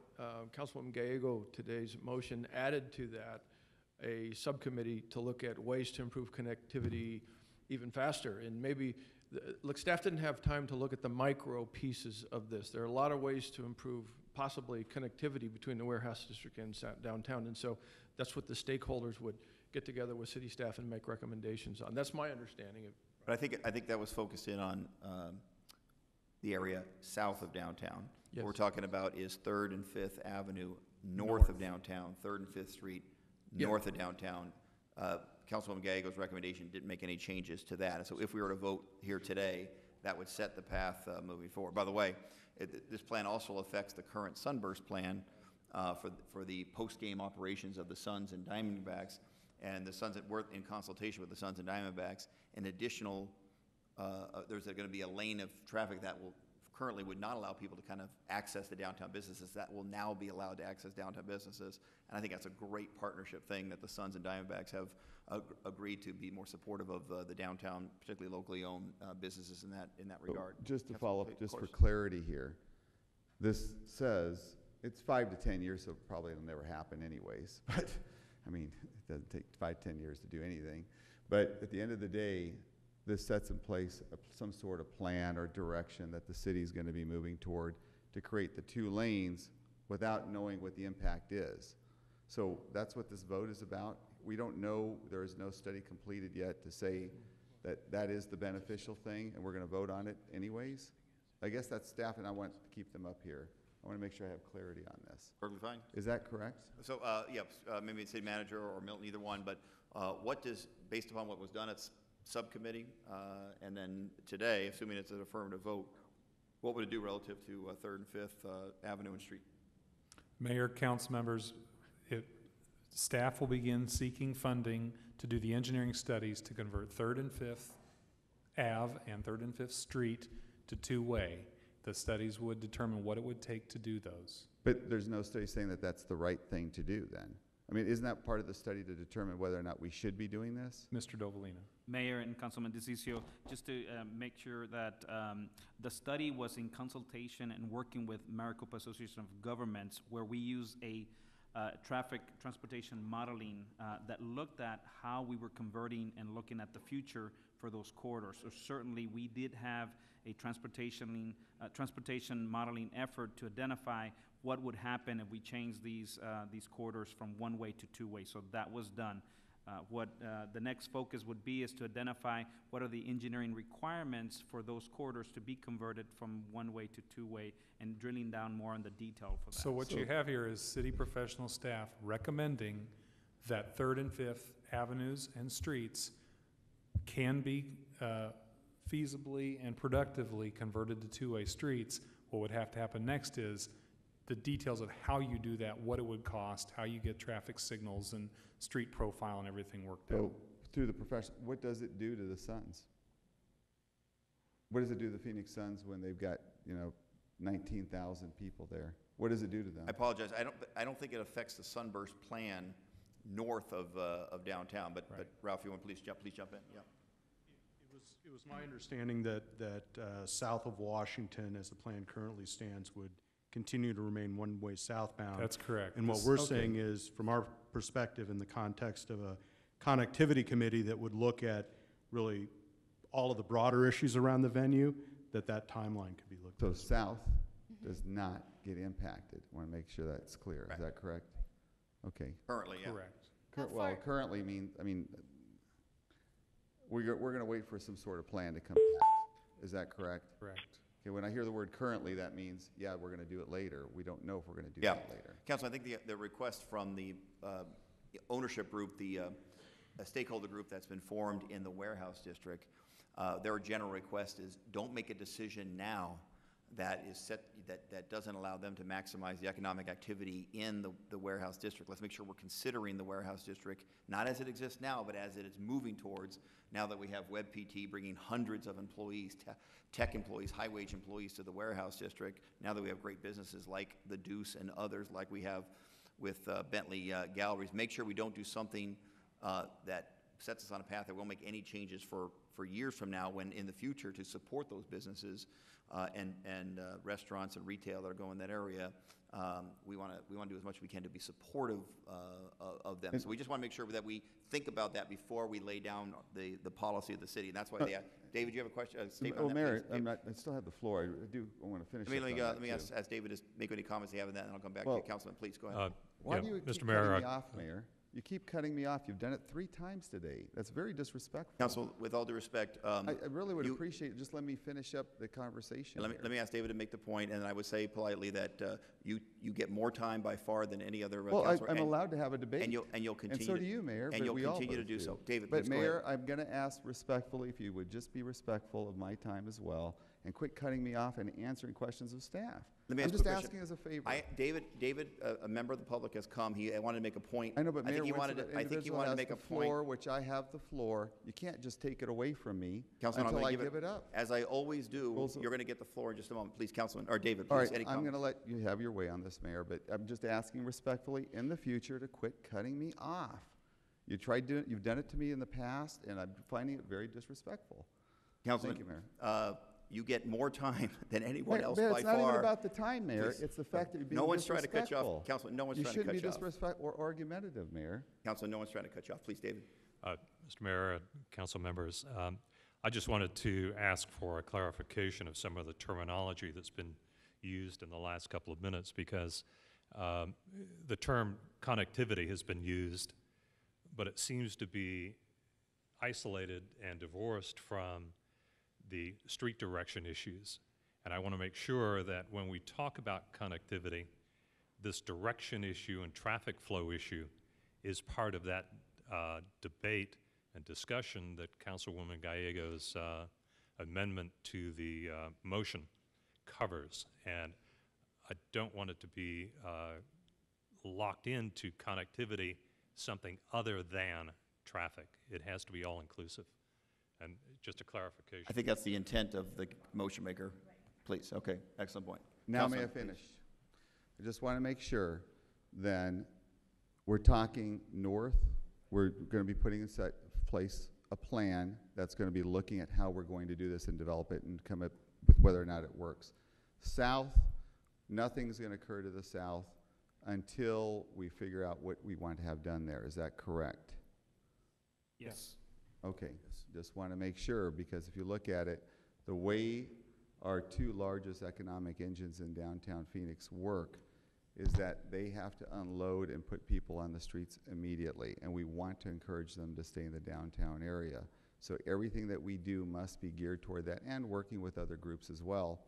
Councilwoman Gallego today's motion added to that a subcommittee to look at ways to improve connectivity even faster. And maybe, look, staff didn't have time to look at the micro pieces of this. There are a lot of ways to improve possibly connectivity between the warehouse district and downtown. And so that's what the stakeholders would get together with city staff and make recommendations on. That's my understanding. But I think that was focused in on the area south of downtown. Yes. What we're talking about is 3rd and 5th Avenue north of downtown, 3rd and 5th Street north of downtown. Councilwoman Gallego's recommendation didn't make any changes to that. And so if we were to vote here today, that would set the path moving forward. By the way, this plan also affects the current Sunburst plan for the post-game operations of the Suns and Diamondbacks. And the Suns, we're in consultation with the Suns and Diamondbacks, an additional, there's going to be a lane of traffic that will currently would not allow people to kind of access the downtown businesses that will now be allowed to access downtown businesses. And I think that's a great partnership thing that the Suns and Diamondbacks have agreed to be more supportive of the downtown, particularly locally owned businesses in that regard. Just to follow up, just for clarity here, this says it's 5 to 10 years, so probably it'll never happen anyways. But I mean, it doesn't take 5 to 10 years to do anything. But at the end of the day, this sets in place some sort of plan or direction that the city is going to be moving toward to create the two lanes without knowing what the impact is. So that's what this vote is about. We don't know, there is no study completed yet to say that that is the beneficial thing, and we're going to vote on it anyways. I guess that's staff, and I want to keep them up here. I want to make sure I have clarity on this. Perfectly fine. Is that correct? So, maybe it's city manager or Milton, either one, but what does, based upon what was done, it's subcommittee, and then today, assuming it's an affirmative vote, what would it do relative to 3rd and 5th Avenue and Street? Mayor, council members, staff will begin seeking funding to do the engineering studies to convert 3rd and 5th Ave and 3rd and 5th Street to two-way. The studies would determine what it would take to do those. But there's no study saying that that's the right thing to do then. I mean, isn't that part of the study to determine whether or not we should be doing this? Mr. Dovalina. Mayor and Councilman DeCiccio, just to make sure that the study was in consultation and working with Maricopa Association of Governments, where we use a traffic transportation modeling that looked at how we were converting and looking at the future for those corridors. So certainly we did have a transportation modeling effort to identify what would happen if we changed these corridors from one way to two way. So that was done. What the next focus would be is to identify what are the engineering requirements for those corridors to be converted from one way to two way, and drilling down more on the detail for that. So what you have here is city professional staff recommending that 3rd and 5th avenues and streets can be feasibly and productively converted to two-way streets. What would have to happen next is the details of how you do that, what it would cost, how you get traffic signals and street profile and everything worked out. Through the profession, what does it do to the Suns? What does it do to the Phoenix Suns when they've got, you know, 19,000 people there? What does it do to them? I apologize. I don't think it affects the Sunburst plan north of downtown. But, right. But Ralph, you want to please jump in. Yeah. It was my understanding that south of Washington, as the plan currently stands, would continue to remain one-way southbound. That's correct. And what we're saying is, from our perspective, in the context of a connectivity committee that would look at really all of the broader issues around the venue, that timeline could be looked at. So south does not get impacted. I want to make sure that's clear. Right. Is that correct? Okay. Currently, yeah. Correct. Well, currently means, I mean, we're going to wait for some sort of plan to come back. Is that correct? Correct. Okay, when I hear the word currently, that means, yeah, we're going to do it later. We don't know if we're going to do that later. Council, I think the request from the ownership group, the stakeholder group that's been formed in the warehouse district, their general request is don't make a decision now that is set that doesn't allow them to maximize the economic activity in the warehouse district. Let's make sure we're considering the warehouse district, not as it exists now, but as it is moving towards, now that we have WebPT bringing hundreds of employees, tech employees, high-wage employees to the warehouse district, now that we have great businesses like the Deuce and others like we have with Bentley Galleries. Make sure we don't do something that sets us on a path that won't make any changes for years from now, when in the future, to support those businesses and restaurants and retail that are going in that area, we want to do as much as we can to be supportive of them. So we just want to make sure that we think about that before we lay down the policy of the city. And that's why they asked. David, do you have a question? Oh, Mayor, I still have the floor. I want to finish. Let me ask David to make any comments they have in that, and I'll come back to you, Councilman. Please go ahead. Why do you keep cutting me off, Mayor? You keep cutting me off. You've done it 3 times today. That's very disrespectful. Council, with all due respect, I really would appreciate it. Just let me finish up the conversation. Let me ask David to make the point, and I would say politely that you get more time by far than any other. Well, I'm allowed to have a debate, and you'll continue. And so do you, Mayor. And you'll continue to do so, David. But Mayor, I'm going to ask respectfully if you would just be respectful of my time as well, and quit cutting me off and answering questions of staff. I'm just asking as a favor. David, a member of the public has come. He wanted to make a point. I know, but Mayor, I think he wanted to make a point. Which I have the floor. You can't just take it away from me, Councilman, until I give it up. As I always do, you're going to get the floor in just a moment. Please, Councilman, or David, please. All right, I'm going to let you have your way on this, Mayor, but I'm just asking respectfully in the future to quit cutting me off. You've done it to me in the past, and I'm finding it very disrespectful. Councilman, thank you, Mayor. You get more time than anyone else by far. It's not even about the time, Mayor. It's the fact that you're being disrespectful. No one's trying to cut you off. Councilman, no one's trying to cut you off. You shouldn't be disrespectful or argumentative, Mayor. Councilman, no one's trying to cut you off. Please, David. Mr. Mayor, council members, I just wanted to ask for a clarification of some of the terminology that's been used in the last couple of minutes, because the term connectivity has been used, but it seems to be isolated and divorced from the street direction issues. And I want to make sure that when we talk about connectivity, this direction issue and traffic flow issue is part of that debate and discussion that Councilwoman Gallego's amendment to the motion covers. And I don't want it to be locked into connectivity, something other than traffic. It has to be all-inclusive. And just a clarification. I think that's the intent of the motion maker. Please, okay, excellent point. Now may I finish? I just want to make sure then we're talking north. We're going to be putting in place a plan that's going to be looking at how we're going to do this and develop it and come up with whether or not it works. South, nothing's going to occur to the south until we figure out what we want to have done there. Is that correct? Yes. Okay, just want to make sure, because if you look at it, the way our 2 largest economic engines in downtown Phoenix work is that they have to unload and put people on the streets immediately, and we want to encourage them to stay in the downtown area. So everything that we do must be geared toward that, and working with other groups as well.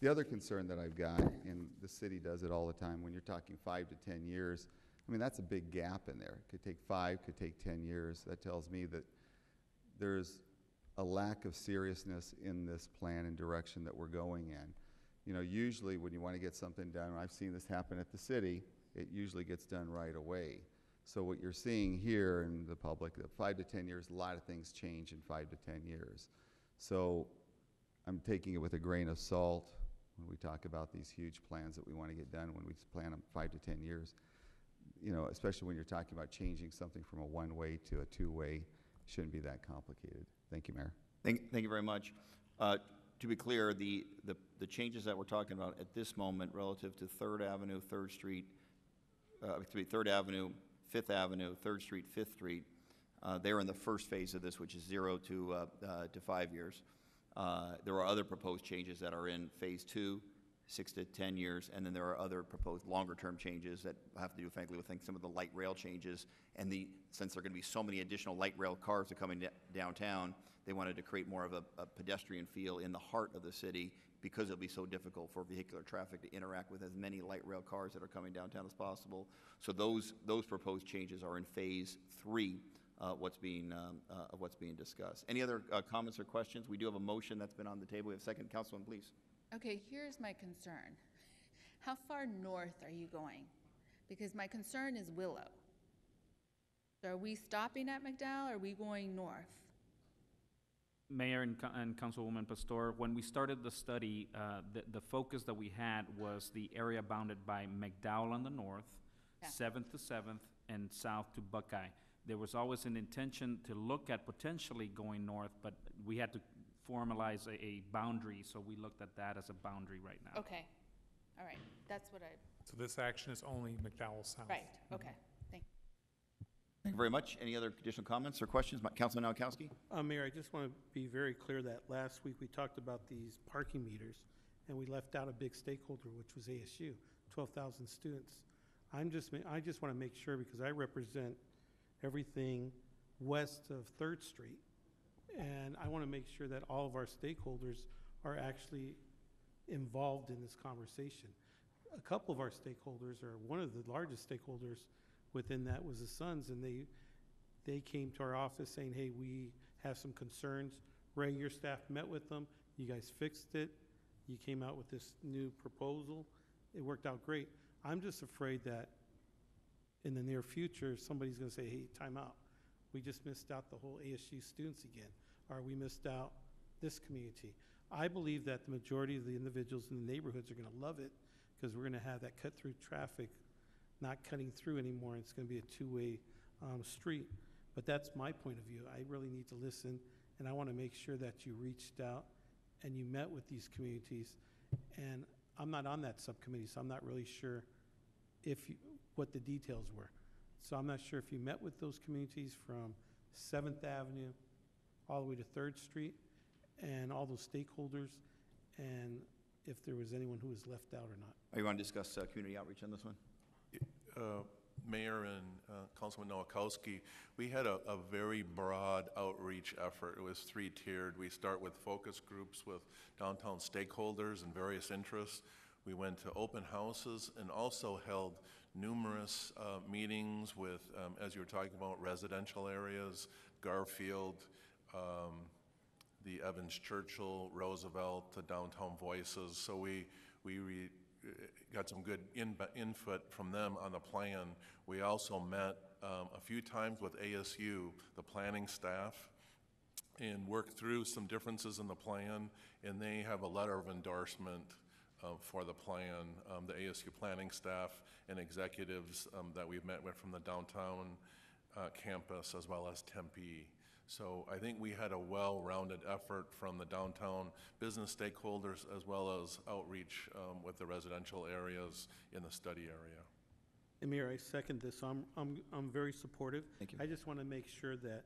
The other concern that I've got, and the city does it all the time, when you're talking 5 to 10 years, I mean, that's a big gap in there. It could take 5, could take 10 years. That tells me that there's a lack of seriousness in this plan and direction that we're going in. You know, usually when you want to get something done, and I've seen this happen at the city, it usually gets done right away. So what you're seeing here in the public, that 5 to 10 years, a lot of things change in 5 to 10 years. So I'm taking it with a grain of salt when we talk about these huge plans that we want to get done when we plan them 5 to 10 years. You know, especially when you're talking about changing something from a one-way to a two-way, shouldn't be that complicated. Thank you, Mayor. Thank you very much. To be clear, the changes that we're talking about at this moment relative to 3rd Avenue, 3rd Street, 3rd Avenue, 5th Avenue, 3rd Street, 5th Street, they're in the first phase of this, which is 0 to 5 years. There are other proposed changes that are in phase 2, 6 to 10 years, and then there are other proposed longer-term changes that have to do, frankly, with some of the light rail changes. And since there are going to be so many additional light rail cars that are coming downtown, they wanted to create more of a pedestrian feel in the heart of the city because it'll be so difficult for vehicular traffic to interact with as many light rail cars that are coming downtown as possible. So those proposed changes are in phase 3. What's being discussed. Any other comments or questions? We do have a motion that's been on the table. We have a second. Councilman, please. Okay, here's my concern. How far north are you going? Because my concern is Willow. So are we stopping at McDowell or are we going north? Mayor and Councilwoman Pastor, when we started the study, the focus that we had was the area bounded by McDowell on the north, 7th to 7th, and south to Buckeye. There was always an intention to look at potentially going north, but we had to formalize a boundary, so we looked at that as a boundary right now. Okay. All right. That's what I... So this action is only McDowell South. Right. Okay. Thank you very much. Any other additional comments or questions? Councilman Nowakowski? Mayor, I just want to be very clear that last week we talked about these parking meters, and we left out a big stakeholder, which was ASU, 12,000 students. I just want to make sure, because I represent everything west of 3rd Street. And I want to make sure that all of our stakeholders are actually involved in this conversation. A couple of our stakeholders, or one of the largest stakeholders within that, was the Suns, and they came to our office saying, hey, we have some concerns. Ray, your staff met with them. You guys fixed it. You came out with this new proposal. It worked out great. I'm just afraid that in the near future, somebody's going to say, hey, time out. We just missed out the whole ASU students again, or we missed out this community. I believe that the majority of the individuals in the neighborhoods are going to love it, because we're going to have that cut-through traffic not cutting through anymore, and it's going to be a two-way street. But that's my point of view. I really need to listen, and I want to make sure that you reached out and you met with these communities. And I'm not on that subcommittee, so I'm not really sure if you... what the details were. So I'm not sure if you met with those communities from 7th Avenue all the way to 3rd Street and all those stakeholders, and if there was anyone who was left out or not. Are you want to discuss community outreach on this one? Mayor and Councilman Nowakowski, we had a very broad outreach effort. It was three-tiered. We start with focus groups with downtown stakeholders and various interests. We went to open houses and also held numerous meetings with, as you were talking about, residential areas, Garfield, the Evans Churchill, Roosevelt, the Downtown Voices. So we got some good input from them on the plan. We also met a few times with ASU, the planning staff, and worked through some differences in the plan, and they have a letter of endorsement for the plan, the ASU planning staff and executives that we've met with from the downtown campus as well as Tempe. So I think we had a well-rounded effort from the downtown business stakeholders as well as outreach with the residential areas in the study area. Amir, I second this. I'm very supportive. Thank you. I just want to make sure that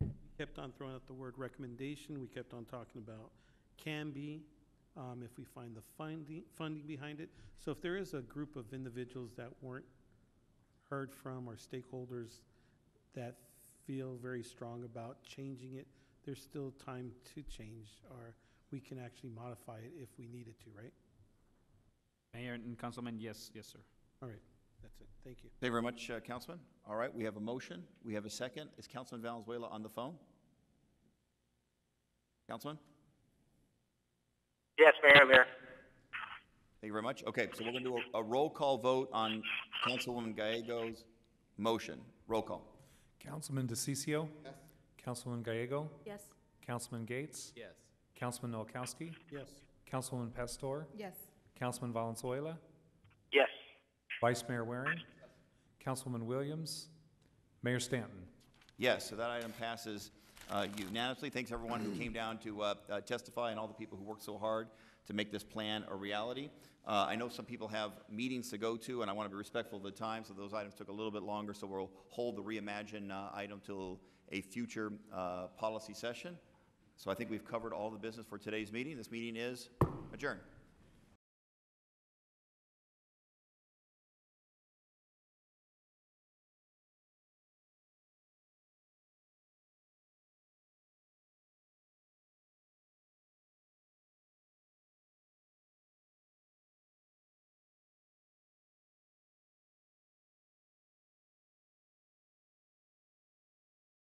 we kept on throwing out the word recommendation. We kept on talking about can be. If we find the funding behind it. So if there is a group of individuals that weren't heard from or stakeholders that feel very strong about changing it, there's still time to change, or we can actually modify it if we needed to, right? Mayor and Councilman, yes, sir. All right. That's it. Thank you. Thank you very much, Councilman. All right, we have a motion. We have a second. Is Councilman Valenzuela on the phone? Councilman? Yes, Mayor, I'm here. Thank you very much. Okay, so we're going to do a roll call vote on Councilwoman Gallego's motion. Roll call. Councilman DeCiccio? Yes. Councilman Gallego? Yes. Councilman Gates? Yes. Councilman Nowakowski? Yes. Councilman Pastor? Yes. Councilman Valenzuela? Yes. Vice Mayor Waring? Yes. Councilwoman Williams? Mayor Stanton? Yes, so that item passes unanimously. Thanks everyone who came down to testify and all the people who worked so hard to make this plan a reality. I know some people have meetings to go to, and I want to be respectful of the time, so those items took a little bit longer, so we'll hold the Reimagine item till a future policy session. So I think we've covered all the business for today's meeting. This meeting is adjourned.